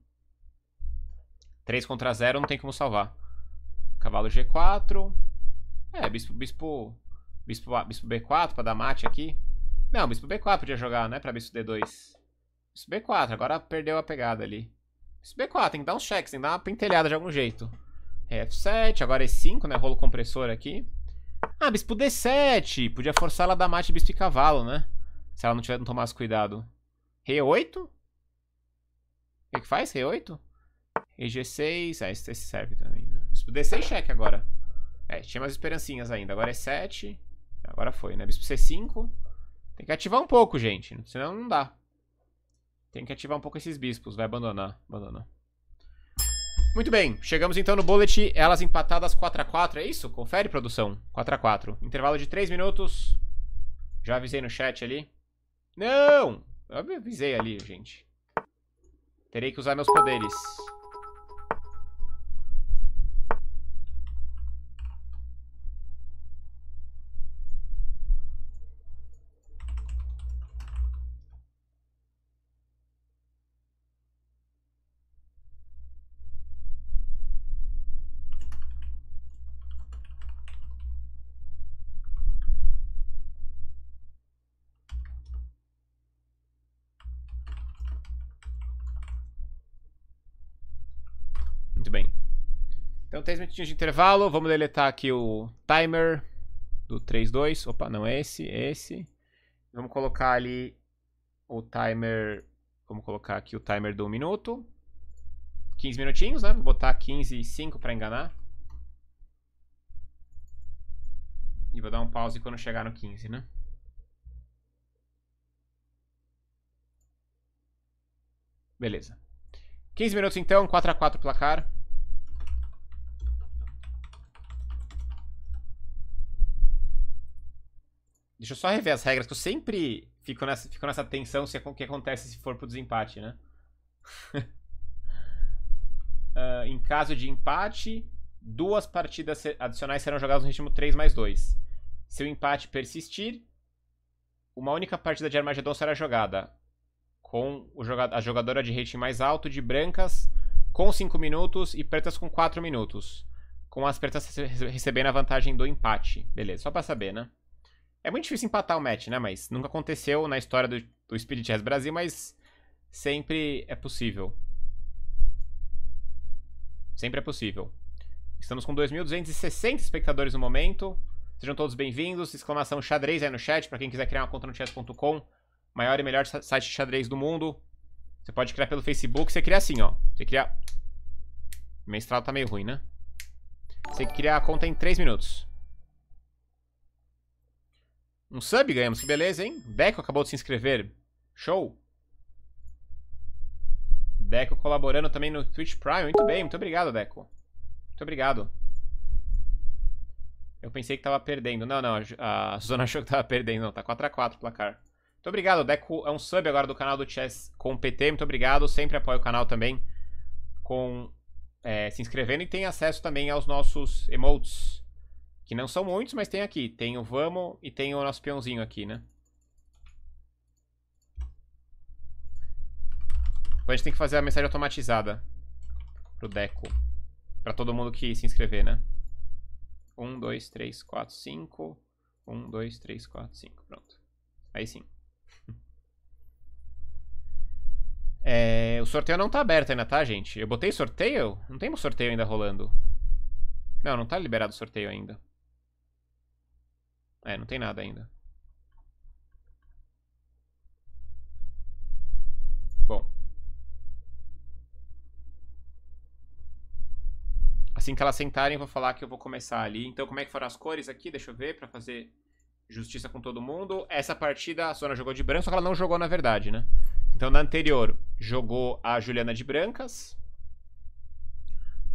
três contra zero, não tem como salvar. Cavalo G quatro. É, bispo, bispo, bispo, bispo B quatro pra dar mate aqui. Não, bispo B quatro podia jogar, né? Pra bispo D dois. Bispo B quatro, agora perdeu a pegada ali. Bispo B quatro, tem que dar uns cheques, tem que dar uma pentelhada de algum jeito. É, F sete, agora E cinco, né? Rolo compressor aqui. Ah, bispo D sete. Podia forçar ela a dar mate bispo e cavalo, né? Se ela não tiver, não tomasse cuidado. Rei oito? O que que faz? Rei oito? Rei G seis. Ah, esse, esse serve também, né? Bispo D seis cheque agora. É, tinha umas esperancinhas ainda. Agora é sete. Agora foi, né? Bispo C cinco. Tem que ativar um pouco, gente. Senão não dá. Tem que ativar um pouco esses bispos. Vai abandonar. Abandonar. Muito bem. Chegamos então no bullet. Elas empatadas quatro a quatro. É isso? Confere, produção. quatro a quatro. Intervalo de três minutos. Já avisei no chat ali. Não! Eu avisei ali, gente. Terei que usar meus poderes. Então, três minutinhos de intervalo. Vamos deletar aqui o timer do três, dois. Opa, não é esse, é esse. Vamos colocar ali o timer... Vamos colocar aqui o timer do um minuto. quinze minutinhos, né? Vou botar quinze e cinco para enganar. E vou dar um pause quando chegar no quinze, né? Beleza. quinze minutos então, quatro a quatro o placar. Deixa eu só rever as regras, que eu sempre fico nessa, fico nessa tensão se é o que acontece se for pro desempate, né? uh, em caso de empate, duas partidas adicionais serão jogadas no ritmo três mais dois. Se o empate persistir, uma única partida de Armagedon será jogada, com o joga a jogadora de rating mais alto de brancas com cinco minutos e pretas com quatro minutos, com as pretas recebendo a vantagem do empate. Beleza, só pra saber, né? É muito difícil empatar o match, né? Mas nunca aconteceu na história do, do Speed Chess Brasil, mas sempre é possível. Sempre é possível. Estamos com dois mil duzentos e sessenta espectadores no momento. Sejam todos bem-vindos. Exclamação xadrez aí no chat, para quem quiser criar uma conta no chess ponto com. Maior e melhor site de xadrez do mundo. Você pode criar pelo Facebook. Você cria assim, ó. Você cria... O menstrual tá meio ruim, né? Você cria a conta em três minutos. Um sub ganhamos, que beleza, hein? Deco acabou de se inscrever. Show! Deco colaborando também no Twitch Prime. Muito bem, muito obrigado, Deco. Muito obrigado. Eu pensei que tava perdendo. Não, não, a Suzana achou que tava perdendo. Não, tá quatro a quatro o placar. Muito obrigado, Deco é um sub agora do canal do Chess com P T. Muito obrigado, sempre apoia o canal também com é, se inscrevendo e tem acesso também aos nossos emotes. Que não são muitos, mas tem aqui. Tem o Vamos e tem o nosso peãozinho aqui, né? Então a gente tem que fazer a mensagem automatizada pro Deco. Pra todo mundo que se inscrever, né? um, dois, três, quatro, cinco. um, dois, três, quatro, cinco. Pronto. Aí sim. É, o sorteio não tá aberto ainda, tá, gente? Eu botei sorteio? Não tem um sorteio ainda rolando. Não, não tá liberado o sorteio ainda. É, não tem nada ainda. Bom. Assim que elas sentarem, vou falar que eu vou começar ali. Então, como é que foram as cores aqui? Deixa eu ver, pra fazer justiça com todo mundo. Essa partida, a Suzana jogou de branco, só que ela não jogou na verdade, né? Então, na anterior, jogou a Juliana de brancas.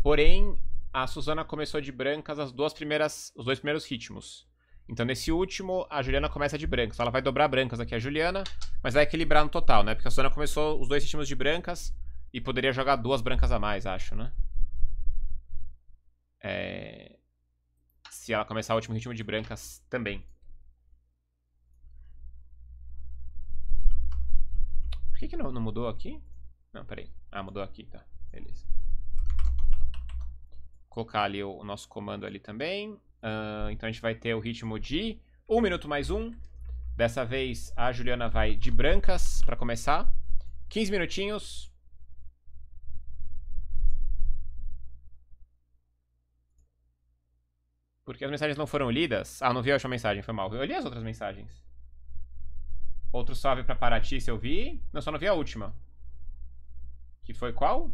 Porém, a Suzana começou de brancas as duas primeiras, os dois primeiros ritmos. Então, nesse último, a Juliana começa de brancas. Ela vai dobrar brancas aqui, a Juliana, mas vai equilibrar no total, né? Porque a Suzana começou os dois ritmos de brancas e poderia jogar duas brancas a mais, acho, né? É... Se ela começar o último ritmo de brancas também. Por que que não, não mudou aqui? Não, peraí. Ah, mudou aqui, tá. Beleza. Vou colocar ali o, o nosso comando ali também. Uh, então a gente vai ter o ritmo de um minuto mais um. Dessa vez a Juliana vai de brancas para começar. quinze minutinhos. Porque as mensagens não foram lidas. Ah, não vi a última mensagem, foi mal. Eu li as outras mensagens. Outro salve para Paraty se eu vi. Não, só não vi a última. Que foi qual?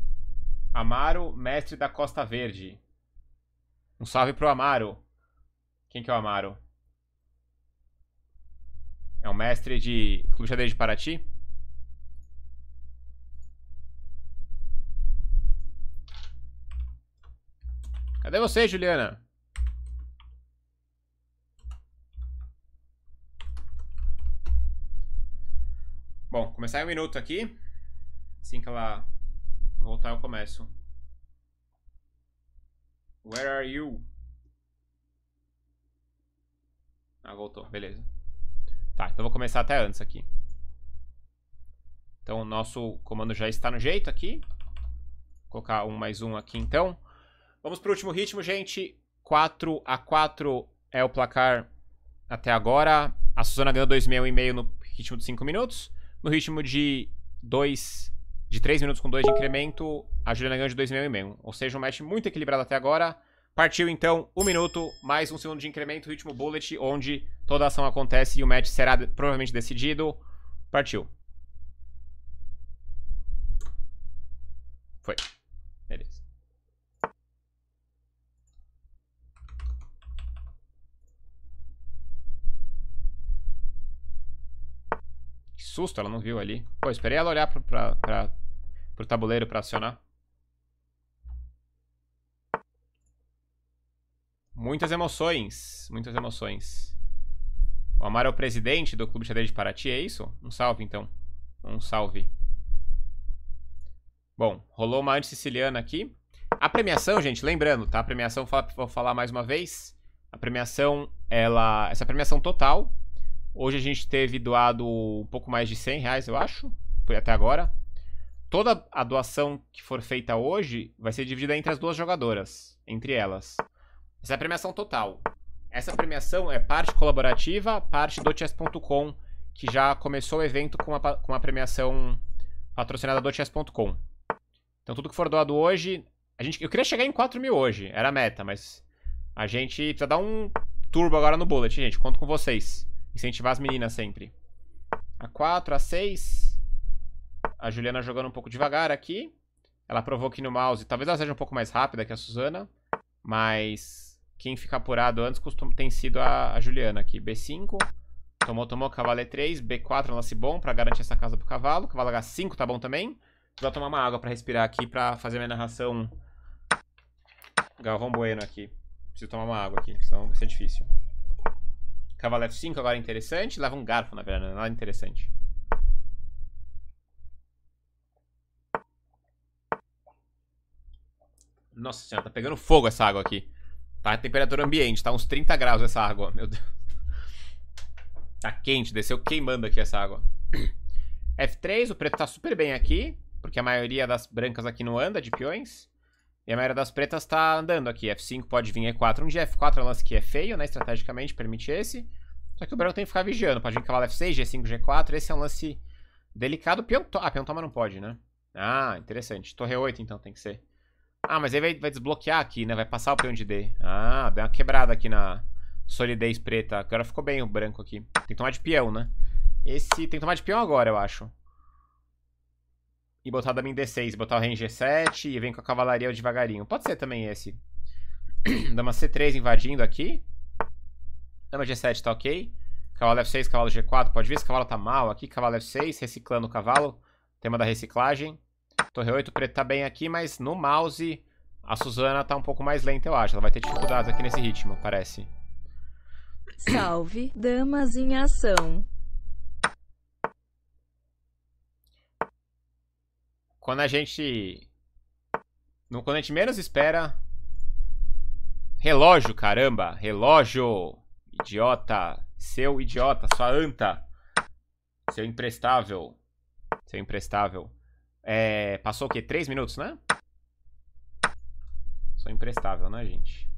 Amaro, mestre da Costa Verde. Um salve pro Amaro. Quem que é o Amaro? É o mestre de Clube Xadrez de Paraty? Cadê você, Juliana? Bom, começar em um minuto aqui. Assim que ela voltar, eu começo. Where are you? Ah, voltou, beleza. Tá, então vou começar até antes aqui. Então o nosso comando já está no jeito aqui. Vou colocar um mais um aqui então. Vamos pro último ritmo, gente. quatro a quatro é o placar até agora. A Suzana ganhou dois mil e meio no ritmo de cinco minutos. No ritmo de 2 de três minutos com dois de incremento, a Juliana ganha de dois vírgula cinco. Ou seja, um match muito equilibrado até agora. Partiu então um minuto, mais um segundo de incremento, ritmo bullet, onde toda a ação acontece e o match será provavelmente decidido. Partiu. Foi. Beleza. Que susto, ela não viu ali. Pô, esperei ela olhar pra, pra, pra, pro tabuleiro pra acionar. Muitas emoções, muitas emoções. O Amaro é o presidente do Clube Xadrez de Paraty, é isso? Um salve, então. Um salve. Bom, rolou uma anti-siciliana aqui. A premiação, gente, lembrando, tá? A premiação, vou falar mais uma vez. A premiação, ela... Essa premiação total. Hoje a gente teve doado um pouco mais de cem reais, eu acho. Foi até agora. Toda a doação que for feita hoje vai ser dividida entre as duas jogadoras. Entre elas. Essa é a premiação total. Essa premiação é parte colaborativa, parte do Chess ponto com, que já começou o evento com a, com a premiação patrocinada do Chess ponto com. Então tudo que for doado hoje... A gente, eu queria chegar em quatro mil hoje, era a meta, mas a gente precisa dar um turbo agora no bullet, gente. Conto com vocês. Incentivar as meninas sempre. A quatro, a seis. A Juliana jogando um pouco devagar aqui. Ela provou aqui no mouse. Talvez ela seja um pouco mais rápida que a Suzana, mas... Quem fica apurado antes costuma, tem sido a, a Juliana aqui. B cinco. Tomou, tomou. Cavalo E três. B quatro é um lance bom pra garantir essa casa pro cavalo. Cavalo H cinco tá bom também. Vou tomar uma água pra respirar aqui, pra fazer minha narração Galvão Bueno aqui. Preciso tomar uma água aqui, senão vai ser difícil. Cavalo F cinco agora é interessante. Leva um garfo, na verdade. Nada interessante. Nossa senhora, tá pegando fogo essa água aqui. Tá a temperatura ambiente, tá uns trinta graus essa água, meu Deus. Tá quente, desceu queimando aqui essa água. F três, o preto tá super bem aqui, porque a maioria das brancas aqui não anda de peões. E a maioria das pretas tá andando aqui. F cinco pode vir E quatro. Um de F quatro é um lance que é feio, né? Estrategicamente permite esse. Só que o branco tem que ficar vigiando. Pode vir cavalo F seis, G cinco, G quatro. Esse é um lance delicado. Peão to... Ah, peão toma não pode, né? Ah, interessante. Torre oito então tem que ser. Ah, mas aí vai, vai desbloquear aqui, né? Vai passar o peão de D. Ah, deu uma quebrada aqui na solidez preta. Agora ficou bem o branco aqui. Tem que tomar de peão, né? Esse tem que tomar de peão agora, eu acho. E botar o Dama em D seis. Botar o rei em G sete e vem com a cavalaria devagarinho. Pode ser também esse. Dama C três invadindo aqui. Dama G sete tá ok. Cavalo F seis, cavalo G quatro. Pode ver, esse cavalo tá mal aqui. Cavalo F seis, reciclando o cavalo. Tema da reciclagem. Torre oito, o preto tá bem aqui, mas no mouse a Suzana tá um pouco mais lenta, eu acho. Ela vai ter dificuldades aqui nesse ritmo, parece. Salve, damas em ação. Quando a gente... Quando a gente menos espera... Relógio, caramba! Relógio! Idiota! Seu idiota, sua anta! Seu imprestável! Seu imprestável! É, passou o quê? três minutos, né? Sou imprestável, né, gente?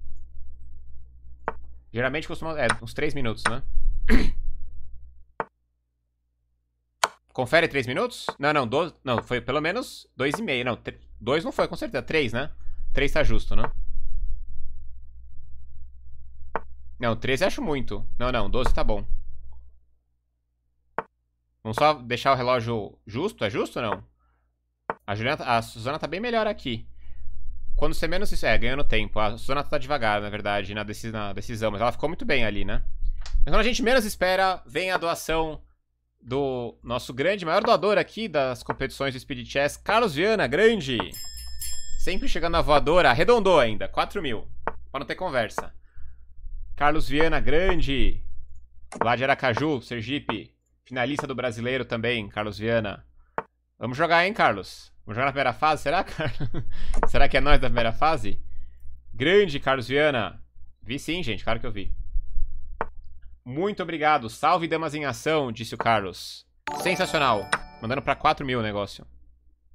Geralmente costuma... É, uns três minutos, né? Confere três minutos? Não, não, dois, não, foi pelo menos dois e meio. Não, dois não foi, com certeza. três, né? três tá justo, né? Não, treze acho muito. Não, não, doze tá bom. Vamos só deixar o relógio justo? É justo ou não? A, Juliana, a Suzana tá bem melhor aqui. Quando você menos... É, ganhando tempo. A Suzana tá devagar, na verdade, na decisão. Mas ela ficou muito bem ali, né? Mas quando a gente menos espera, vem a doação do nosso grande, maior doador aqui das competições do Speed Chess, Carlos Viana, grande. Sempre chegando na voadora. Arredondou ainda. quatro mil. Pra não ter conversa. Carlos Viana, grande. Lá de Aracaju, Sergipe. Finalista do brasileiro também, Carlos Viana. Vamos jogar, hein, Carlos? Vamos jogar na primeira fase? Será, Carlos? Será que é nós da primeira fase? Grande, Carlos Viana. Vi sim, gente. Claro que eu vi. Muito obrigado. Salve, damas em ação, disse o Carlos. Sensacional. Mandando pra quatro mil o negócio.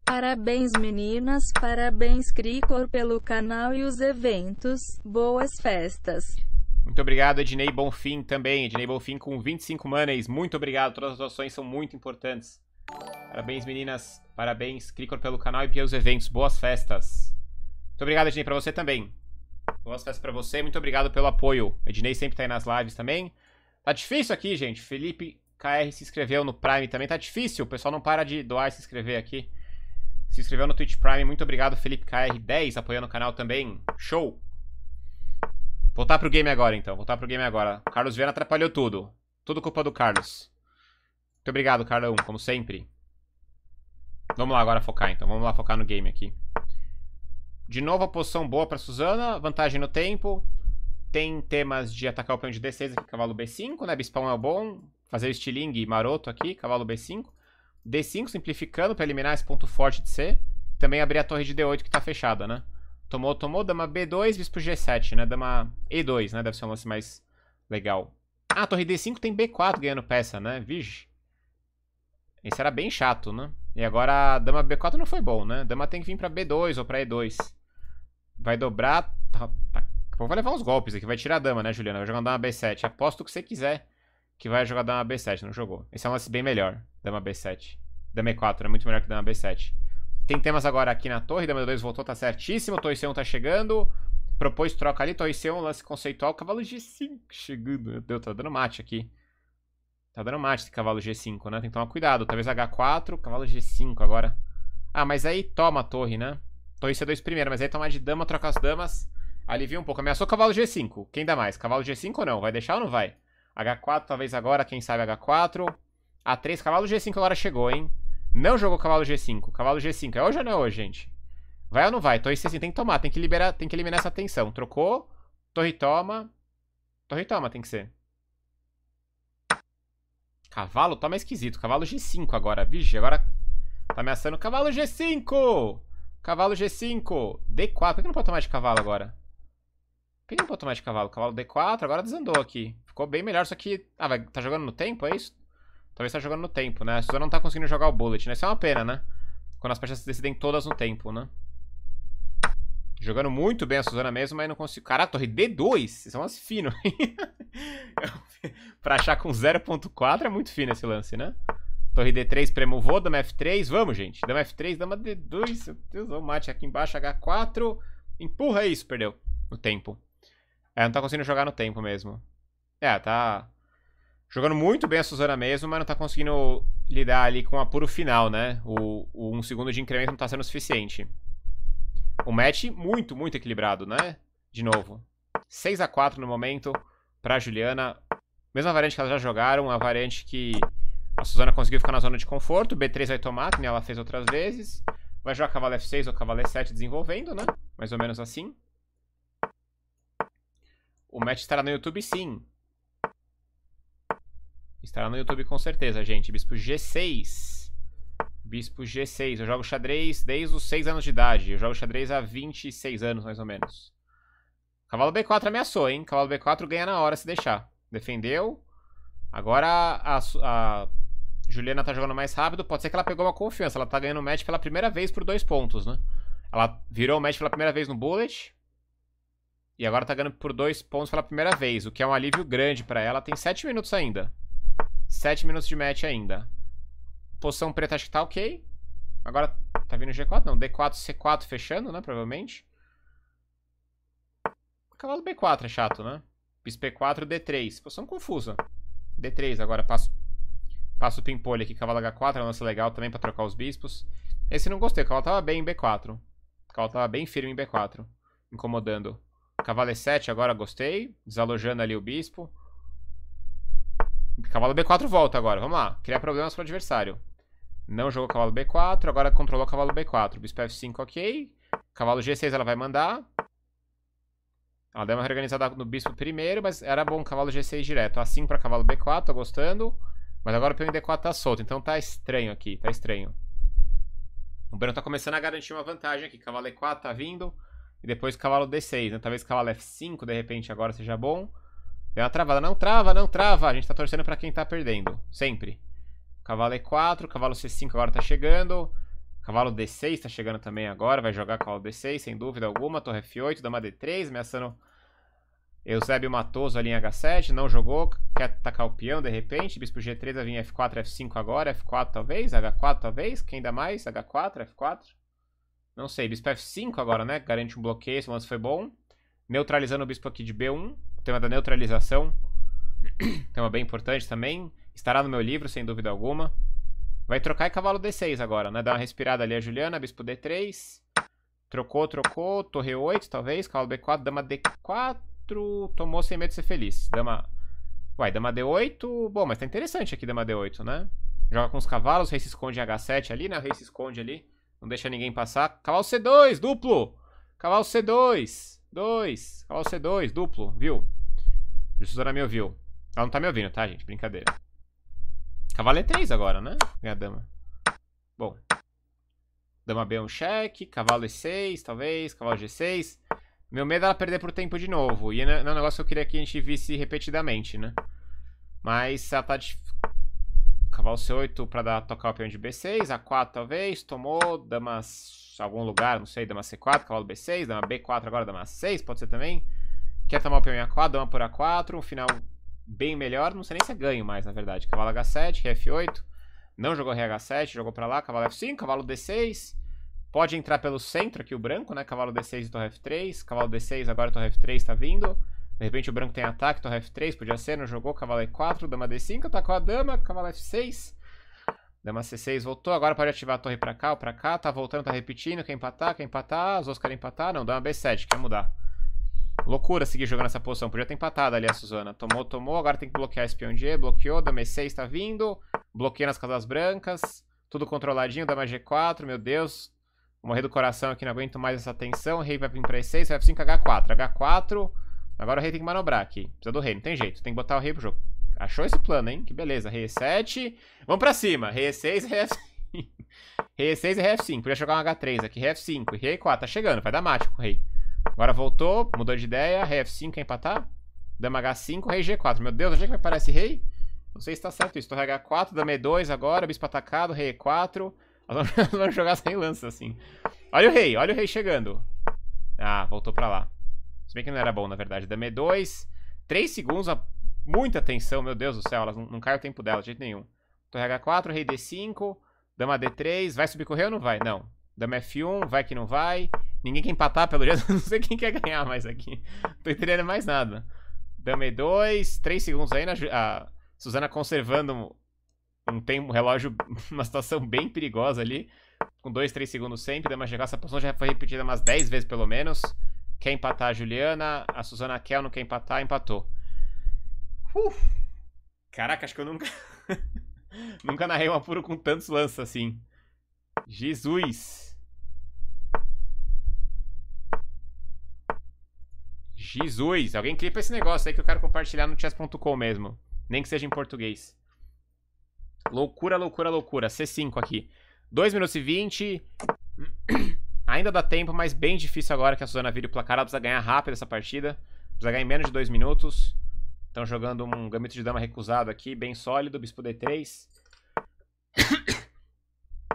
Parabéns, meninas. Parabéns, Krikor, pelo canal e os eventos. Boas festas. Muito obrigado, Ednei Bonfim, também. Ednei Bonfim com vinte e cinco maneis. Muito obrigado. Todas as ações são muito importantes. Parabéns, meninas. Parabéns, Krikor, pelo canal e pelos eventos. Boas festas. Muito obrigado, Ednei, pra você também. Boas festas pra você. Muito obrigado pelo apoio. Ednei sempre tá aí nas lives também. Tá difícil aqui, gente. Felipe K R se inscreveu no Prime também. Tá difícil. O pessoal não para de doar e se inscrever aqui. Se inscreveu no Twitch Prime. Muito obrigado, Felipe K R dez, apoiando o canal também. Show! Voltar pro game agora, então. Voltar pro game agora. O Carlos Viana atrapalhou tudo. Tudo culpa do Carlos. Muito obrigado, Carlão, como sempre. Vamos lá agora focar, então. Vamos lá focar no game aqui. De novo, a posição boa pra Suzana. Vantagem no tempo. Tem temas de atacar o peão de D seis aqui, cavalo B cinco, né? Bispão é bom. Fazer o estilingue maroto aqui, cavalo B cinco. D cinco, simplificando pra eliminar esse ponto forte de C. Também abrir a torre de D oito que tá fechada, né? Tomou, tomou, dama B dois, bispo G sete, né? Dama E dois, né? Deve ser um lance mais legal. Ah, a torre D cinco tem B quatro ganhando peça, né? Vige. Esse era bem chato, né? E agora a dama B quatro não foi bom, né? Dama tem que vir pra B dois ou pra E dois. Vai dobrar... Tá, tá. Vai levar uns golpes aqui. Vai tirar a dama, né, Juliana? Vai jogar uma dama B sete. Aposto o que você quiser que vai jogar dama B sete. Não jogou. Esse é um lance bem melhor. Dama B sete. Dama E quatro é muito melhor que dama B sete. Tem temas agora aqui na torre, dama D dois voltou, tá certíssimo, torre C um tá chegando, propôs troca ali, torre C um, lance conceitual, cavalo G cinco chegando, meu Deus, tá dando mate aqui. Tá dando mate esse cavalo G cinco, né, tem que tomar cuidado, talvez H quatro, cavalo G cinco agora. Ah, mas aí toma a torre, né, torre C dois primeiro, mas aí tomar de dama, troca as damas, alivia um pouco, ameaçou cavalo G cinco, quem dá mais, cavalo G cinco ou não, vai deixar ou não vai? H quatro talvez agora, quem sabe H quatro, A três, cavalo G cinco agora chegou, hein. Não jogou cavalo G cinco. Cavalo G cinco. É hoje ou não é hoje, gente? Vai ou não vai? Torre C cinco tem que tomar. Tem que liberar, tem que eliminar essa tensão. Trocou. Torre toma. Torre toma tem que ser. Cavalo toma é esquisito. Cavalo G cinco agora. Vixe, agora tá ameaçando. Cavalo G cinco! Cavalo G cinco. D quatro. Por que não pode tomar de cavalo agora? Por que não pode tomar de cavalo? Cavalo D quatro. Agora desandou aqui. Ficou bem melhor, só que... Ah, vai... tá jogando no tempo, é isso? Talvez tá jogando no tempo, né? A Suzana não tá conseguindo jogar o bullet, né? Isso é uma pena, né? Quando as partidas se decidem todas no tempo, né? Jogando muito bem a Suzana mesmo, mas não consigo... Caraca, torre D dois! Isso é um lance fino. Pra achar com zero ponto quatro é muito fino esse lance, né? Torre D três, premovou, dama F três. Vamos, gente. Dama F três, dama D dois. Meu Deus, o mate aqui embaixo, H quatro. Empurra isso, perdeu. No tempo. É, não tá conseguindo jogar no tempo mesmo. É, tá... Jogando muito bem a Suzana mesmo, mas não tá conseguindo lidar ali com o apuro final, né? O, o um segundo de incremento não tá sendo suficiente. Um match muito, muito equilibrado, né? De novo. seis a quatro no momento pra Juliana. Mesma variante que elas já jogaram, a variante que a Suzana conseguiu ficar na zona de conforto. B três vai tomar, que nem ela fez outras vezes. Vai jogar cavalo F seis ou cavalo E sete desenvolvendo, né? Mais ou menos assim. O match estará no YouTube, sim. Estará no YouTube com certeza, gente. Bispo G seis. Bispo G seis. Eu jogo xadrez desde os seis anos de idade. Eu jogo xadrez há vinte e seis anos, mais ou menos. Cavalo B quatro ameaçou, hein? Cavalo B quatro ganha na hora se deixar. Defendeu. Agora a, a Juliana tá jogando mais rápido. Pode ser que ela pegou uma confiança. Ela tá ganhando o match pela primeira vez por dois pontos, né? Ela virou o match pela primeira vez no bullet. E agora tá ganhando por dois pontos pela primeira vez. O que é um alívio grande pra ela. Tem sete minutos ainda. sete minutos de match ainda. Posição preta acho que tá ok. Agora tá vindo G quatro? Não, D quatro, C quatro fechando, né? Provavelmente. Cavalo B quatro é chato, né? Bispo B quatro, D três. Posição confusa. D três agora. Passo, passo o pimpolho aqui. Cavalo H quatro é um lance legal também pra trocar os bispos. Esse não gostei. O cavalo tava bem em B quatro. O cavalo tava bem firme em B quatro. Incomodando. Cavalo E sete agora gostei. Desalojando ali o bispo. Cavalo B quatro volta agora, vamos lá. Criar problemas pro adversário. Não jogou cavalo B quatro, agora controlou cavalo B quatro. Bispo F cinco, ok. Cavalo G seis ela vai mandar. Ela deu uma reorganizada no bispo primeiro, mas era bom cavalo G seis direto. A cinco pra cavalo B quatro, tô gostando. Mas agora o peão D quatro tá solto, então tá estranho aqui, tá estranho. O Breno tá começando a garantir uma vantagem aqui. Cavalo E quatro tá vindo. E depois cavalo D seis, né? Talvez cavalo F cinco, de repente, agora seja bom. Deu uma travada. Não trava, não trava. A gente tá torcendo pra quem tá perdendo. Sempre. Cavalo E quatro. Cavalo C cinco agora tá chegando. Cavalo D seis tá chegando também agora. Vai jogar cavalo D seis, sem dúvida alguma. Torre F oito. Dama D três. Ameaçando Eusébio Matoso ali em agá sete, não jogou, quer atacar o peão de repente, bispo G três vai vir F quatro, F cinco agora, F quatro talvez, H quatro talvez, quem dá mais? H quatro, F quatro? Não sei, bispo F cinco agora, né? Garante um bloqueio, esse lance foi bom. Neutralizando o bispo aqui de B um, o tema da neutralização, tema bem importante também, estará no meu livro, sem dúvida alguma. Vai trocar e cavalo D seis agora, né? Dá uma respirada ali a Juliana, bispo D três, trocou, trocou, torre oito talvez, cavalo B quatro, dama D quatro. Tomou sem medo de ser feliz. Dama... Uai, dama D oito. Bom, mas tá interessante aqui dama D oito, né? Joga com os cavalos, o rei se esconde em agá sete ali, né? O rei se esconde ali, não deixa ninguém passar. Cavalo C dois, duplo. Cavalo C dois, dois. Cavalo C dois, duplo, viu? A Suzana me ouviu. Ela não tá me ouvindo, tá, gente? Brincadeira. Cavalo E três agora, né? Minha dama. Bom. Dama B é um cheque. Cavalo E seis, talvez. Cavalo G seis. Meu medo é ela perder por tempo de novo. E é um negócio que eu queria que a gente visse repetidamente, né? Mas ela tá de... Cavalo C oito pra dar, tocar o peão de B seis. A quatro talvez. Tomou. Dama... Algum lugar, não sei. Dama C quatro. Cavalo B seis. Dama B quatro agora. Dama A seis. Pode ser também. Quer tomar o peão em A quatro. Dama por A quatro. Um final bem melhor. Não sei nem se é ganho mais, na verdade. Cavalo H sete. Rei F oito. Não jogou rei H sete. Jogou pra lá. Cavalo F cinco. Cavalo D seis. Pode entrar pelo centro aqui o branco, né? Cavalo D seis e torre F três. Cavalo D seis, agora torre F três tá vindo. De repente o branco tem ataque, torre F três, podia ser, não jogou. Cavalo E quatro, dama D cinco, atacou a dama, cavalo F seis. Dama C seis voltou, agora pode ativar a torre pra cá ou pra cá. Tá voltando, tá repetindo, quer empatar, quer empatar. Os outros querem empatar, não, dama B sete, quer mudar. Loucura seguir jogando essa posição, podia ter empatado ali a Suzana. Tomou, tomou, agora tem que bloquear esse peão de E, bloqueou, dama E seis tá vindo. Bloqueia nas casas brancas, tudo controladinho, dama G quatro, meu Deus. Morrer do coração aqui, não aguento mais essa tensão. O rei vai vir pra E seis, vai F cinco, H quatro. H quatro, agora o rei tem que manobrar aqui. Precisa do rei, não tem jeito, tem que botar o rei pro jogo. Achou esse plano, hein? Que beleza. Rei E sete, vamos pra cima. Rei E seis, rei F cinco. Rei E seis e rei F cinco. Podia jogar um H três aqui, rei F cinco e rei E quatro. Tá chegando, vai dar mate com o rei. Agora voltou, mudou de ideia. Rei F cinco, quer empatar? Dama H cinco, rei G quatro. Meu Deus, onde é que vai parar esse rei? Não sei se tá certo isso. Torre H quatro, dama E dois agora, bispo atacado, rei E quatro. Nós vamos jogar sem lança, assim. Olha o rei, olha o rei chegando. Ah, voltou pra lá. Se bem que não era bom, na verdade. Dama E dois. três segundos, muita tensão. Meu Deus do céu, ela não, não cai o tempo dela, de jeito nenhum. Torre H quatro, rei D cinco. Dama D três. Vai subir com o rei ou não vai? Não. Dama F um, vai que não vai. Ninguém quer empatar, pelo jeito. Não sei quem quer ganhar mais aqui. Não tô entendendo mais nada. Dama E dois. três segundos aí. Na, a Suzana conservando... Um tempo, um relógio, uma situação bem perigosa ali. Com dois, três segundos sempre. Dama G quatro, essa posição já foi repetida umas dez vezes pelo menos. Quer empatar a Juliana. A Suzana quer, não quer empatar, empatou. Uf. Caraca, acho que eu nunca... nunca narrei um apuro com tantos lances assim. Jesus. Jesus. Alguém clipa esse negócio aí que eu quero compartilhar no chess ponto com mesmo. Nem que seja em português. Loucura, loucura, loucura. C cinco aqui. dois minutos e vinte. Ainda dá tempo, mas bem difícil agora que a Suzana vire o placar. Ela precisa ganhar rápido essa partida. Precisa ganhar em menos de dois minutos. Estão jogando um gambito de dama recusado aqui, bem sólido. Bispo D três.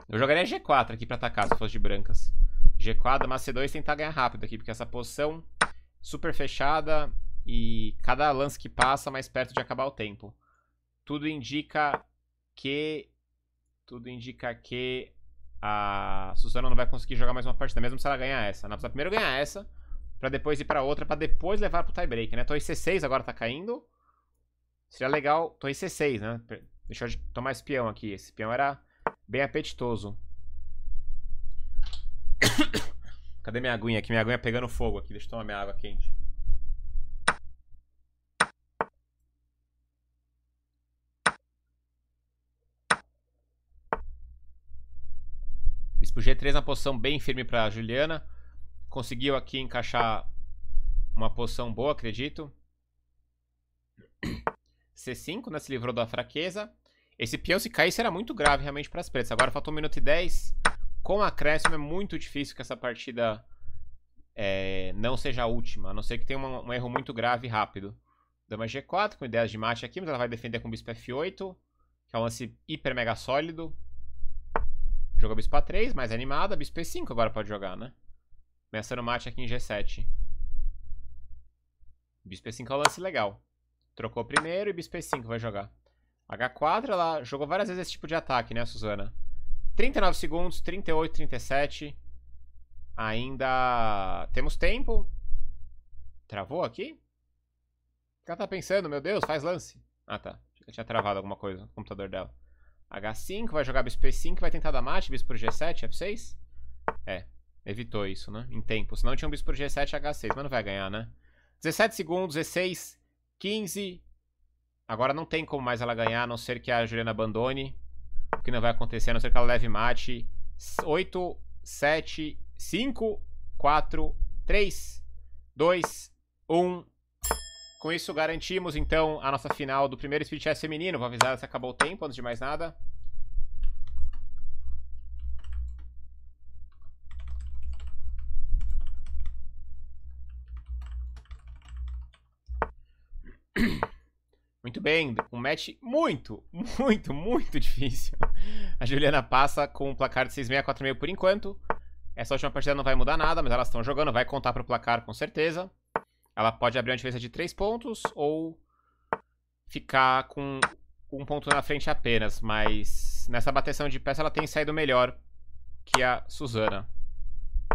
Eu jogaria G quatro aqui pra atacar, se fosse de brancas. G quatro, dama C dois, tentar ganhar rápido aqui, porque essa posição super fechada e cada lance que passa mais perto de acabar o tempo. Tudo indica... que tudo indica que a Suzana não vai conseguir jogar mais uma partida, mesmo se ela ganhar essa. Ela precisa primeiro ganhar essa, pra depois ir pra outra, pra depois levar pro tiebreak, né? Torre C seis agora tá caindo. Seria legal... Torre C seis, né? Deixa eu tomar esse peão aqui. Esse peão era bem apetitoso. Cadê minha aguinha aqui? Minha aguinha pegando fogo aqui. Deixa eu tomar minha água quente. Bispo G três na posição bem firme para Juliana. Conseguiu aqui encaixar uma posição boa, acredito. C cinco, né? Se livrou da fraqueza. Esse peão, se caísse, era muito grave realmente para as pretas. Agora faltou um minuto e dez. Com acréscimo, é muito difícil que essa partida é, não seja a última. A não ser que tenha um, um erro muito grave e rápido. Dama G quatro, com ideias de mate aqui, mas ela vai defender com o bispo F oito, que é um lance hiper mega sólido. Jogou bispo A três, mais animada. Bispo E cinco agora pode jogar, né? Ameaçando o mate aqui em G sete. Bispo E cinco é um lance legal. Trocou primeiro e Bispo E cinco vai jogar. H quatro, ela jogou várias vezes esse tipo de ataque, né, Suzana? trinta e nove segundos, trinta e oito, trinta e sete. Ainda temos tempo. Travou aqui? O cara tá pensando, meu Deus, faz lance. Ah, tá. Eu tinha travado alguma coisa no computador dela. H cinco, vai jogar bispo E cinco, vai tentar dar mate, bispo por G sete, F seis. É, evitou isso, né? Em tempo. Senão tinha um bispo por G sete, H seis, mas não vai ganhar, né? dezessete segundos, dezesseis, quinze. Agora não tem como mais ela ganhar, a não ser que a Juliana abandone. O que não vai acontecer, a não ser que ela leve mate. oito, sete, cinco, quatro, três, dois, um. Com isso, garantimos, então, a nossa final do primeiro Speed Chess feminino. Vou avisar se acabou o tempo, antes de mais nada. Muito bem, um match muito, muito, muito difícil. A Juliana passa com um placar de seis seis, quatro seis por enquanto. Essa última partida não vai mudar nada, mas elas estão jogando, vai contar para o placar com certeza. Ela pode abrir uma diferença de três pontos ou ficar com um ponto na frente apenas, mas nessa bateção de peça ela tem saído melhor que a Suzana.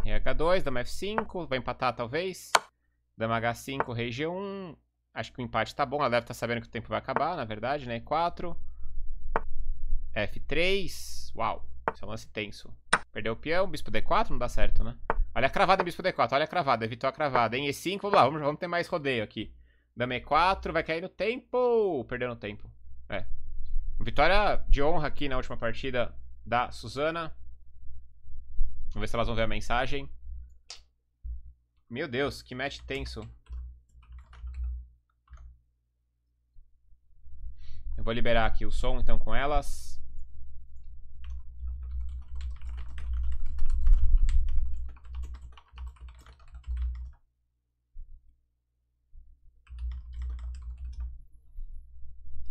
Rei H dois, dama F cinco, vai empatar talvez. Dama H cinco, rei G um... Acho que o empate tá bom, ela deve estar sabendo que o tempo vai acabar, na verdade, né? E quatro. F três. Uau, esse é um lance tenso. Perdeu o peão, bispo D quatro, não dá certo, né? Olha a cravada em bispo D quatro, olha a cravada, evitou a cravada. Em E cinco, vamos lá, vamos, vamos ter mais rodeio aqui. Dama E quatro, vai cair no tempo. Perdeu no tempo, é. Vitória de honra aqui na última partida da Suzana. Vamos ver se elas vão ver a mensagem. Meu Deus, que match tenso. Eu vou liberar aqui o som, então, com elas.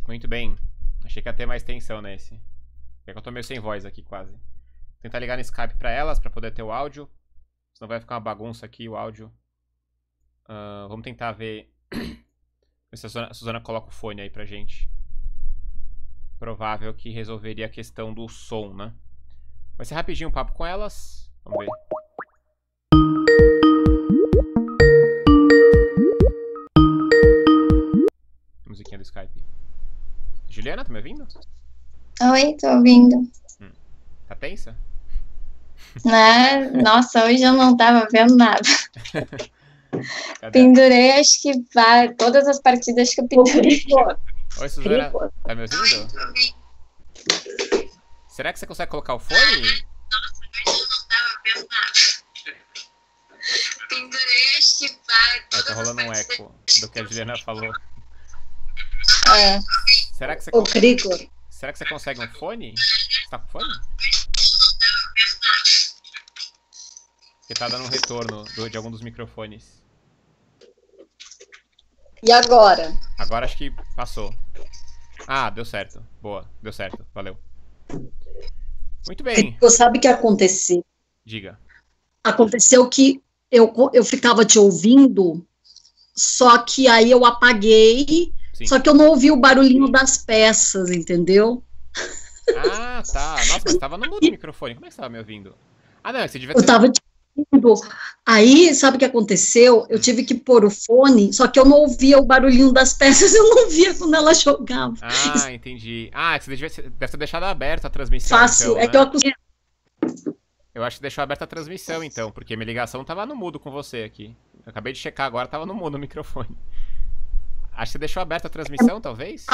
Muito bem. Achei que ia ter mais tensão nesse. É que eu tô meio sem voz aqui, quase. Vou tentar ligar no Skype pra elas, pra poder ter o áudio. Senão vai ficar uma bagunça aqui, o áudio. Uh, vamos tentar ver... se a Suzana, a Suzana coloca o fone aí pra gente. Provável que resolveria a questão do som, né? Vai ser rapidinho o papo com elas. Vamos ver. Musiquinha do Skype. Juliana, tá me ouvindo? Oi, tô ouvindo. Hum. Tá tensa? Não, nossa, hoje eu não tava vendo nada. Pendurei, acho que vai, todas as partidas que eu pendurei. Oi, Suzana, tá me ouvindo? Será que você consegue colocar o fone? Nossa, hoje eu não tava vendo nada. Pendurei, acho que vai. Tá rolando um eco do que a Juliana falou. É. Será que você o consegue... Krikor. Será que você consegue um fone? Você tá com fone? Porque tá dando um retorno do, de algum dos microfones. E agora? Agora acho que passou. Ah, deu certo. Boa, deu certo. Valeu. Muito bem. Eu sabe o que aconteceu? Diga. Aconteceu que eu, eu ficava te ouvindo, só que aí eu apaguei, sim, só que eu não ouvi o barulhinho das peças, entendeu? Ah, tá. Nossa, mas tava no mudo o microfone. Como é que você tava me ouvindo? Ah, não, você devia ter... Eu tava te ouvindo. Aí, sabe o que aconteceu? Eu tive que pôr o fone, só que eu não ouvia o barulhinho das peças, eu não ouvia quando ela jogava. Ah, entendi. Ah, você deve ter deixado aberta a transmissão. Fácil, então, é, né? Que eu acostumei. Eu acho que deixou aberta a transmissão, então, porque minha ligação tava no mudo com você aqui. Eu acabei de checar agora, tava no mudo o microfone. Acho que você deixou aberta a transmissão, talvez?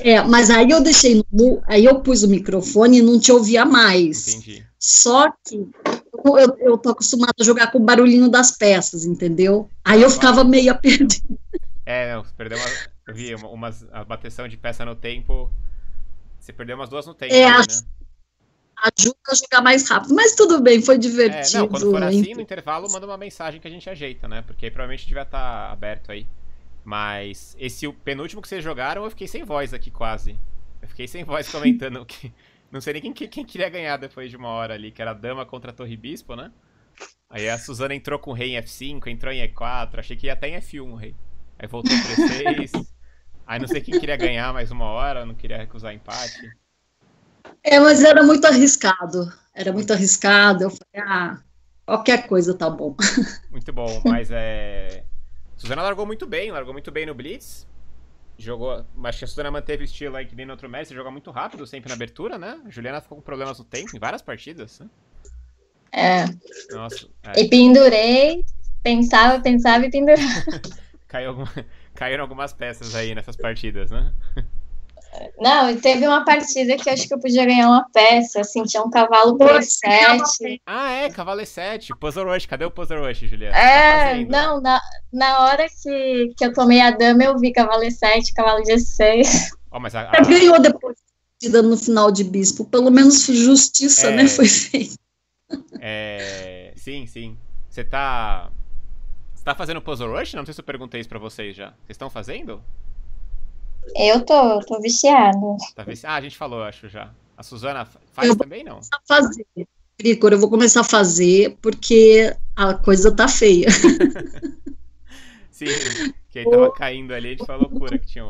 É, mas aí eu deixei no mudo, aí eu pus o microfone e não te ouvia mais. Entendi. Só que... Eu, eu tô acostumado a jogar com o barulhinho das peças, entendeu? Aí eu ficava meio a perder. É, não, você perdeu uma, eu vi uma, uma, uma bateção de peça no tempo. Você perdeu umas duas no tempo. É, aí, né? Ajuda a jogar mais rápido, mas tudo bem, foi divertido. É, não, quando for assim, então, no intervalo, manda uma mensagem que a gente ajeita, né? Porque aí provavelmente devia estar aberto aí. Mas esse o penúltimo que vocês jogaram, eu fiquei sem voz aqui quase. Eu fiquei sem voz comentando o que... Não sei nem quem, quem queria ganhar depois de uma hora ali, que era dama contra torre bispo, né? Aí a Suzana entrou com o rei em F cinco, entrou em E quatro, achei que ia até em F um o rei. Aí voltou para E seis. Aí não sei quem queria ganhar mais uma hora, não queria recusar empate. É, mas era muito arriscado. Era muito arriscado. Eu falei, ah, qualquer coisa tá bom. Muito bom, mas é... Suzana largou muito bem, largou muito bem no blitz. Jogou, acho que a Suzana manteve o estilo aí que nem no outro match, joga muito rápido, sempre na abertura, né? A Juliana ficou com problemas no tempo em várias partidas, né? É. Nossa, é. E pendurei, pensava, pensava e pendurava. Caiu alguma... Caíram algumas peças aí nessas partidas, né? Não, teve uma partida que eu acho que eu podia ganhar uma peça, assim, tinha um cavalo por sete. Ah, é, cavalo é sete. Puzzle Rush, cadê o Puzzle Rush, Juliana? É, tá não, na, na hora que, que eu tomei a dama, eu vi cavalo é sete, cavalo G seis. Oh, mas a, a... Ganhou depois no final de bispo, pelo menos justiça, é... né, foi feita. É, sim, sim. Você tá... Tá fazendo Puzzle Rush? Não sei se eu perguntei isso pra vocês já. Vocês estão fazendo? Eu tô, tô viciada. Tá vici... Ah, a gente falou, acho, já. A Suzana faz eu também, não? Eu vou começar a fazer, Krikor, eu vou começar a fazer porque a coisa tá feia. Sim, porque aí tava caindo ali, a gente falou a loucura que tinha.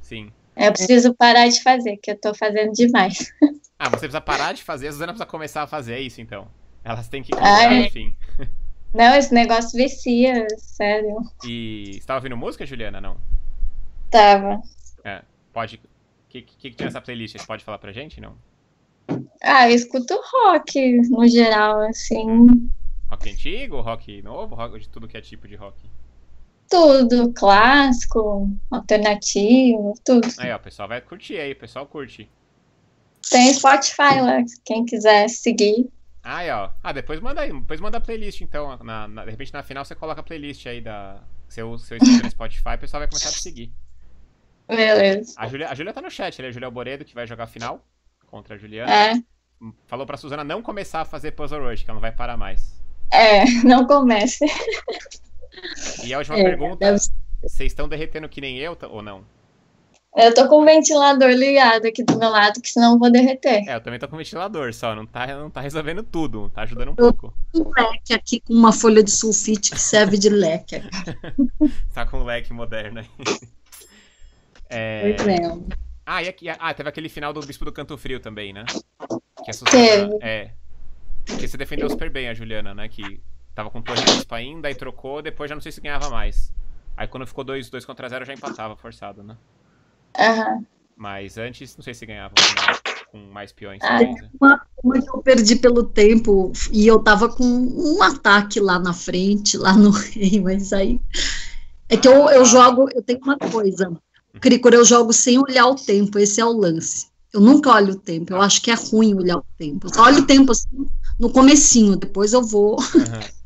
Sim. Eu preciso parar de fazer, que eu tô fazendo demais. Ah, você precisa parar de fazer, a Suzana precisa começar a fazer isso, então. Elas têm que começar, enfim. Não, esse negócio vicia, sério. E você tava ouvindo música, Juliana, não? Tava. É, pode... O que, que, que tem nessa playlist? Você pode falar pra gente, não? Ah, eu escuto rock, no geral, assim. Rock antigo, rock novo, rock de tudo que é tipo de rock? Tudo, clássico, alternativo, tudo. Aí, ó, o pessoal vai curtir aí, o pessoal curte. Tem Spotify lá, quem quiser seguir. Ah, é, ó. Ah, depois manda aí, depois manda a playlist, então. Na, na, de repente, na final, você coloca a playlist aí da... Seu, seu inscrito no Spotify, o pessoal vai começar a te seguir. Beleza. A Júlia, a Júlia tá no chat, né? A Júlia Alboredo, que vai jogar a final contra a Juliana. É. Falou pra Suzana não começar a fazer Puzzle Rush, que ela não vai parar mais. É, não comece. E a última é, pergunta, vocês deve... estão derretendo que nem eu, ou não? Eu tô com o ventilador ligado aqui do meu lado, que senão eu vou derreter. É, eu também tô com o ventilador, só não tá, não tá resolvendo tudo, tá ajudando um eu pouco. Tô com um leque aqui com uma folha de sulfite que serve de leque aqui. Tá com um leque moderno aí. É... Ah, e aqui, ah, teve aquele final do Bispo do Canto Frio também, né? Que a Suzana, é. Porque você defendeu super bem a Juliana, né? Que tava com torre de bispo ainda, aí trocou, depois já não sei se ganhava mais. Aí quando ficou dois contra zero já empatava, forçado, né? Uhum. Mas antes, não sei se ganhava com, com mais peões. Ah, uma, uma que eu perdi pelo tempo e eu tava com um ataque lá na frente, lá no rei, mas aí... É que eu, eu jogo, eu tenho uma coisa, Krikor, eu jogo sem olhar o tempo, esse é o lance. Eu nunca olho o tempo, eu acho que é ruim olhar o tempo. Eu só olho o tempo assim, no comecinho, depois eu vou... Uhum.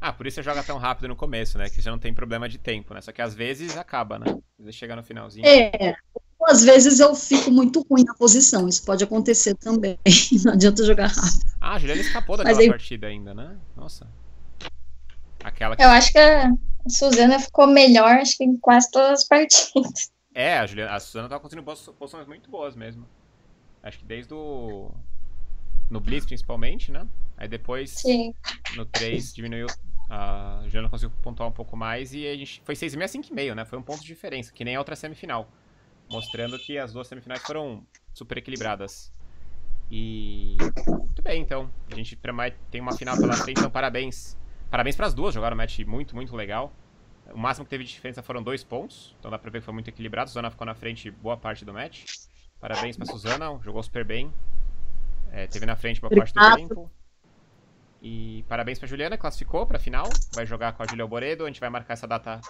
Ah, por isso você joga tão rápido no começo, né? Que já não tem problema de tempo, né? Só que às vezes acaba, né? Às vezes chega no finalzinho. É, às vezes eu fico muito ruim na posição. Isso pode acontecer também. Não adianta jogar rápido. Ah, a Juliana escapou daquela aí... partida ainda, né? Nossa. Aquela que... Eu acho que a Suzana ficou melhor, acho que em quase todas as partidas. É, a, Juliana, a Suzana tava conseguindo posições muito boas mesmo. Acho que desde o... No blitz, principalmente, né? Aí depois, sim, no três, diminuiu... A Juliana conseguiu pontuar um pouco mais e a gente foi seis e meia, cinco e meio, né? Foi um ponto de diferença, que nem a outra semifinal. Mostrando que as duas semifinais foram super equilibradas. E... Muito bem, então. A gente tem uma final pela frente, então parabéns. Parabéns para as duas, jogaram um match muito, muito legal. O máximo que teve de diferença foram dois pontos, então dá pra ver que foi muito equilibrado. A Suzana ficou na frente boa parte do match. Parabéns pra Suzana, jogou super bem. É, teve na frente boa parte do tempo. E parabéns pra Juliana, classificou pra final. Vai jogar com a Júlia Alboredo. A gente vai marcar essa data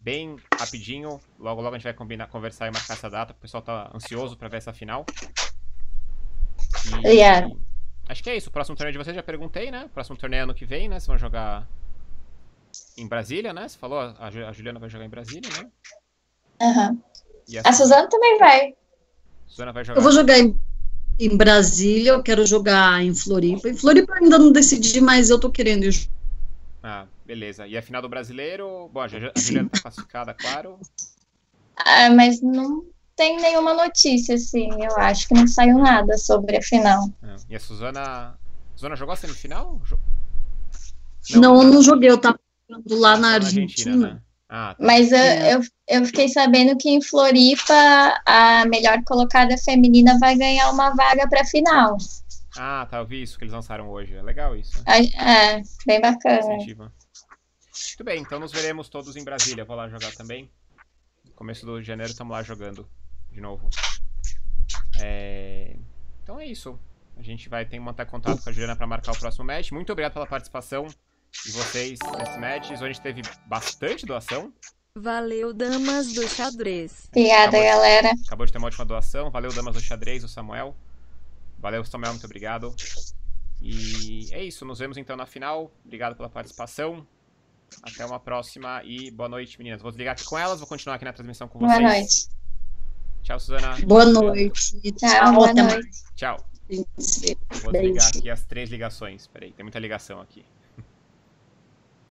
bem rapidinho. Logo, logo a gente vai combinar, conversar e marcar essa data. O pessoal tá ansioso pra ver essa final. E, yeah. e, acho que é isso. O próximo torneio de vocês já perguntei, né? O próximo torneio é ano que vem, né? Vocês vão jogar em Brasília, né? Você falou, a Juliana vai jogar em Brasília, né? Uhum. E a, a Suzana também vai. Suzana vai jogar. Eu vou jogar em... Em Brasília, eu quero jogar em Floripa. Em Floripa eu ainda não decidi, mas eu tô querendo ir. Ah, beleza. E a final do brasileiro? Bom, a Juliana tá classificada, claro. Ah, mas não tem nenhuma notícia, assim. Eu acho que não saiu nada sobre a final. Ah, e a Suzana... Suzana jogou a semifinal? Não, eu não joguei, eu tava jogando lá na Argentina. Argentina né? Ah, tá. Mas eu, eu, eu fiquei sabendo que em Floripa a melhor colocada feminina vai ganhar uma vaga pra final. Ah, tá, eu vi isso que eles lançaram hoje. É legal isso. Né? É, bem bacana. Incentiva. Muito bem, então nos veremos todos em Brasília. Vou lá jogar também. No começo de janeiro estamos lá jogando de novo. É... Então é isso. A gente vai ter que manter contato com a Juliana para marcar o próximo match. Muito obrigado pela participação de vocês nesse match. Hoje a gente teve bastante doação. Valeu, damas do xadrez. Obrigada, acabou, galera. Acabou de ter uma ótima doação. Valeu, damas do xadrez, o Samuel. Valeu, Samuel, muito obrigado. E é isso, nos vemos então na final. Obrigado pela participação. Até uma próxima e boa noite, meninas. Vou desligar aqui com elas, vou continuar aqui na transmissão com vocês. Boa noite. Tchau, Suzana. Boa noite. Tchau, tchau, boa noite. Tchau. Vou desligar aqui as três ligações. Peraí, tem muita ligação aqui.